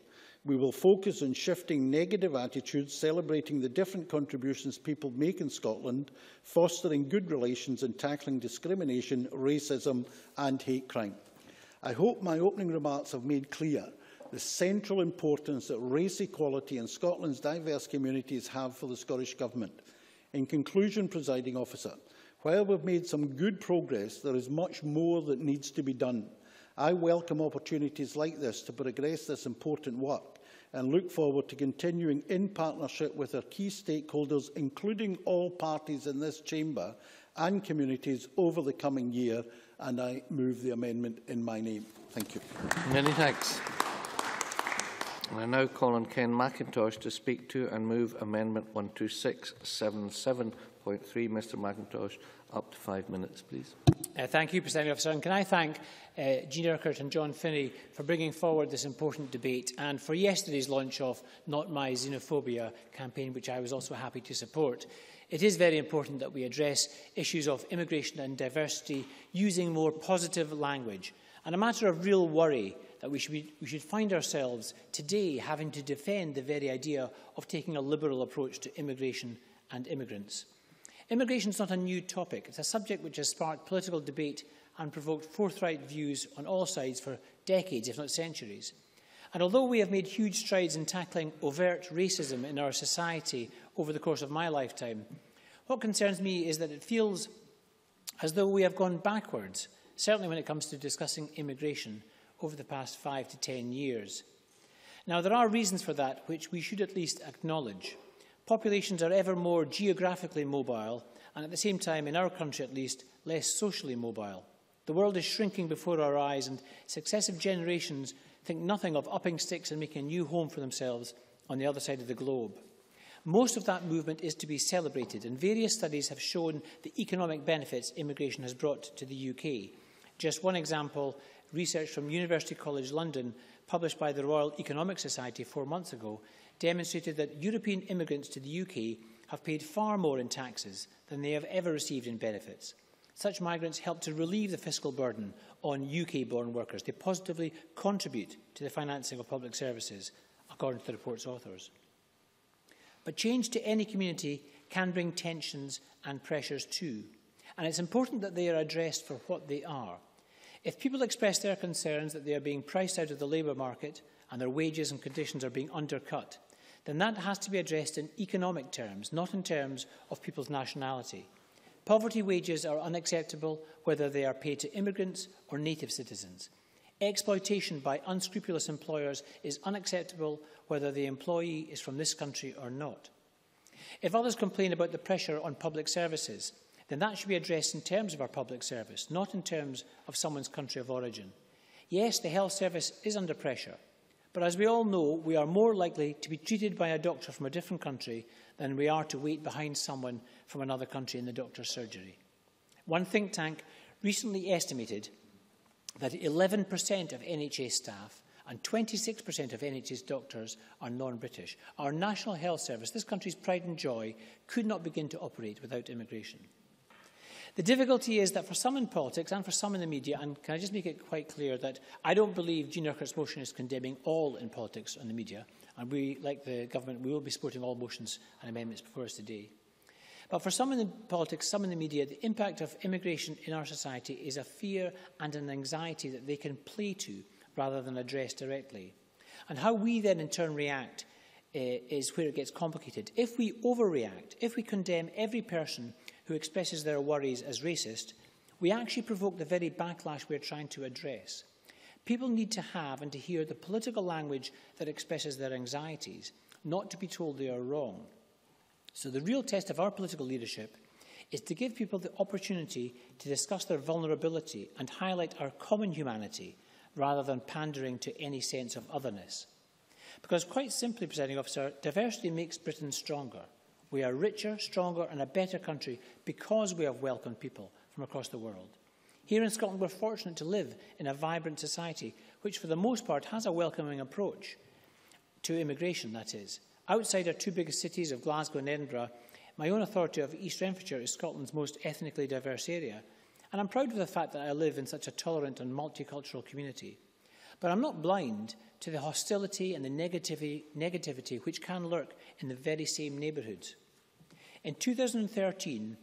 We will focus on shifting negative attitudes, celebrating the different contributions people make in Scotland, fostering good relations and tackling discrimination, racism and hate crime. I hope my opening remarks have made clear the central importance that race equality in Scotland's diverse communities have for the Scottish Government. In conclusion, Presiding Officer, while we've made some good progress, there is much more that needs to be done. I welcome opportunities like this to progress this important work and look forward to continuing in partnership with our key stakeholders, including all parties in this chamber and communities over the coming year, and I move the amendment in my name. Thank you. Many thanks. I now call on Ken McIntosh to speak to and move amendment 12677.3. Mr McIntosh, up to 5 minutes, please. Thank you, Presiding Officer. And can I thank Jean Urquhart and John Finnie for bringing forward this important debate and for yesterday's launch of Not My Xenophobia campaign, which I was also happy to support. It is very important that we address issues of immigration and diversity using more positive language, and a matter of real worry that we should find ourselves today having to defend the very idea of taking a liberal approach to immigration and immigrants. Immigration is not a new topic. It's a subject which has sparked political debate and provoked forthright views on all sides for decades, if not centuries. And although we have made huge strides in tackling overt racism in our society over the course of my lifetime, what concerns me is that it feels as though we have gone backwards, certainly when it comes to discussing immigration over the past 5 to 10 years. Now, there are reasons for that which we should at least acknowledge. Populations are ever more geographically mobile and, at the same time, in our country at least, less socially mobile. The world is shrinking before our eyes, and successive generations think nothing of upping sticks and making a new home for themselves on the other side of the globe. Most of that movement is to be celebrated, and various studies have shown the economic benefits immigration has brought to the UK. Just one example, research from University College London, published by the Royal Economic Society 4 months ago, demonstrated that European immigrants to the UK have paid far more in taxes than they have ever received in benefits. Such migrants help to relieve the fiscal burden on UK-born workers. They positively contribute to the financing of public services, according to the report's authors. But change to any community can bring tensions and pressures too, and it's important that they are addressed for what they are. If people express their concerns that they are being priced out of the labour market and their wages and conditions are being undercut, then that has to be addressed in economic terms, not in terms of people's nationality. Poverty wages are unacceptable, whether they are paid to immigrants or native citizens. Exploitation by unscrupulous employers is unacceptable, whether the employee is from this country or not. If others complain about the pressure on public services, then that should be addressed in terms of our public service, not in terms of someone's country of origin. Yes, the health service is under pressure, but as we all know, we are more likely to be treated by a doctor from a different country than we are to wait behind someone from another country in the doctor's surgery. One think tank recently estimated that 11% of NHS staff and 26% of NHS doctors are non-British. Our National Health Service, this country's pride and joy, could not begin to operate without immigration. The difficulty is that for some in politics and for some in the media, and can I just make it quite clear that I don't believe Jean Urquhart's motion is condemning all in politics and the media, and we, like the government, we will be supporting all motions and amendments before us today. But for some in the politics, some in the media, the impact of immigration in our society is a fear and an anxiety that they can play to rather than address directly. And how we then in turn react is where it gets complicated. If we overreact, if we condemn every person who expresses their worries as racist, we actually provoke the very backlash we are trying to address. People need to have and to hear the political language that expresses their anxieties, not to be told they are wrong. So the real test of our political leadership is to give people the opportunity to discuss their vulnerability and highlight our common humanity, rather than pandering to any sense of otherness. Because quite simply, Presiding Officer, diversity makes Britain stronger. We are richer, stronger and a better country because we have welcomed people from across the world. Here in Scotland, we're fortunate to live in a vibrant society, which for the most part has a welcoming approach to immigration, that is. Outside our two biggest cities of Glasgow and Edinburgh, my own authority of East Renfrewshire is Scotland's most ethnically diverse area, and I'm proud of the fact that I live in such a tolerant and multicultural community. But I'm not blind to the hostility and the negativity which can lurk in the very same neighbourhoods. In 2013,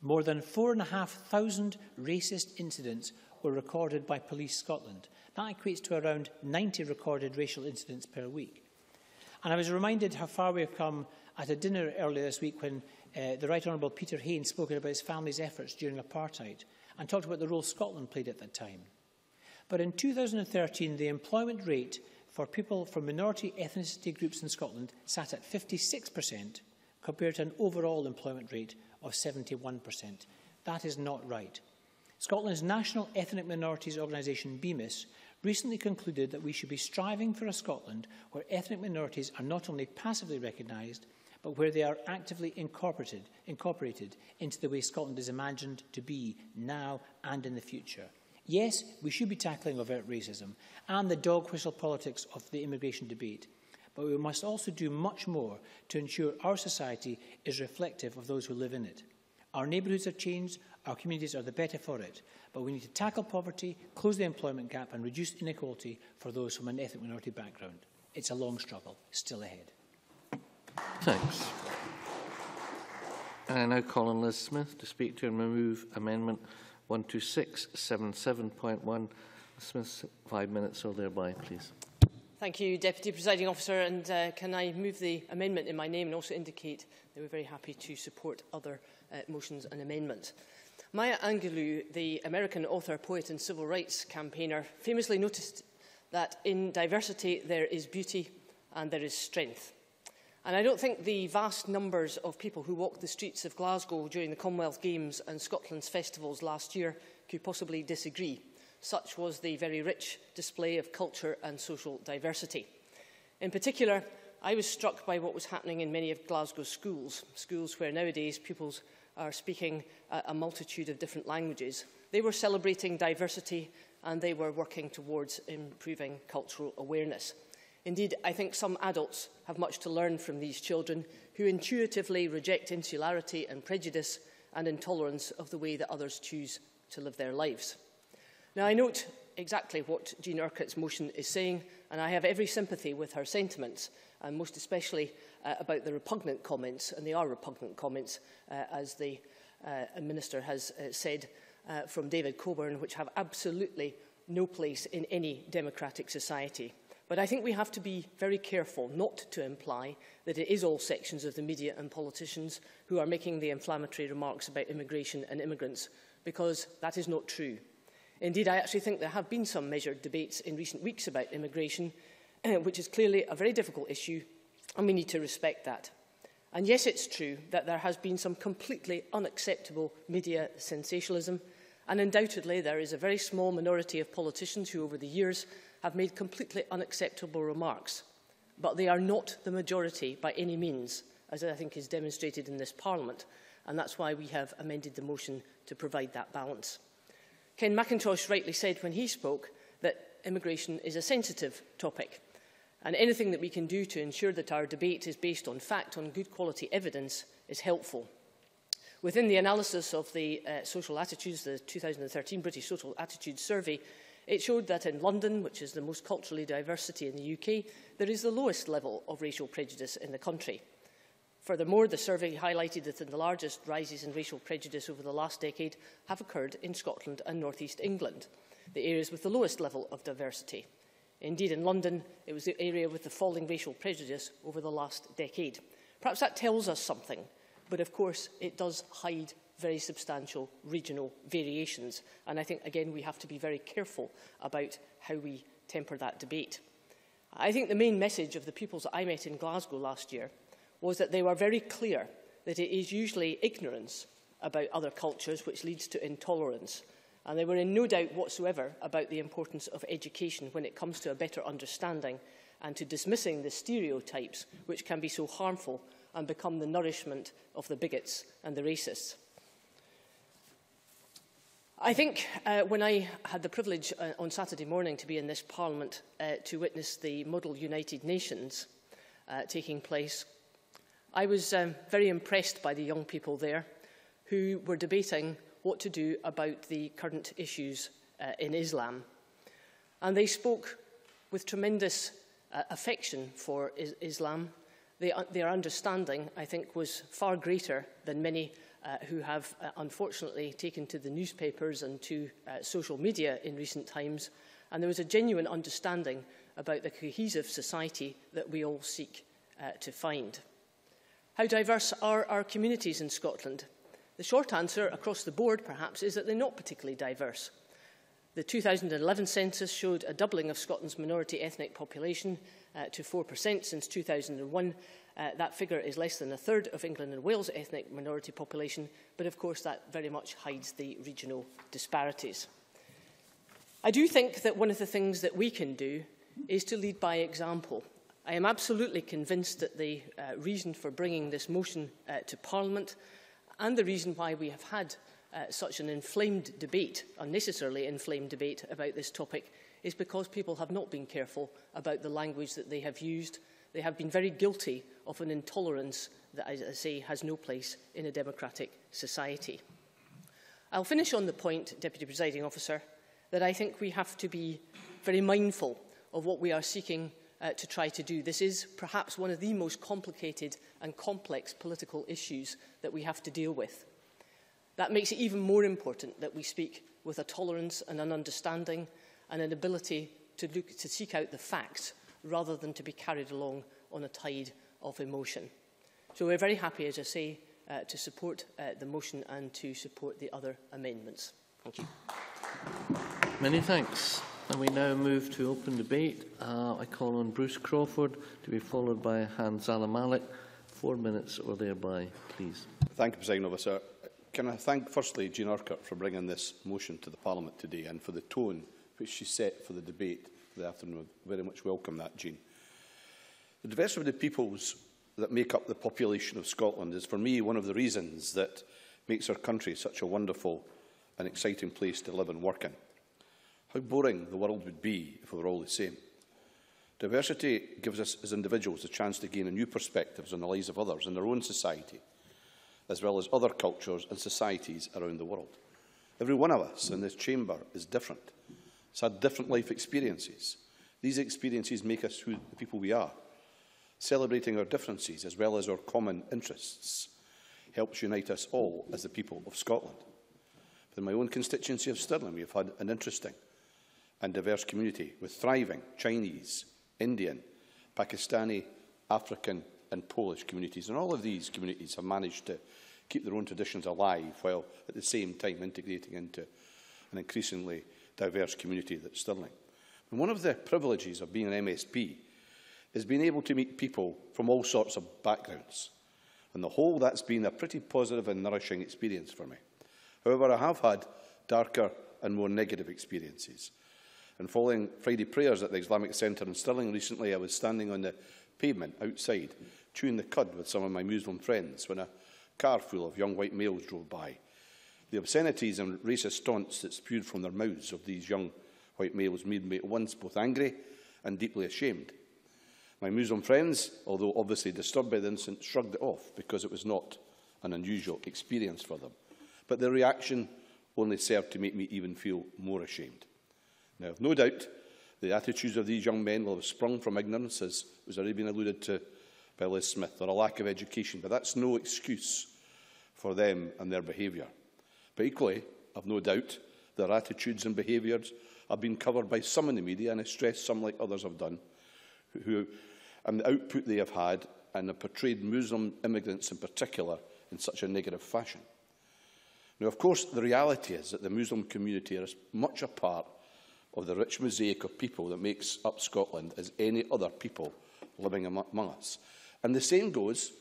more than 4,500 racist incidents were recorded by Police Scotland. That equates to around 90 recorded racial incidents per week. And I was reminded how far we have come at a dinner earlier this week when the Right Honourable Peter Hayne spoke about his family's efforts during apartheid and talked about the role Scotland played at that time. But in 2013, the employment rate for people from minority ethnicity groups in Scotland sat at 56% compared to an overall employment rate of 71%. That is not right. Scotland's National Ethnic Minorities Organisation, Bemis, recently concluded that we should be striving for a Scotland where ethnic minorities are not only passively recognised, but where they are actively incorporated into the way Scotland is imagined to be now and in the future. Yes, we should be tackling overt racism and the dog whistle politics of the immigration debate, but we must also do much more to ensure our society is reflective of those who live in it. Our neighbourhoods have changed, our communities are the better for it, but we need to tackle poverty, close the employment gap and reduce inequality for those from an ethnic minority background. It's a long struggle, still ahead. Thanks. I now call on Liz Smith to speak to and remove Amendment 12677.1. Smith, 5 minutes or thereby, please. Thank you, Deputy Presiding Officer, and can I move the amendment in my name and also indicate that we're very happy to support other motions and amendments. Maya Angelou, the American author, poet and civil rights campaigner, famously noticed that in diversity there is beauty and there is strength. And I don't think the vast numbers of people who walked the streets of Glasgow during the Commonwealth Games and Scotland's festivals last year could possibly disagree. Such was the very rich display of culture and social diversity. In particular, I was struck by what was happening in many of Glasgow's schools, schools where nowadays pupils are speaking a multitude of different languages. They were celebrating diversity and they were working towards improving cultural awareness. Indeed, I think some adults have much to learn from these children who intuitively reject insularity and prejudice and intolerance of the way that others choose to live their lives. Now, I note exactly what Jean Urquhart's motion is saying, and I have every sympathy with her sentiments, and most especially about the repugnant comments, and they are repugnant comments, as the Minister has said, from David Coburn, which have absolutely no place in any democratic society. But I think we have to be very careful not to imply that it is all sections of the media and politicians who are making the inflammatory remarks about immigration and immigrants, because that is not true. Indeed, I actually think there have been some measured debates in recent weeks about immigration, which is clearly a very difficult issue, and we need to respect that. And yes, it's true that there has been some completely unacceptable media sensationalism, and undoubtedly there is a very small minority of politicians who over the years have made completely unacceptable remarks, but they are not the majority by any means, as I think is demonstrated in this Parliament, and that's why we have amended the motion to provide that balance. Ken McIntosh rightly said when he spoke that immigration is a sensitive topic, and anything that we can do to ensure that our debate is based on fact, on good quality evidence, is helpful. Within the analysis of the social attitudes, the 2013 British Social Attitudes Survey, it showed that in London, which is the most culturally diverse city in the UK, there is the lowest level of racial prejudice in the country. Furthermore, the survey highlighted that the largest rises in racial prejudice over the last decade have occurred in Scotland and North East England, the areas with the lowest level of diversity. Indeed, in London, it was the area with the falling racial prejudice over the last decade. Perhaps that tells us something, but of course it does hide very substantial regional variations. And I think, again, we have to be very careful about how we temper that debate. I think the main message of the pupils that I met in Glasgow last year was that they were very clear that it is usually ignorance about other cultures which leads to intolerance. And they were in no doubt whatsoever about the importance of education when it comes to a better understanding and to dismissing the stereotypes which can be so harmful and become the nourishment of the bigots and the racists. I think when I had the privilege on Saturday morning to be in this Parliament to witness the Model United Nations taking place, I was very impressed by the young people there who were debating what to do about the current issues in Islam. And they spoke with tremendous affection for Islam. Their understanding, I think, was far greater than many who have unfortunately taken to the newspapers and to social media in recent times. And there was a genuine understanding about the cohesive society that we all seek to find. How diverse are our communities in Scotland? The short answer, across the board perhaps, is that they're not particularly diverse. The 2011 census showed a doubling of Scotland's minority ethnic population to 4% since 2001. That figure is less than a third of England and Wales' ethnic minority population, but of course that very much hides the regional disparities. I do think that one of the things that we can do is to lead by example. I am absolutely convinced that the reason for bringing this motion to Parliament and the reason why we have had such an inflamed debate, unnecessarily inflamed debate about this topic, is because people have not been careful about the language that they have used. They have been very guilty of an intolerance that, as I say, has no place in a democratic society. I'll finish on the point, Deputy Presiding Officer, that I think we have to be very mindful of what we are seeking to try to do. This is perhaps one of the most complicated and complex political issues that we have to deal with. That makes it even more important that we speak with a tolerance and an understanding and an ability to seek out the facts rather than to be carried along on a tide of emotion. So we're very happy, as I say, to support the motion and to support the other amendments. Thank you. Many thanks. And we now move to open debate. I call on Bruce Crawford to be followed by Hanzala Malik. 4 minutes or thereby, please. Thank you, President Officer. Can I thank, firstly, Jean Urquhart for bringing this motion to the Parliament today and for the tone which she set for the debate this afternoon. I very much welcome that, Jean. The diversity of the peoples that make up the population of Scotland is, for me, one of the reasons that makes our country such a wonderful and exciting place to live and work in. How boring the world would be if we were all the same. Diversity gives us as individuals the chance to gain new perspectives on the lives of others in their own society, as well as other cultures and societies around the world. Every one of us in this chamber is different, has had different life experiences. These experiences make us who the people we are. Celebrating our differences as well as our common interests helps unite us all as the people of Scotland. Within my own constituency of Stirling, we have had an interesting and diverse community with thriving Chinese, Indian, Pakistani, African and Polish communities. And all of these communities have managed to keep their own traditions alive while at the same time integrating into an increasingly diverse community that's Stirling. And one of the privileges of being an MSP is being able to meet people from all sorts of backgrounds. On the whole, that's been a pretty positive and nourishing experience for me. However, I have had darker and more negative experiences. And following Friday prayers at the Islamic Centre in Stirling recently, I was standing on the pavement outside, chewing the cud with some of my Muslim friends when a car full of young white males drove by. The obscenities and racist taunts that spewed from their mouths of these young white males made me at once both angry and deeply ashamed. My Muslim friends, although obviously disturbed by the incident, shrugged it off because it was not an unusual experience for them. But their reaction only served to make me even feel more ashamed. Now, I have no doubt the attitudes of these young men will have sprung from ignorance, as was already been alluded to by Liz Smith, or a lack of education, but that's no excuse for them and their behaviour. But equally, I have no doubt their attitudes and behaviours have been covered by some in the media, and I stress some like others have done, who, and the output they have had, and have portrayed Muslim immigrants in particular in such a negative fashion. Now, of course, the reality is that the Muslim community is much a part of the rich mosaic of people that makes up Scotland as any other people living among us. And the same goes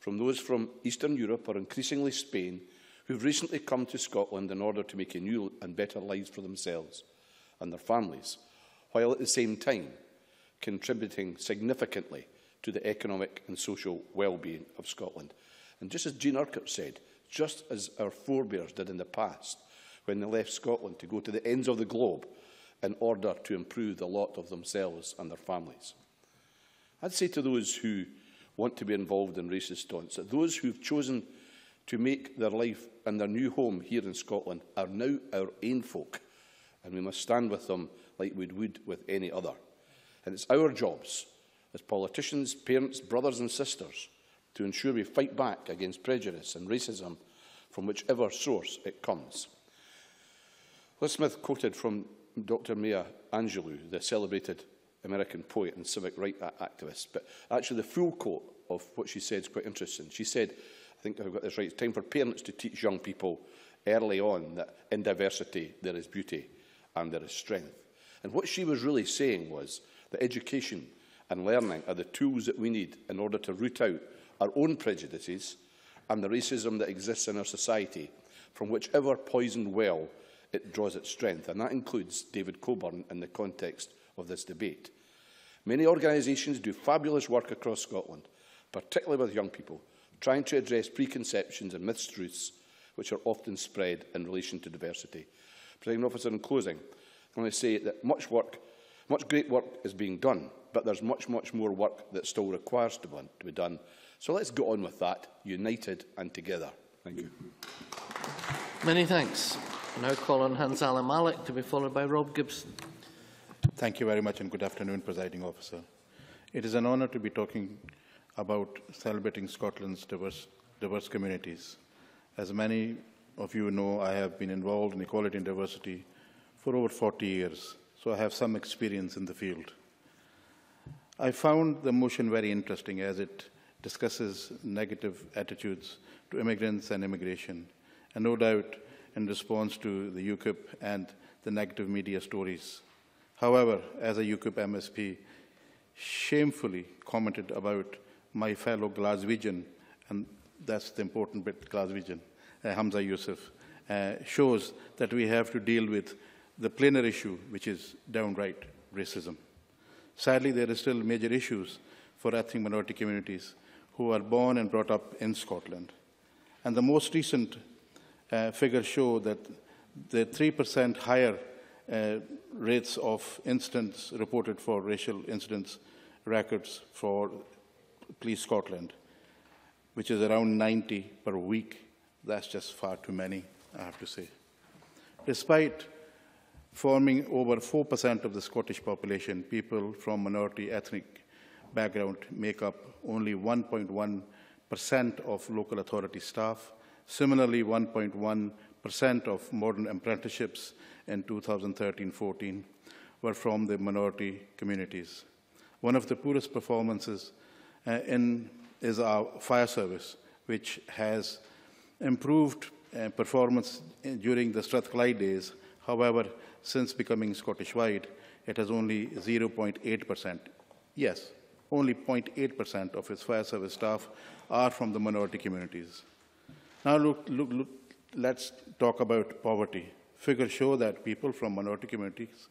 from those from Eastern Europe or increasingly Spain who have recently come to Scotland in order to make a new and better lives for themselves and their families, while at the same time contributing significantly to the economic and social well-being of Scotland. And just as Jean Urquhart said, just as our forebears did in the past when they left Scotland to go to the ends of the globe in order to improve the lot of themselves and their families. I'd say to those who want to be involved in racist taunts that those who've chosen to make their life and their new home here in Scotland are now our ain folk, and we must stand with them like we would with any other. And it's our jobs as politicians, parents, brothers and sisters to ensure we fight back against prejudice and racism from whichever source it comes. Liz Smith quoted from Dr. Maya Angelou, the celebrated American poet and civic rights activist, but actually the full quote of what she said is quite interesting. She said, I think I've got this right, it's time for parents to teach young people early on that in diversity there is beauty and there is strength. And what she was really saying was that education and learning are the tools that we need in order to root out our own prejudices and the racism that exists in our society from whichever poisoned well it draws its strength, and that includes David Coburn in the context of this debate. Many organisations do fabulous work across Scotland, particularly with young people, trying to address preconceptions and mistruths which are often spread in relation to diversity. Presiding Officer, in closing, I want to say that much great work is being done, but there's much more work that still requires to be done. So let's get on with that, united and together. Thank you. Many thanks. I now call on Hanzala Malik to be followed by Rob Gibson. Thank you very much and good afternoon, Presiding Officer. It is an honour to be talking about celebrating Scotland's diverse communities. As many of you know, I have been involved in equality and diversity for over 40 years, so I have some experience in the field. I found the motion very interesting as it discusses negative attitudes to immigrants and immigration, and no doubt in response to the UKIP and the negative media stories. However, as a UKIP MSP shamefully commented about my fellow Glaswegian, and that's the important bit, Glaswegian, Humza Yousaf, shows that we have to deal with the plainer issue, which is downright racism. Sadly, there are still major issues for ethnic minority communities who are born and brought up in Scotland. And the most recent figures show that the 3% higher rates of incidents reported for racial incidents records for Police Scotland, which is around 90 per week. That's just far too many, I have to say. Despite forming over 4% of the Scottish population, people from minority ethnic background make up only 1.1% of local authority staff. Similarly, 1.1% of modern apprenticeships in 2013-14 were from the minority communities. One of the poorest performances is our fire service, which has improved performance during the Strathclyde days. However, since becoming Scottish-wide, it has only 0.8%. Yes, only 0.8% of its fire service staff are from the minority communities. Now let's talk about poverty. Figures show that people from minority communities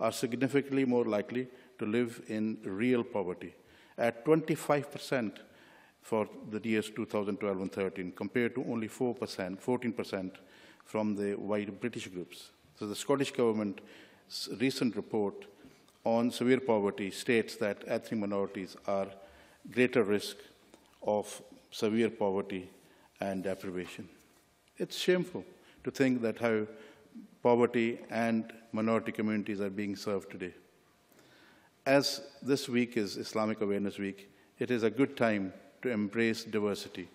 are significantly more likely to live in real poverty, at 25% for the years 2012 and 13, compared to only 14% from the white British groups. So the Scottish Government's recent report on severe poverty states that ethnic minorities are greater risk of severe poverty and deprivation. It's shameful to think that how poverty and minority communities are being served today. As this week is Islamic Awareness Week, it is a good time to embrace diversity.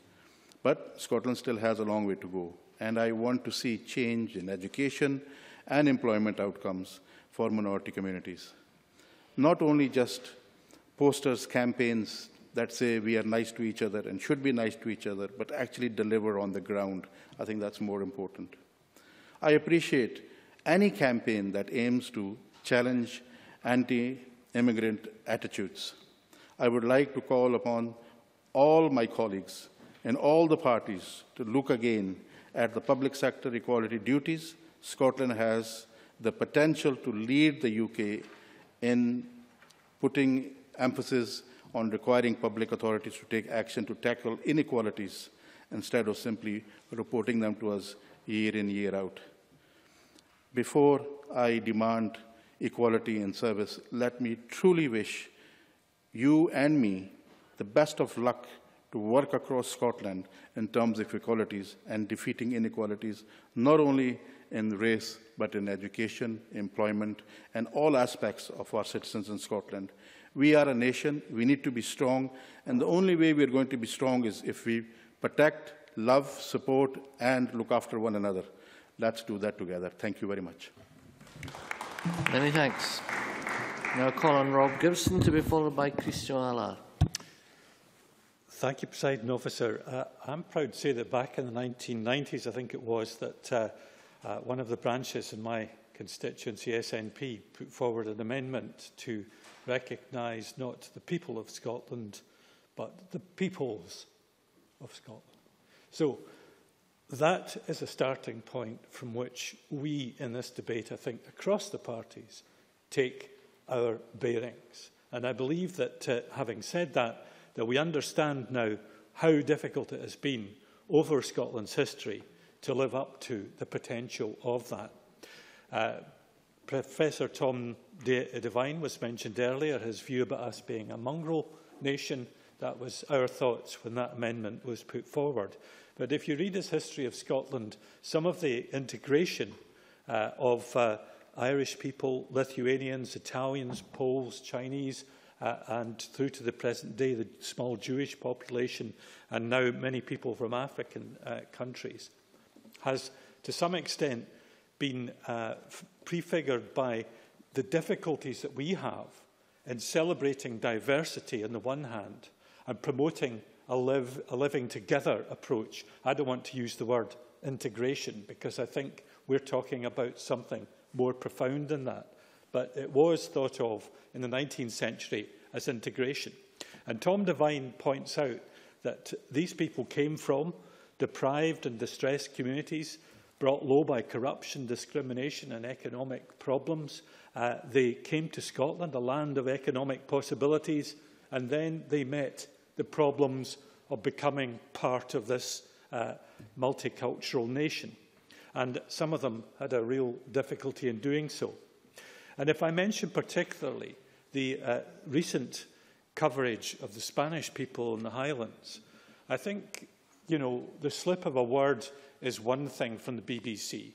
But Scotland still has a long way to go, and I want to see change in education and employment outcomes for minority communities. Not only just posters, campaigns that say we are nice to each other and should be nice to each other, but actually deliver on the ground. I think that's more important. I appreciate any campaign that aims to challenge anti-immigrant attitudes. I would like to call upon all my colleagues and all the parties to look again at the public sector equality duties. Scotland has the potential to lead the UK in putting emphasis on requiring public authorities to take action to tackle inequalities instead of simply reporting them to us year in, year out. Before I demand equality in service, let me truly wish you and me the best of luck to work across Scotland in terms of equalities and defeating inequalities, not only in race, but in education, employment, and all aspects of our citizens in Scotland. We are a nation, we need to be strong, and the only way we are going to be strong is if we protect, love, support, and look after one another. Let's do that together. Thank you very much. Many thanks. Now I call on Rob Gibson to be followed by Christian Allard. Thank you, Presiding Officer. I'm proud to say that back in the 1990s, I think it was, that one of the branches in my constituency, SNP, put forward an amendment to recognise not the people of Scotland, but the peoples of Scotland. So that is a starting point from which we, in this debate, I think, across the parties, take our bearings. And I believe that, having said that, we understand now how difficult it has been over Scotland's history to live up to the potential of that. Professor Tom Devine was mentioned earlier, his view about us being a mongrel nation. That was our thoughts when that amendment was put forward. But if you read his history of Scotland, some of the integration of Irish people, Lithuanians, Italians, Poles, Chinese, and through to the present day, the small Jewish population, and now many people from African countries, has to some extent been prefigured by the difficulties that we have in celebrating diversity on the one hand and promoting a living together approach. I don't want to use the word integration because I think we're talking about something more profound than that. But it was thought of in the 19th century as integration. And Tom Devine points out that these people came from deprived and distressed communities, brought low by corruption, discrimination and economic problems. They came to Scotland, a land of economic possibilities, and then they met the problems of becoming part of this multicultural nation. And some of them had a real difficulty in doing so. And if I mention particularly the recent coverage of the Spanish people in the Highlands, I think, you know, the slip of a word is one thing from the BBC,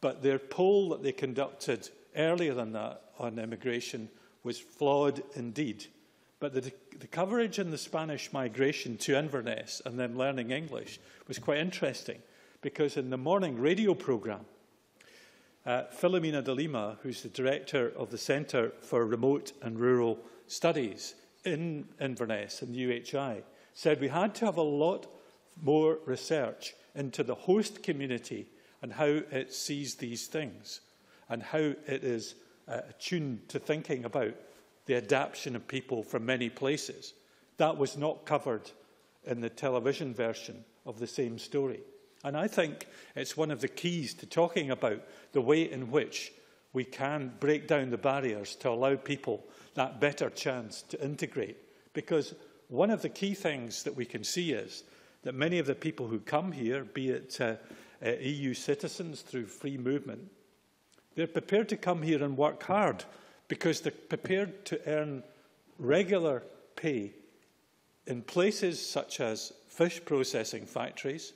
but their poll that they conducted earlier than that on immigration was flawed indeed. But the coverage in the Spanish migration to Inverness and them learning English was quite interesting, because in the morning radio programme, Philomena de Lima, who's the director of the Centre for Remote and Rural Studies in Inverness and the UHI, said we had to have a lot more research into the host community and how it sees these things and how it is attuned to thinking about the adaptation of people from many places. That was not covered in the television version of the same story. And I think it's one of the keys to talking about the way in which we can break down the barriers to allow people that better chance to integrate. Because one of the key things that we can see is that many of the people who come here, be it EU citizens through free movement, they're prepared to come here and work hard because they're prepared to earn regular pay in places such as fish processing factories,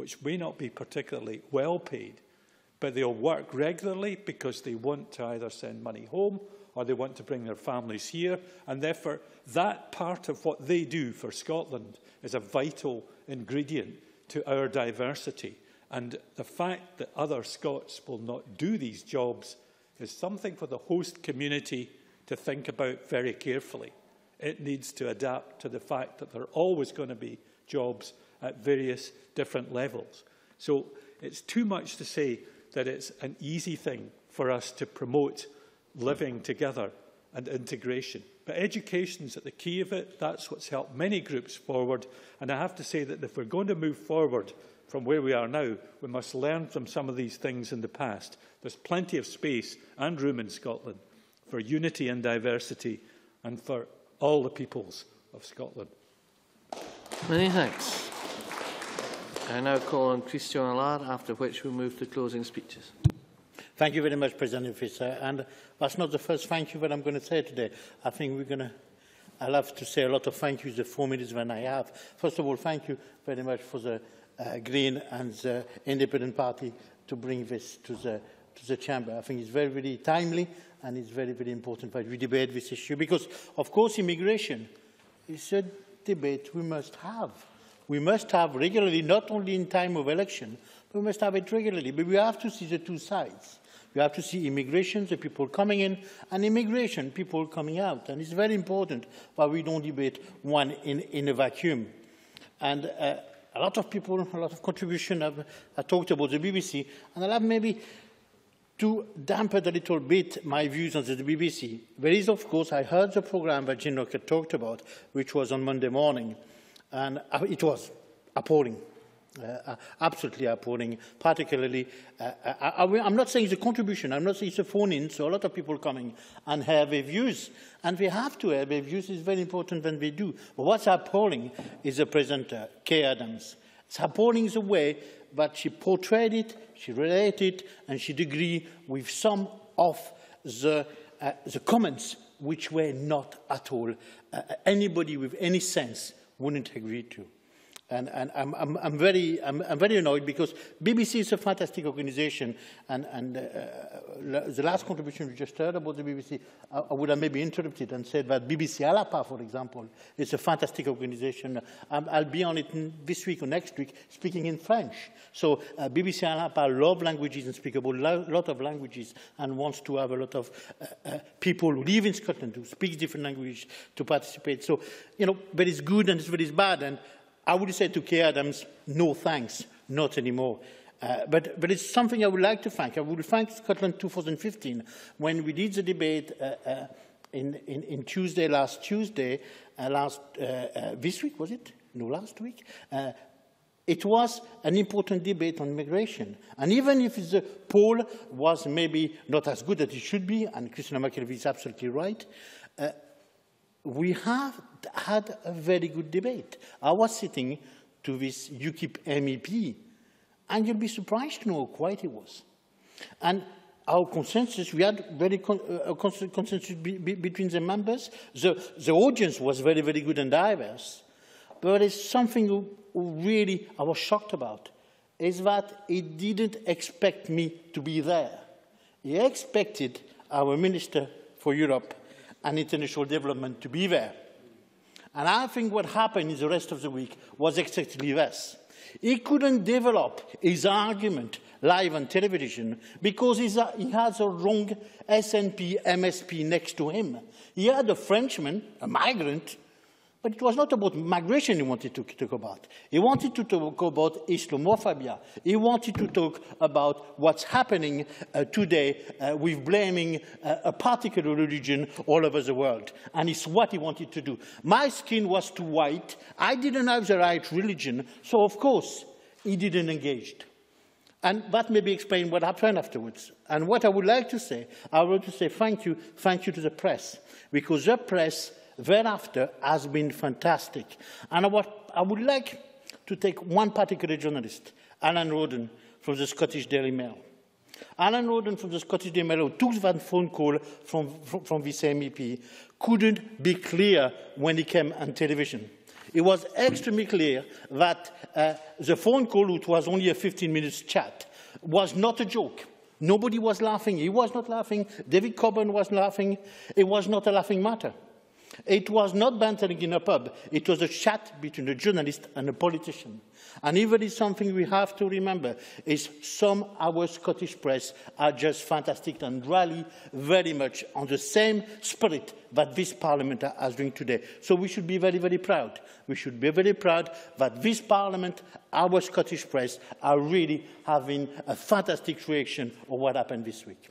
which may not be particularly well paid, but they'll work regularly because they want to either send money home or they want to bring their families here. And therefore, that part of what they do for Scotland is a vital ingredient to our diversity. And the fact that other Scots will not do these jobs is something for the host community to think about very carefully. It needs to adapt to the fact that there are always going to be jobs at various different levels. So it's too much to say that it's an easy thing for us to promote living together and integration. But education's at the key of it. That's what's helped many groups forward. And I have to say that if we're going to move forward from where we are now, we must learn from some of these things in the past. There's plenty of space and room in Scotland for unity and diversity and for all the peoples of Scotland. Many thanks. I now call on Christian Allard, after which we move to closing speeches. Thank you very much, President Officer. And that's not the first thank you that I'm going to say today. I think we're going to... I'll have to say a lot of thank yous the 4 minutes when I have. First of all, thank you very much for the Green and the Independent Party to bring this to the Chamber. I think it's very, very timely and it's very, very important that we debate this issue because, of course, immigration is a debate we must have. We must have regularly, not only in time of election, but we must have it regularly. But we have to see the two sides. We have to see immigration, the people coming in, and immigration, people coming out. And it's very important that we don't debate one in a vacuum. And a lot of people, a lot of contribution have talked about the BBC, and I'll have maybe to dampen a little bit my views on the BBC. There is, of course, I heard the programme that Jean Urquhart talked about, which was on Monday morning, and it was appalling. Absolutely appalling, particularly, I'm not saying it's a contribution, I'm not saying it's a phone-in, so a lot of people coming and have their views, and we have to have their views, it's very important when we do. But what's appalling is the presenter, Kaye Adams. It's appalling the way that she portrayed it, she related it, and she'd agree with some of the comments which were not at all, anybody with any sense wouldn't agree to. And I'm very annoyed because BBC is a fantastic organisation, and the last contribution we just heard about the BBC, I would have maybe interrupted and said that BBC Alapa, for example, is a fantastic organisation. I'll be on it this week or next week, speaking in French. So BBC Alapa loves languages and speaks about a lot of languages and wants to have a lot of people who live in Scotland who speak different languages to participate. So, you know, there is good and there is bad. And I would say to Kaye Adams, no thanks, not anymore. But it's something I would like to thank. I would thank Scotland 2015 when we did the debate in Tuesday, this week, was it? No, last week. It was an important debate on migration. And even if the poll was maybe not as good as it should be, and Christina McKelvie is absolutely right, we have had a very good debate. I was sitting to this UKIP MEP, and you'll be surprised to know how quiet it was. And our consensus, we had very consensus between the members. The audience was very, very good and diverse. But it's something really I was shocked about, is that it didn't expect me to be there. He expected our Minister for Europe and International Development to be there. And I think what happened in the rest of the week was exactly this. He couldn't develop his argument live on television because he has a wrong SNP MSP next to him. He had a Frenchman, a migrant, but it was not about migration he wanted to talk about. He wanted to talk about Islamophobia. He wanted to talk about what's happening today with blaming a particular religion all over the world. And it's what he wanted to do. My skin was too white. I didn't have the right religion. So, of course, he didn't engage. And that maybe explains what happened afterwards. And what I would like to say, I would like to say thank you to the press, because the press thereafter has been fantastic. And I would like to take one particular journalist, Alan Rodden from the Scottish Daily Mail. Alan Rodden from the Scottish Daily Mail, who took that phone call from this MEP, couldn't be clear when he came on television. It was extremely clear that the phone call, which was only a 15-minute chat, was not a joke. Nobody was laughing. He was not laughing. David Coburn was laughing. It was not a laughing matter. It was not bantering in a pub. It was a chat between a journalist and a politician. And even it's something we have to remember is some our Scottish press are just fantastic and rally very much on the same spirit that this Parliament is doing today. So we should be very, very proud. We should be very proud that this Parliament, our Scottish press, are really having a fantastic reaction of what happened this week.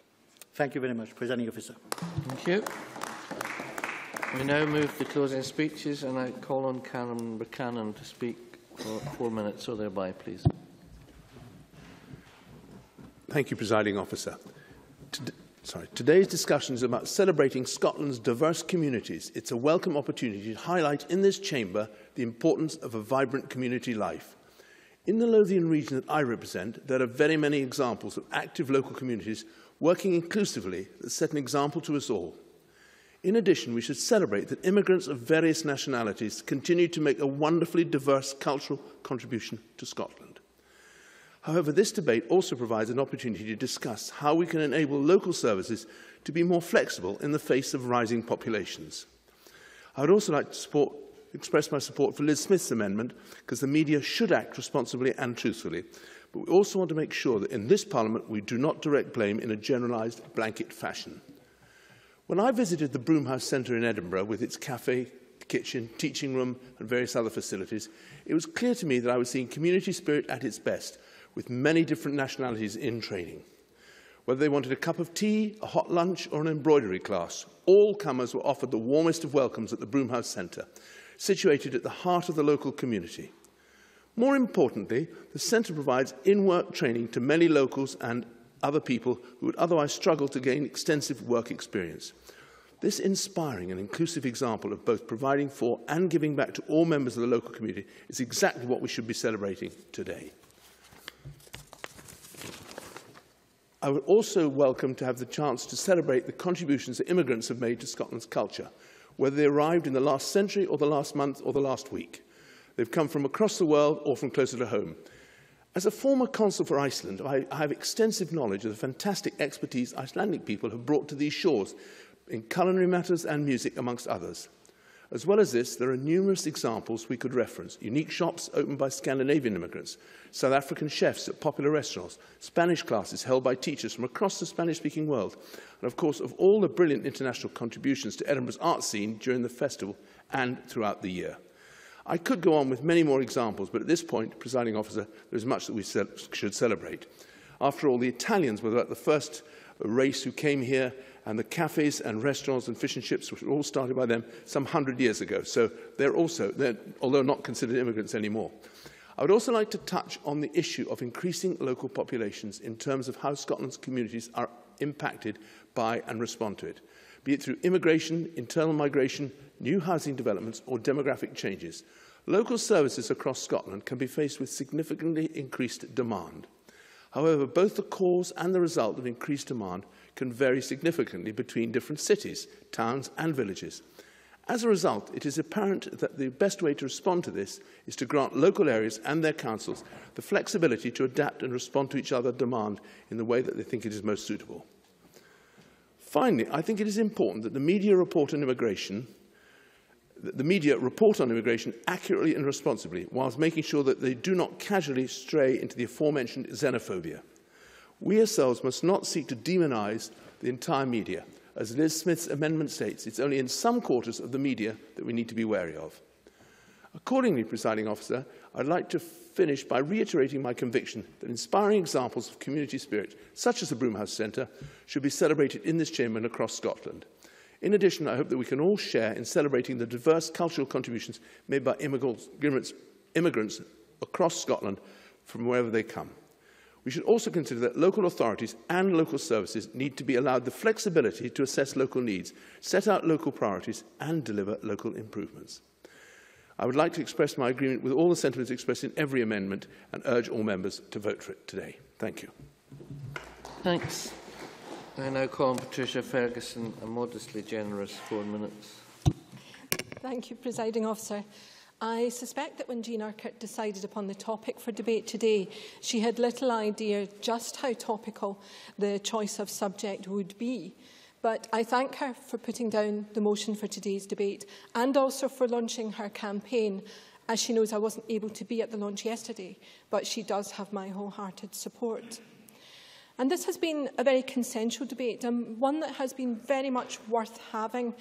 Thank you very much, Presiding Officer. Thank you. We now move to closing speeches, and I call on Karen Buchanan to speak for 4 minutes or thereby, please. Thank you, Presiding Officer. Today's discussion is about celebrating Scotland's diverse communities. It's a welcome opportunity to highlight in this chamber the importance of a vibrant community life. In the Lothian region that I represent, there are very many examples of active local communities working inclusively that set an example to us all. In addition, we should celebrate that immigrants of various nationalities continue to make a wonderfully diverse cultural contribution to Scotland. However, this debate also provides an opportunity to discuss how we can enable local services to be more flexible in the face of rising populations. I would also like to express my support for Liz Smith's amendment, because the media should act responsibly and truthfully. But we also want to make sure that in this Parliament we do not direct blame in a generalised blanket fashion. When I visited the Broomhouse Centre in Edinburgh with its cafe, kitchen, teaching room and various other facilities, it was clear to me that I was seeing community spirit at its best, with many different nationalities in training. Whether they wanted a cup of tea, a hot lunch or an embroidery class, all comers were offered the warmest of welcomes at the Broomhouse Centre, situated at the heart of the local community. More importantly, the centre provides in-work training to many locals and other people who would otherwise struggle to gain extensive work experience. This inspiring and inclusive example of both providing for and giving back to all members of the local community is exactly what we should be celebrating today. I would also welcome to have the chance to celebrate the contributions that immigrants have made to Scotland's culture, whether they arrived in the last century or the last month or the last week. They've come from across the world or from closer to home. As a former consul for Iceland, I have extensive knowledge of the fantastic expertise Icelandic people have brought to these shores in culinary matters and music, amongst others. As well as this, there are numerous examples we could reference. Unique shops opened by Scandinavian immigrants, South African chefs at popular restaurants, Spanish classes held by teachers from across the Spanish-speaking world, and of course of all the brilliant international contributions to Edinburgh's art scene during the festival and throughout the year. I could go on with many more examples, but at this point, Presiding Officer, there is much that we should celebrate. After all, the Italians were the first race who came here, and the cafes and restaurants and fish and chips were all started by them some 100 years ago. So they're also, although not considered immigrants anymore. I would also like to touch on the issue of increasing local populations in terms of how Scotland's communities are impacted by and respond to it, be it through immigration, internal migration, new housing developments or demographic changes. Local services across Scotland can be faced with significantly increased demand. However, both the cause and the result of increased demand can vary significantly between different cities, towns and villages. As a result, it is apparent that the best way to respond to this is to grant local areas and their councils the flexibility to adapt and respond to each other's demand in the way that they think it is most suitable. Finally, I think it is important that the media report on immigration accurately and responsibly, whilst making sure that they do not casually stray into the aforementioned xenophobia. We ourselves must not seek to demonise the entire media. As Liz Smith's amendment states, it's only in some quarters of the media that we need to be wary of. Accordingly, Presiding Officer, I'd like to finish by reiterating my conviction that inspiring examples of community spirit, such as the Broomhouse Centre, should be celebrated in this chamber and across Scotland. In addition, I hope that we can all share in celebrating the diverse cultural contributions made by immigrants across Scotland from wherever they come. We should also consider that local authorities and local services need to be allowed the flexibility to assess local needs, set out local priorities and deliver local improvements. I would like to express my agreement with all the sentiments expressed in every amendment and urge all members to vote for it today. Thank you. Thanks. I now call on Patricia Ferguson, a modestly generous 4 minutes. Thank you, Presiding Officer. I suspect that when Jean Urquhart decided upon the topic for debate today, she had little idea just how topical the choice of subject would be. But I thank her for putting down the motion for today's debate and also for launching her campaign. As she knows, I wasn't able to be at the launch yesterday, but she does have my wholehearted support. And this has been a very consensual debate, and one that has been very much worth having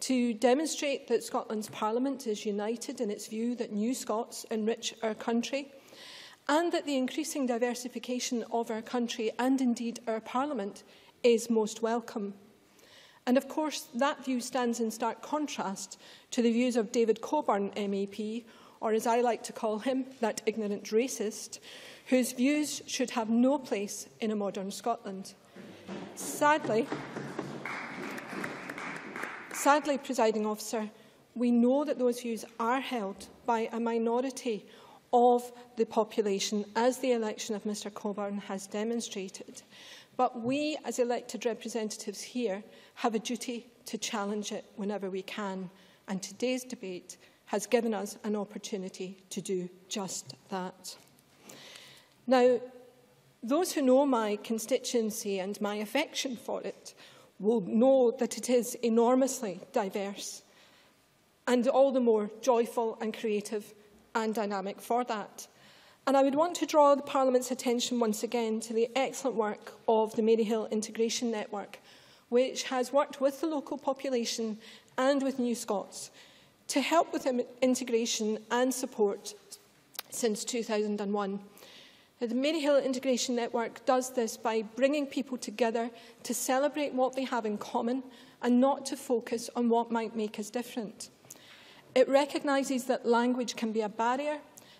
to demonstrate that Scotland's Parliament is united in its view that new Scots enrich our country, and that the increasing diversification of our country and indeed our Parliament is most welcome. And of course, that view stands in stark contrast to the views of David Coburn MEP, or as I like to call him, that ignorant racist, whose views should have no place in a modern Scotland. Sadly, Presiding Officer, we know that those views are held by a minority of the population, as the election of Mr Coburn has demonstrated. But we, as elected representatives here, have a duty to challenge it whenever we can, and today's debate has given us an opportunity to do just that. Now, those who know my constituency and my affection for it will know that it is enormously diverse, and all the more joyful and creative and dynamic for that. And I would want to draw the Parliament's attention once again to the excellent work of the Maryhill Integration Network, which has worked with the local population and with New Scots to help with integration and support since 2001. The Maryhill Integration Network does this by bringing people together to celebrate what they have in common and not to focus on what might make us different. It recognises that language can be a barrier,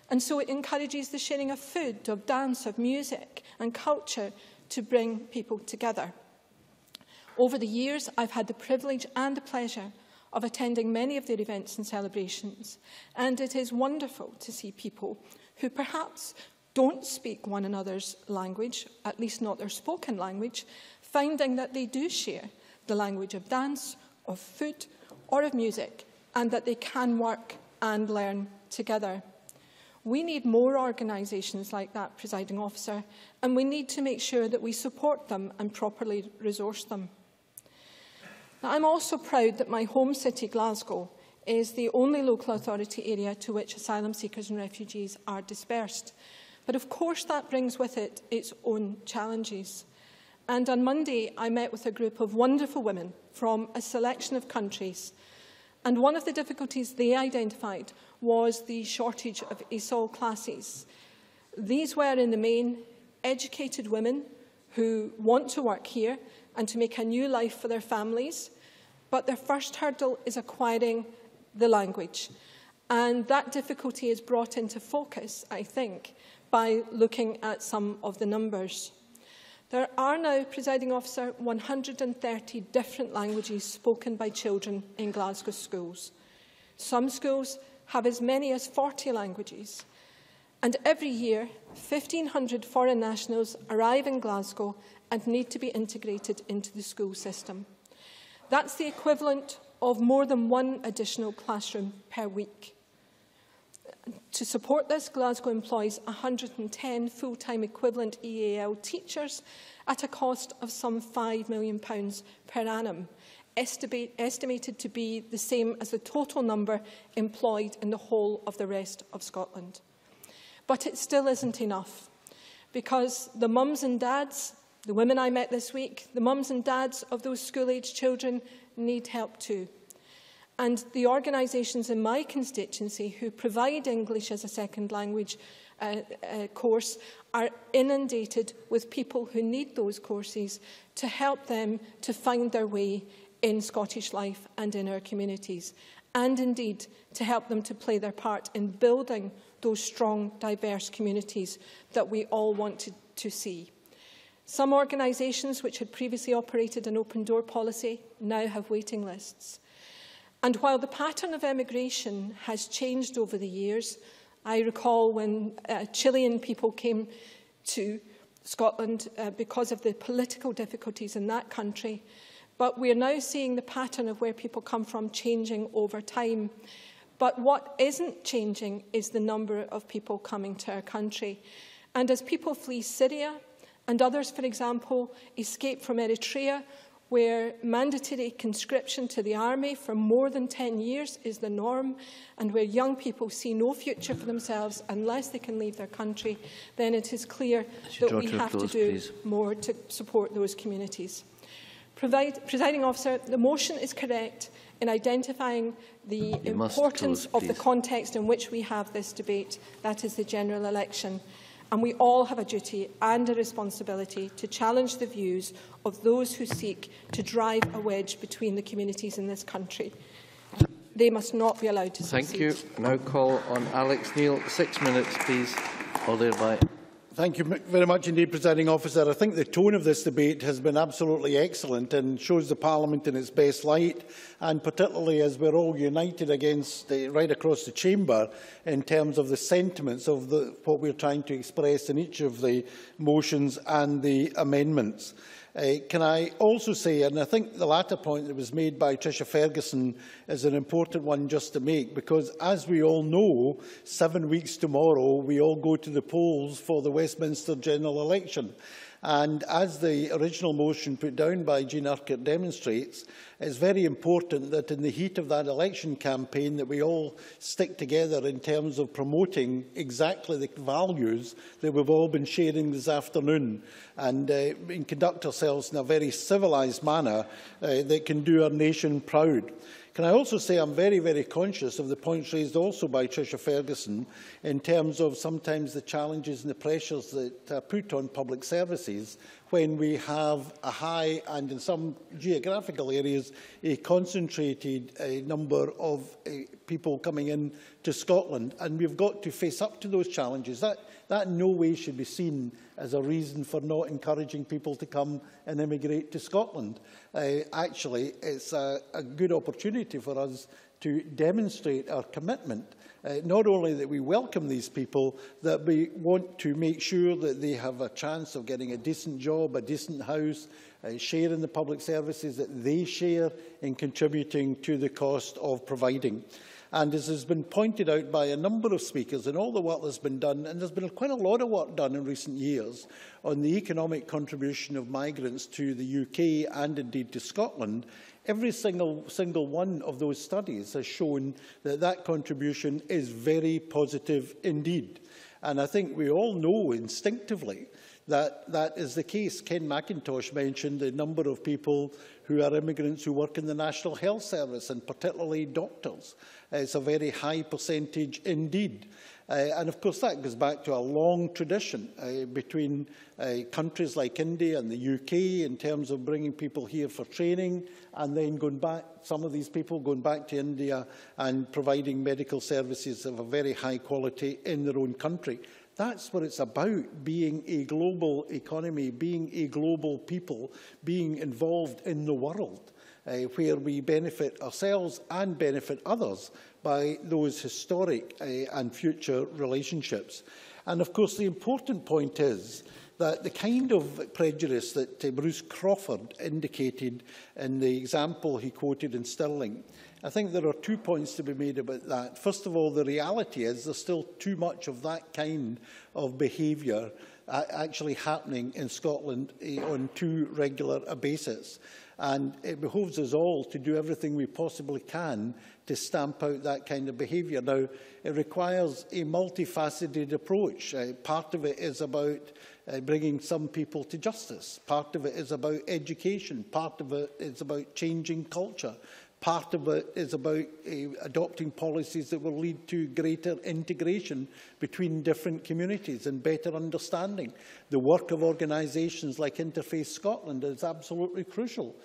and so it encourages the sharing of food, of dance, of music and culture to bring people together. Over the years, I've had the privilege and the pleasure of attending many of their events and celebrations, and it is wonderful to see people who perhaps don't speak one another's language, at least not their spoken language, finding that they do share the language of dance, of food, or of music, and that they can work and learn together. We need more organisations like that, Presiding Officer, and we need to make sure that we support them and properly resource them. Now, I'm also proud that my home city, Glasgow, is the only local authority area to which asylum seekers and refugees are dispersed. But of course that brings with it its own challenges. And on Monday, I met with a group of wonderful women from a selection of countries. And one of the difficulties they identified was the shortage of ESOL classes. These were, in the main, educated women who want to work here and to make a new life for their families, but their first hurdle is acquiring the language. And that difficulty is brought into focus, I think, by looking at some of the numbers. There are now, Presiding Officer, 130 different languages spoken by children in Glasgow schools. Some schools have as many as 40 languages. And every year, 1,500 foreign nationals arrive in Glasgow and need to be integrated into the school system. That's the equivalent of more than one additional classroom per week. To support this, Glasgow employs 110 full-time equivalent EAL teachers at a cost of some £5 million per annum, estimated to be the same as the total number employed in the whole of the rest of Scotland. But it still isn't enough, because the mums and dads, the women I met this week, the mums and dads of those school-aged children need help too. And the organisations in my constituency who provide English as a second language course are inundated with people who need those courses to help them to find their way in Scottish life and in our communities, and indeed to help them to play their part in building those strong, diverse communities that we all wanted to see. Some organisations which had previously operated an open door policy now have waiting lists. And while the pattern of emigration has changed over the years, I recall when Chilean people came to Scotland because of the political difficulties in that country, but we are now seeing the pattern of where people come from changing over time. But what isn't changing is the number of people coming to our country. And as people flee Syria, and others, for example, escape from Eritrea, where mandatory conscription to the army for more than 10 years is the norm, and where young people see no future for themselves unless they can leave their country, then it is clear that we have to do more to support those communities. Presiding Officer, the motion is correct in identifying the importance of the context in which we have this debate, that is the general election. And we all have a duty and a responsibility to challenge the views of those who seek to drive a wedge between the communities in this country. They must not be allowed to succeed. Thank you. Now call on Alex Neil. 6 minutes, please, or thereby. Thank you very much indeed, Presiding Officer. I think the tone of this debate has been absolutely excellent and shows the Parliament in its best light, and particularly as we're all united against, right across the chamber, in terms of the sentiments of what we're trying to express in each of the motions and the amendments. Can I also say, and I think the latter point that was made by Tricia Ferguson is an important one just to make, because as we all know, 7 weeks tomorrow we all go to the polls for the Westminster general election. And as the original motion put down by Jean Urquhart demonstrates, it's very important that in the heat of that election campaign that we all stick together in terms of promoting exactly the values that we've all been sharing this afternoon, and conduct ourselves in a very civilised manner that can do our nation proud. Can I also say I'm very, very conscious of the points raised also by Tricia Ferguson in terms of sometimes the challenges and the pressures that are put on public services when we have a high and, in some geographical areas, a concentrated number of people coming in to Scotland. And we've got to face up to those challenges. That in no way should be seen as a reason for not encouraging people to come and immigrate to Scotland. Actually, it's a good opportunity for us to demonstrate our commitment, not only that we welcome these people, that we want to make sure that they have a chance of getting a decent job, a decent house, sharing the public services that they share in contributing to the cost of providing. And as has been pointed out by a number of speakers, and all the work that's been done, and there's been quite a lot of work done in recent years on the economic contribution of migrants to the UK and indeed to Scotland, every single one of those studies has shown that that contribution is very positive indeed. And I think we all know instinctively that that is the case. Ken McIntosh mentioned the number of people who are immigrants who work in the National Health Service, and particularly doctors. It's a very high percentage indeed. And of course that goes back to a long tradition between countries like India and the UK in terms of bringing people here for training and then going back, some of these people going back to India and providing medical services of a very high quality in their own country. That's what it's about, being a global economy, being a global people, being involved in the world, where we benefit ourselves and benefit others by those historic and future relationships. And of course the important point is that the kind of prejudice that Bruce Crawford indicated in the example he quoted in Stirling, I think there are 2 points to be made about that. First of all, the reality is there's still too much of that kind of behaviour actually happening in Scotland on too regular a basis. And it behoves us all to do everything we possibly can to stamp out that kind of behaviour. Now, it requires a multifaceted approach. Part of it is about bringing some people to justice. Part of it is about education. Part of it is about changing culture. Part of it is about adopting policies that will lead to greater integration between different communities and better understanding. The work of organisations like Interfaith Scotland is absolutely crucial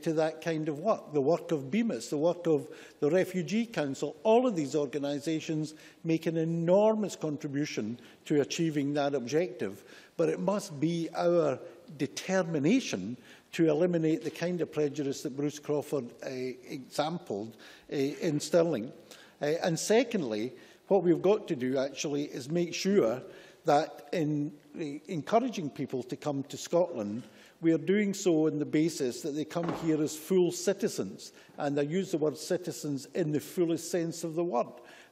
to that kind of work. The work of Bemis, the work of the Refugee Council, all of these organisations make an enormous contribution to achieving that objective. But it must be our determination to eliminate the kind of prejudice that Bruce Crawford exampled in Stirling. And secondly, what we've got to do actually is make sure that in encouraging people to come to Scotland, we are doing so on the basis that they come here as full citizens, and I use the word citizens in the fullest sense of the word,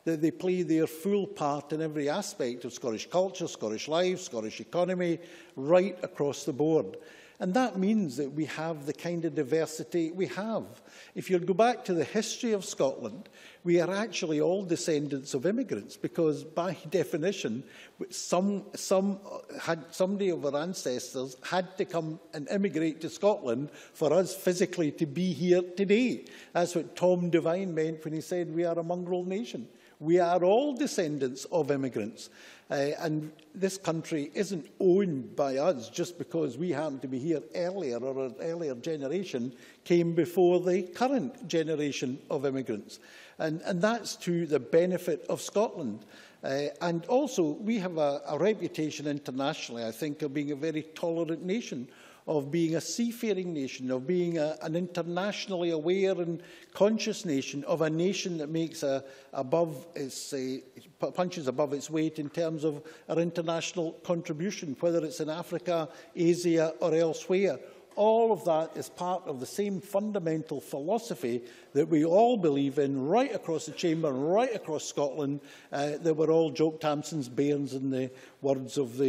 that they play their full part in every aspect of Scottish culture, Scottish life, Scottish economy, right across the board. And that means that we have the kind of diversity we have. If you go back to the history of Scotland, we are actually all descendants of immigrants, because by definition, somebody of our ancestors had to come and immigrate to Scotland for us physically to be here today. That's what Tom Devine meant when he said we are a mongrel nation. We are all descendants of immigrants, and this country isn't owned by us just because we happen to be here earlier, or an earlier generation came before the current generation of immigrants. And that's to the benefit of Scotland. And also, we have a reputation internationally, I think, of being a very tolerant nation, of being a seafaring nation, of being an internationally aware and conscious nation, of a nation that makes punches above its weight in terms of our international contribution, whether it's in Africa, Asia or elsewhere. All of that is part of the same fundamental philosophy that we all believe in right across the chamber, right across Scotland, that we're all Jock Tamson's bairns, in the words of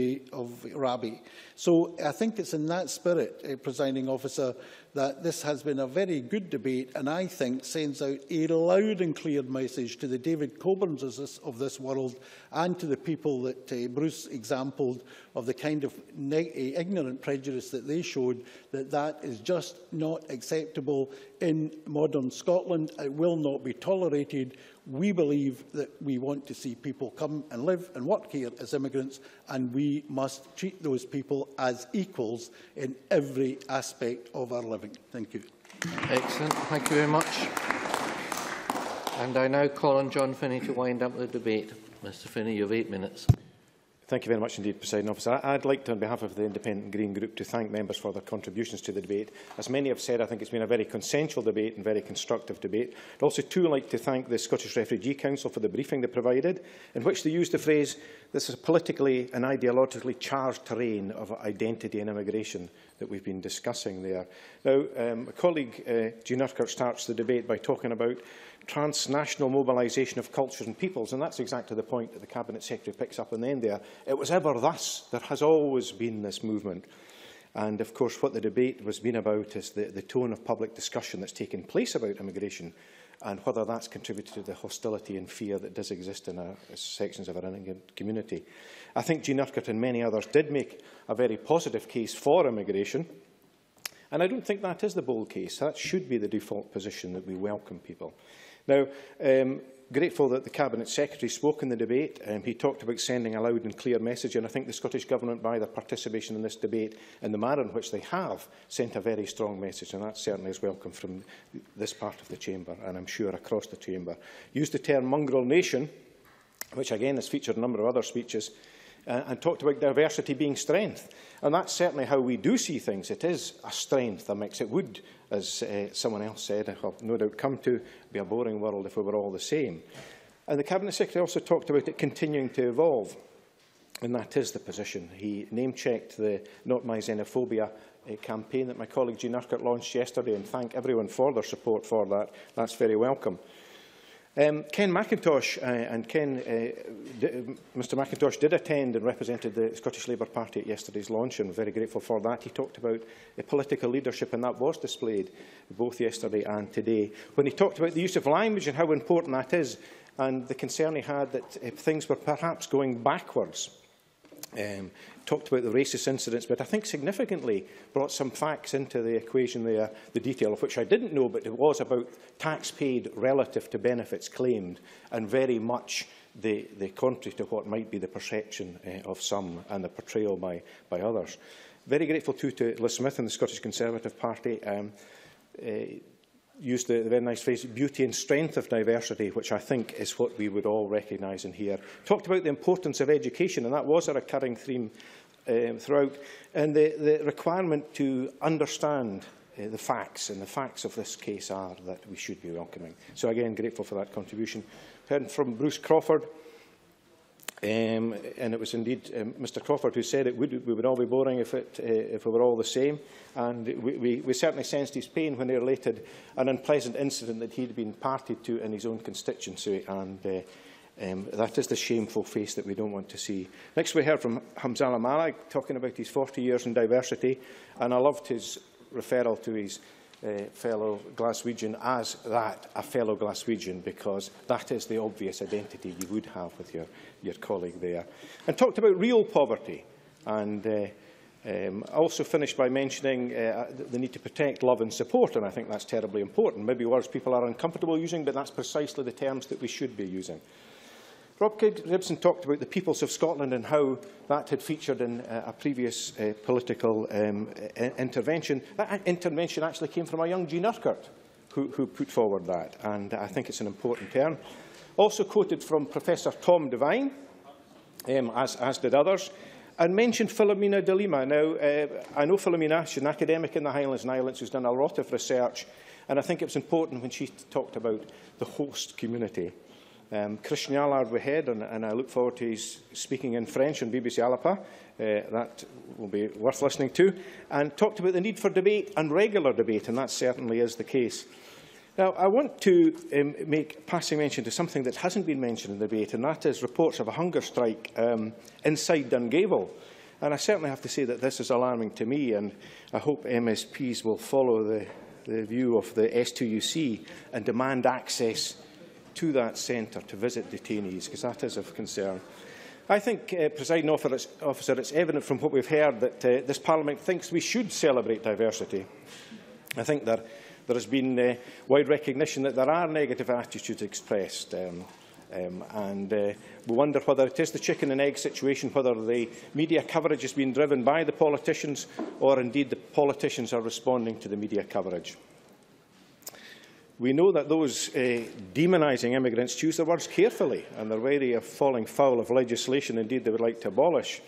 Rabbi. So I think it's in that spirit, Presiding Officer, that this has been a very good debate, and I think sends out a loud and clear message to the David Coburns of this world, and to the people that Bruce exampled, of the kind of ignorant prejudice that they showed, that that is just not acceptable in modern Scotland. It will not be tolerated. We believe that we want to see people come and live and work here as immigrants, and we must treat those people as equals in every aspect of our living. Thank you. Excellent. Thank you very much. And I now call on John Finnie to wind up the debate. Mr Finnie, you have 8 minutes. Thank you very much indeed, Presiding Officer. I'd like to, on behalf of the Independent Green Group, to thank members for their contributions to the debate. As many have said, I think it's been a very consensual debate and very constructive debate. I'd also too like to thank the Scottish Refugee Council for the briefing they provided, in which they used the phrase, this is politically and ideologically charged terrain of identity and immigration that we've been discussing there. Now, my colleague Jean Urquhart starts the debate by talking about transnational mobilisation of cultures and peoples, and that's exactly the point that the Cabinet Secretary picks up in the end there. It was ever thus. There has always been this movement. And, of course, what the debate has been about is the tone of public discussion that's taken place about immigration, and whether that's contributed to the hostility and fear that does exist in our sections of our immigrant community. I think Jean Urquhart and many others did make a very positive case for immigration, and I don't think that is the bold case. That should be the default position, that we welcome people. Now, grateful that the Cabinet Secretary spoke in the debate. He talked about sending a loud and clear message, and I think the Scottish Government, by their participation in this debate and the manner in which they have, sent a very strong message, and that certainly is welcome from this part of the chamber, and I'm sure across the chamber. Used the term mongrel nation, which again has featured a number of other speeches, and talked about diversity being strength. And that's certainly how we do see things. It is a strength, a mix. It would, as someone else said, I'll no doubt come to, be a boring world if we were all the same. And the Cabinet Secretary also talked about it continuing to evolve. And that is the position. He name-checked the Not My Xenophobia campaign that my colleague Jean Urquhart launched yesterday, and thank everyone for their support for that. That's very welcome. Ken McIntosh, Mr McIntosh did attend and represented the Scottish Labour Party at yesterday's launch, and we're very grateful for that. He talked about the political leadership, and that was displayed both yesterday and today. When he talked about the use of language and how important that is, and the concern he had that things were perhaps going backwards, talked about the racist incidents, but I think significantly brought some facts into the equation there, the detail of which I didn't know, but it was about tax paid relative to benefits claimed, and very much the contrary to what might be the perception of some and the portrayal by others. Very grateful too to Liz Smith and the Scottish Conservative Party. Used the very nice phrase, beauty and strength of diversity, which I think is what we would all recognise in here. Talked about the importance of education, and that was a recurring theme throughout, and the requirement to understand the facts, and the facts of this case are that we should be welcoming. So again, grateful for that contribution. Heard from Bruce Crawford And it was indeed Mr Crawford who said it would, we would all be boring if we were all the same. And we certainly sensed his pain when he related an unpleasant incident that he had been party to in his own constituency. And that is the shameful face that we don't want to see. Next, we heard from Hanzala Malik talking about his 40 years in diversity. And I loved his referral to his fellow Glaswegian as that, a fellow Glaswegian, because that is the obvious identity you would have with your colleague there. And talked about real poverty. And also finished by mentioning the need to protect, love and support, and I think that's terribly important. Maybe words people are uncomfortable using, but that's precisely the terms that we should be using. Rob Gibson talked about the peoples of Scotland and how that had featured in a previous political intervention. That intervention actually came from a young Jean Urquhart who put forward that, and I think it's an important term. Also quoted from Professor Tom Devine, as did others, and mentioned Philomena de Lima. Now, I know Philomena, she's an academic in the Highlands and Islands who's done a lot of research, and I think it was important when she talked about the host community. Christian Allard we had, and I look forward to his speaking in French on BBC Alapa. That will be worth listening to. And talked about the need for debate and regular debate, and that certainly is the case. Now, I want to make passing mention to something that hasn't been mentioned in the debate, and that is reports of a hunger strike inside Dungavel. And I certainly have to say that this is alarming to me, and I hope MSPs will follow the view of the S2UC and demand access to that centre to visit detainees, because that is of concern. I think, Presiding Officer, it's evident from what we've heard that this Parliament thinks we should celebrate diversity. I think there has been wide recognition that there are negative attitudes expressed, and we wonder whether it is the chicken and egg situation, whether the media coverage is being driven by the politicians, or indeed the politicians are responding to the media coverage. We know that those demonising immigrants choose their words carefully, and they're wary of falling foul of legislation, indeed they would like to abolish.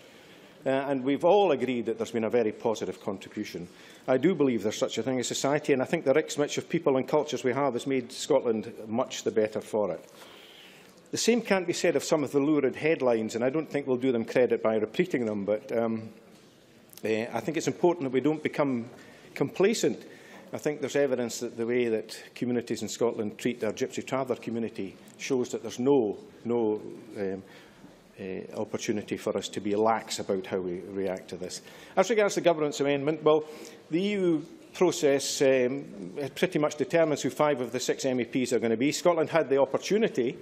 And we've all agreed that there's been a very positive contribution. I do believe there's such a thing as society, and I think the rich mix of people and cultures we have has made Scotland much the better for it. The same can't be said of some of the lurid headlines, and I don't think we'll do them credit by repeating them, but I think it's important that we don't become complacent. I think there's evidence that the way that communities in Scotland treat their Gypsy traveller community shows that there's no opportunity for us to be lax about how we react to this. As regards the government's amendment, well, the EU process pretty much determines who 5 of the 6 MEPs are going to be. Scotland had the opportunity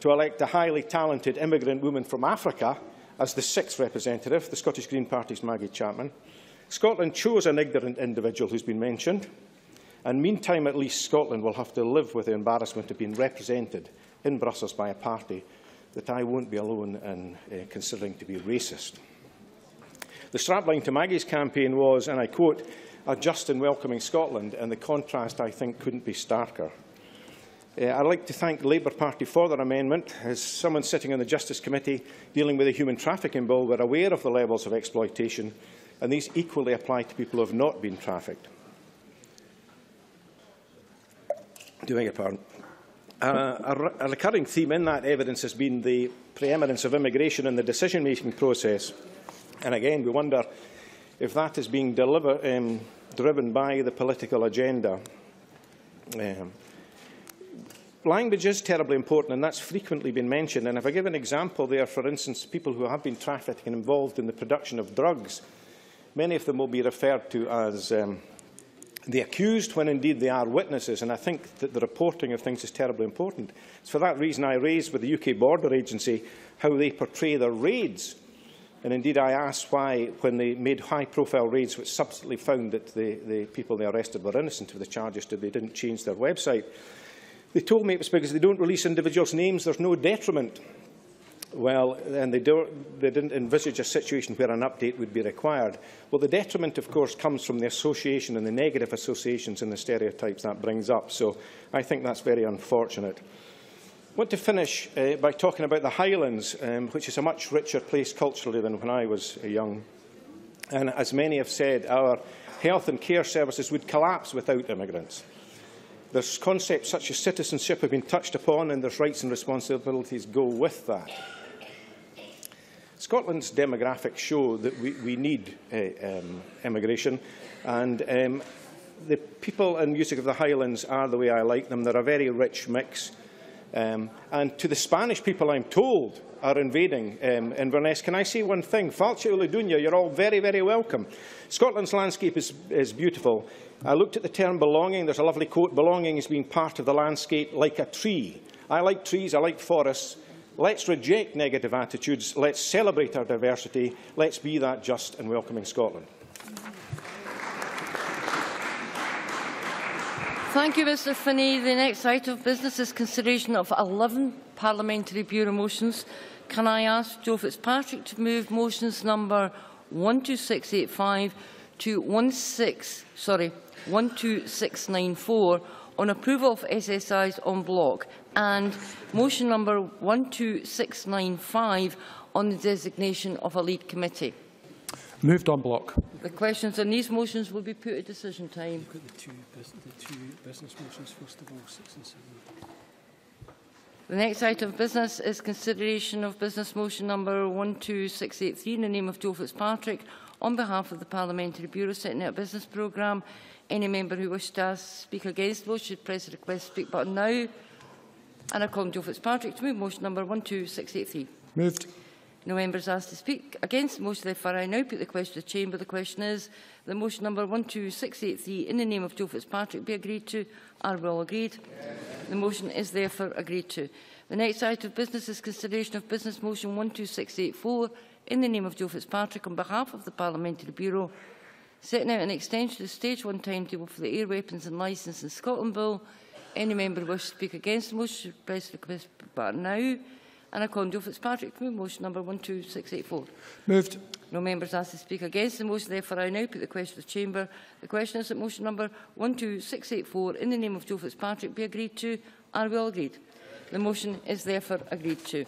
to elect a highly talented immigrant woman from Africa as the 6th representative, the Scottish Green Party's Maggie Chapman. Scotland chose an ignorant individual who's been mentioned. And meantime, at least, Scotland will have to live with the embarrassment of being represented in Brussels by a party that I won't be alone in considering to be racist. The strapline to Maggie's campaign was, and I quote, a just and welcoming Scotland, and the contrast, I think, couldn't be starker. I'd like to thank the Labour Party for their amendment. As someone sitting on the Justice Committee dealing with the human trafficking bill, we're aware of the levels of exploitation, and these equally apply to people who have not been trafficked. A recurring theme in that evidence has been the preeminence of immigration in the decision-making process. And again, we wonder if that is being driven by the political agenda. Language is terribly important, and that's frequently been mentioned. And if I give an example there, for instance, people who have been trafficked and involved in the production of drugs, many of them will be referred to as the accused, when indeed they are witnesses, and I think that the reporting of things is terribly important. It's for that reason I raised with the UK Border Agency how they portray their raids, and indeed I asked why, when they made high-profile raids which subsequently found that the people they arrested were innocent of the charges, that they didn't change their website. They told me it was because they don't release individuals' names, there's no detriment. Well, and they didn't envisage a situation where an update would be required. Well, the detriment, of course, comes from the association and the negative associations and the stereotypes that brings up. So I think that's very unfortunate. I want to finish by talking about the Highlands, which is a much richer place culturally than when I was young. And as many have said, our health and care services would collapse without immigrants. There's concepts such as citizenship have been touched upon, and there's rights and responsibilities go with that. Scotland's demographics show that we need immigration, and the people and music of the Highlands are the way I like them. They're a very rich mix. And to the Spanish people, I'm told, are invading Inverness. Can I say one thing? Falcha Ulladunya, you're all very, very welcome. Scotland's landscape is beautiful. I looked at the term belonging. There's a lovely quote, belonging is being part of the landscape like a tree. I like trees, I like forests. Let's reject negative attitudes. Let's celebrate our diversity. Let's be that just and welcoming Scotland. Thank you, Mr. Finney. The next item of business is consideration of 11 parliamentary bureau motions. Can I ask Joe Fitzpatrick to move motions number 12685 to 12694 on approval of SSIs en bloc, and motion number 12695 on the designation of a lead committee? Moved on block. The questions on these motions will be put at decision time. You've got the two business motions, first of all, 6 and 7. The next item of business is consideration of business motion number 12683 in the name of Joe Fitzpatrick on behalf of the Parliamentary Bureau setting out a business programme. Any member who wishes to speak against the motion should press the request speak button now. And I call on Joe Fitzpatrick to move motion number 12683. Moved. No member is asked to speak against the motion, therefore I now put the question to the Chamber. The question is that motion number 12683 in the name of Joe Fitzpatrick be agreed to. Are we all agreed? Yes. The motion is therefore agreed to. The next item of business is consideration of business motion 12684 in the name of Joe Fitzpatrick on behalf of the Parliamentary Bureau setting out an extension to the stage 1 timetable for the Air Weapons and Licence in Scotland Bill. Any member who wishes to speak against the motion should press the request button now. And I call on Joe Fitzpatrick to move motion number 12684. Moved. No members asked to speak against the motion, therefore I now put the question to the Chamber. The question is that motion number 12684 in the name of Joe Fitzpatrick be agreed to. Are we all agreed? The motion is therefore agreed to.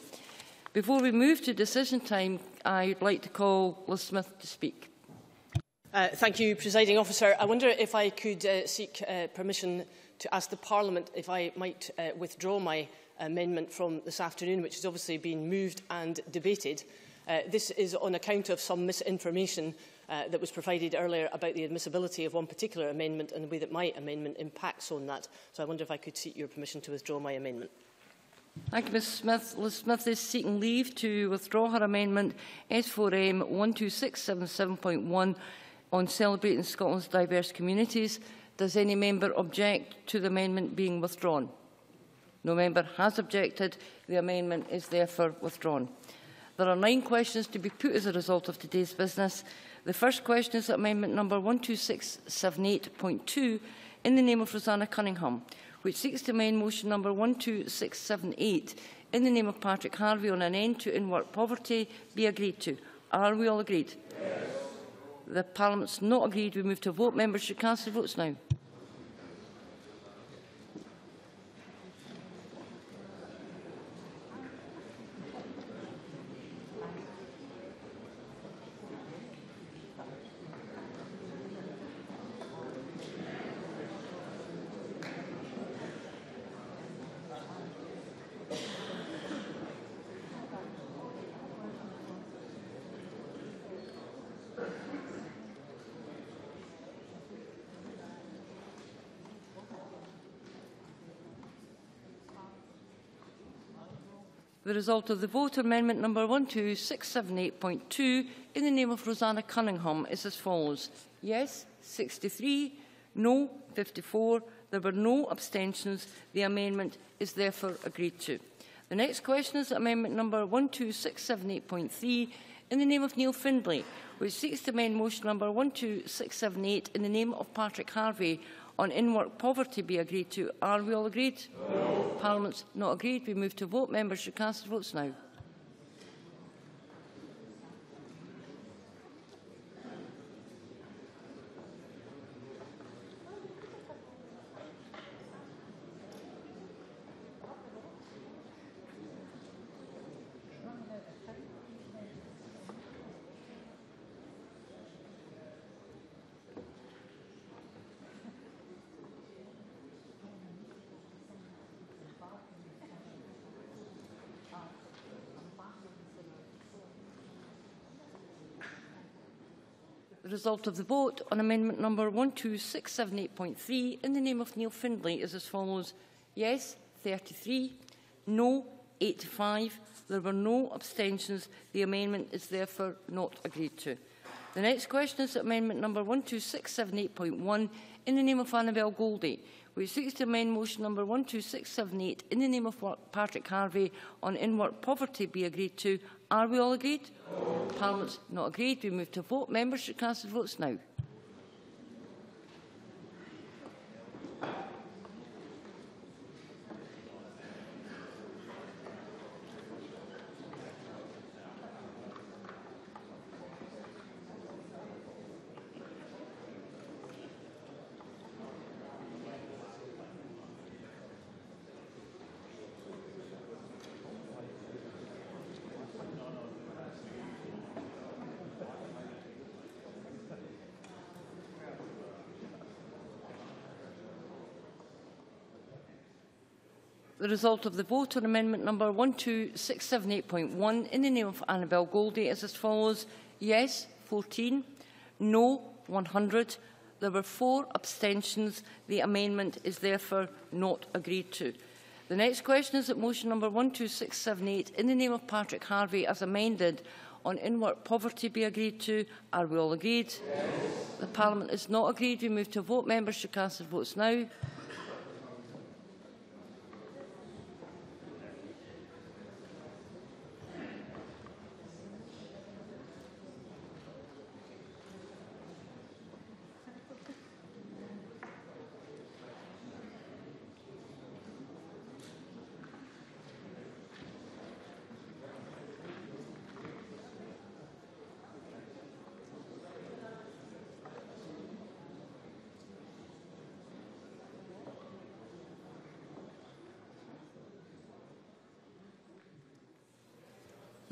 Before we move to decision time, I would like to call Liz Smith to speak. Thank you, Presiding Officer. I wonder if I could seek permission to ask the Parliament if I might withdraw my amendment from this afternoon, which has obviously been moved and debated. This is on account of some misinformation that was provided earlier about the admissibility of one particular amendment and the way that my amendment impacts on that. So I wonder if I could seek your permission to withdraw my amendment. Thank you, Ms Smith. Liz Smith is seeking leave to withdraw her amendment S4M 12677.1 on celebrating Scotland's diverse communities. Does any member object to the amendment being withdrawn? No member has objected. The amendment is therefore withdrawn. There are 9 questions to be put as a result of today's business. The first question is amendment number 12678.2 in the name of Roseanna Cunningham, which seeks to amend motion number 12678 in the name of Patrick Harvey on an end to in-work poverty be agreed to. Are we all agreed? Yes. The Parliament's not agreed. We move to a vote. Members should cast their votes now. The result of the vote on amendment number 12678.2 in the name of Roseanna Cunningham is as follows. Yes, 63. No, 54. There were no abstentions. The amendment is therefore agreed to. The next question is amendment number 12678.3 in the name of Neil Findlay, which seeks to amend motion number 12678 in the name of Patrick Harvey on in-work poverty be agreed to. Are we all agreed? No. Parliament's not agreed. We move to vote. Members should cast their votes now. result of the vote on amendment number 12678.3 in the name of Neil Findlay is as follows. Yes, 33. No, 85. There were no abstentions. The amendment is therefore not agreed to. The next question is amendment number 12678.1 in the name of Annabel Goldie, which seeks to amend motion number 12678 in the name of Patrick Harvey on in-work poverty be agreed to. Are we all agreed? No. Parliament's not agreed. We move to vote. Members should cast their votes now. The result of the vote on amendment number 12678.1 in the name of Annabel Goldie is as follows. Yes, 14. No, 100. There were 4 abstentions. The amendment is therefore not agreed to. The next question is that motion number 12678 in the name of Patrick Harvey as amended on in-work poverty be agreed to. Are we all agreed? Yes. The Parliament is not agreed. We move to a vote. Members should cast their votes now.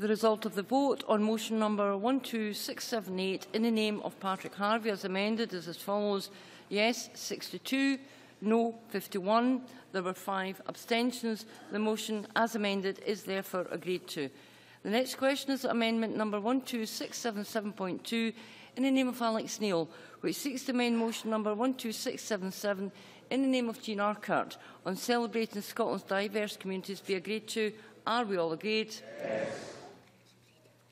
The result of the vote on motion number 12678 in the name of Patrick Harvey as amended is as follows. Yes, 62. No, 51. There were 5 abstentions. The motion as amended is therefore agreed to. The next question is amendment number 12677.2 in the name of Alex Neil, which seeks to amend motion number 12677 in the name of Jean Urquhart on celebrating Scotland's diverse communities be agreed to. Are we all agreed? Yes.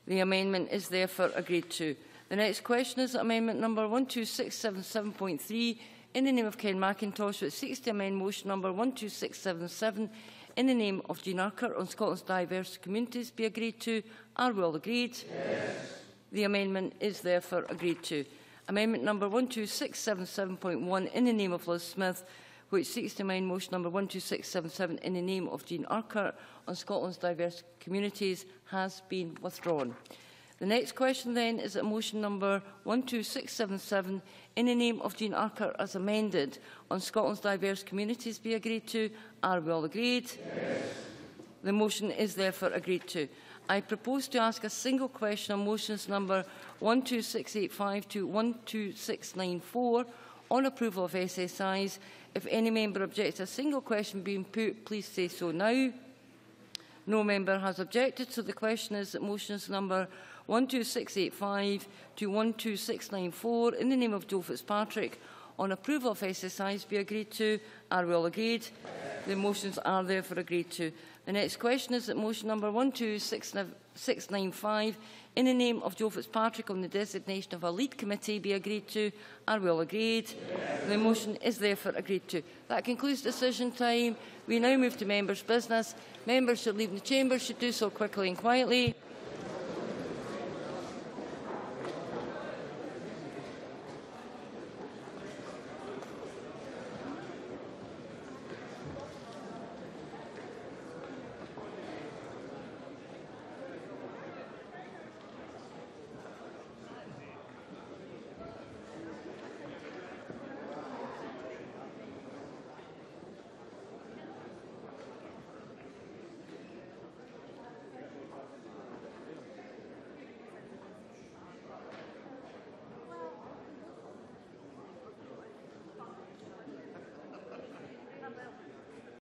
The amendment is therefore agreed to. The next question is amendment number 12677.3 in the name of Ken McIntosh, which seeks to amend motion number 12677 in the name of Jean Urquhart on Scotland's diverse communities be agreed to. Are we all agreed? Yes. The amendment is therefore agreed to. Amendment number 12677.1 in the name of Liz Smith, which seeks to amend motion number 12677 in the name of Jean Urquhart on Scotland's diverse communities has been withdrawn. The next question then is that motion number 12677 in the name of Jean Urquhart as amended on Scotland's diverse communities be agreed to. Are we all agreed? Yes. The motion is therefore agreed to. I propose to ask a single question on motions number 12685 to 12694 on approval of SSIs. If any member objects to a single question being put, please say so now. No member has objected, so the question is that motions number 12685 to 12694 in the name of Joe Fitzpatrick on approval of SSIs be agreed to. Are we all agreed? Yes. The motions are therefore agreed to. The next question is that motion number 12695 in the name of Joe Fitzpatrick on the designation of a lead committee be agreed to. Are we all agreed? Yes. The motion is therefore agreed to. That concludes decision time. We now move to members' business. Members should leave the chamber should do so quickly and quietly.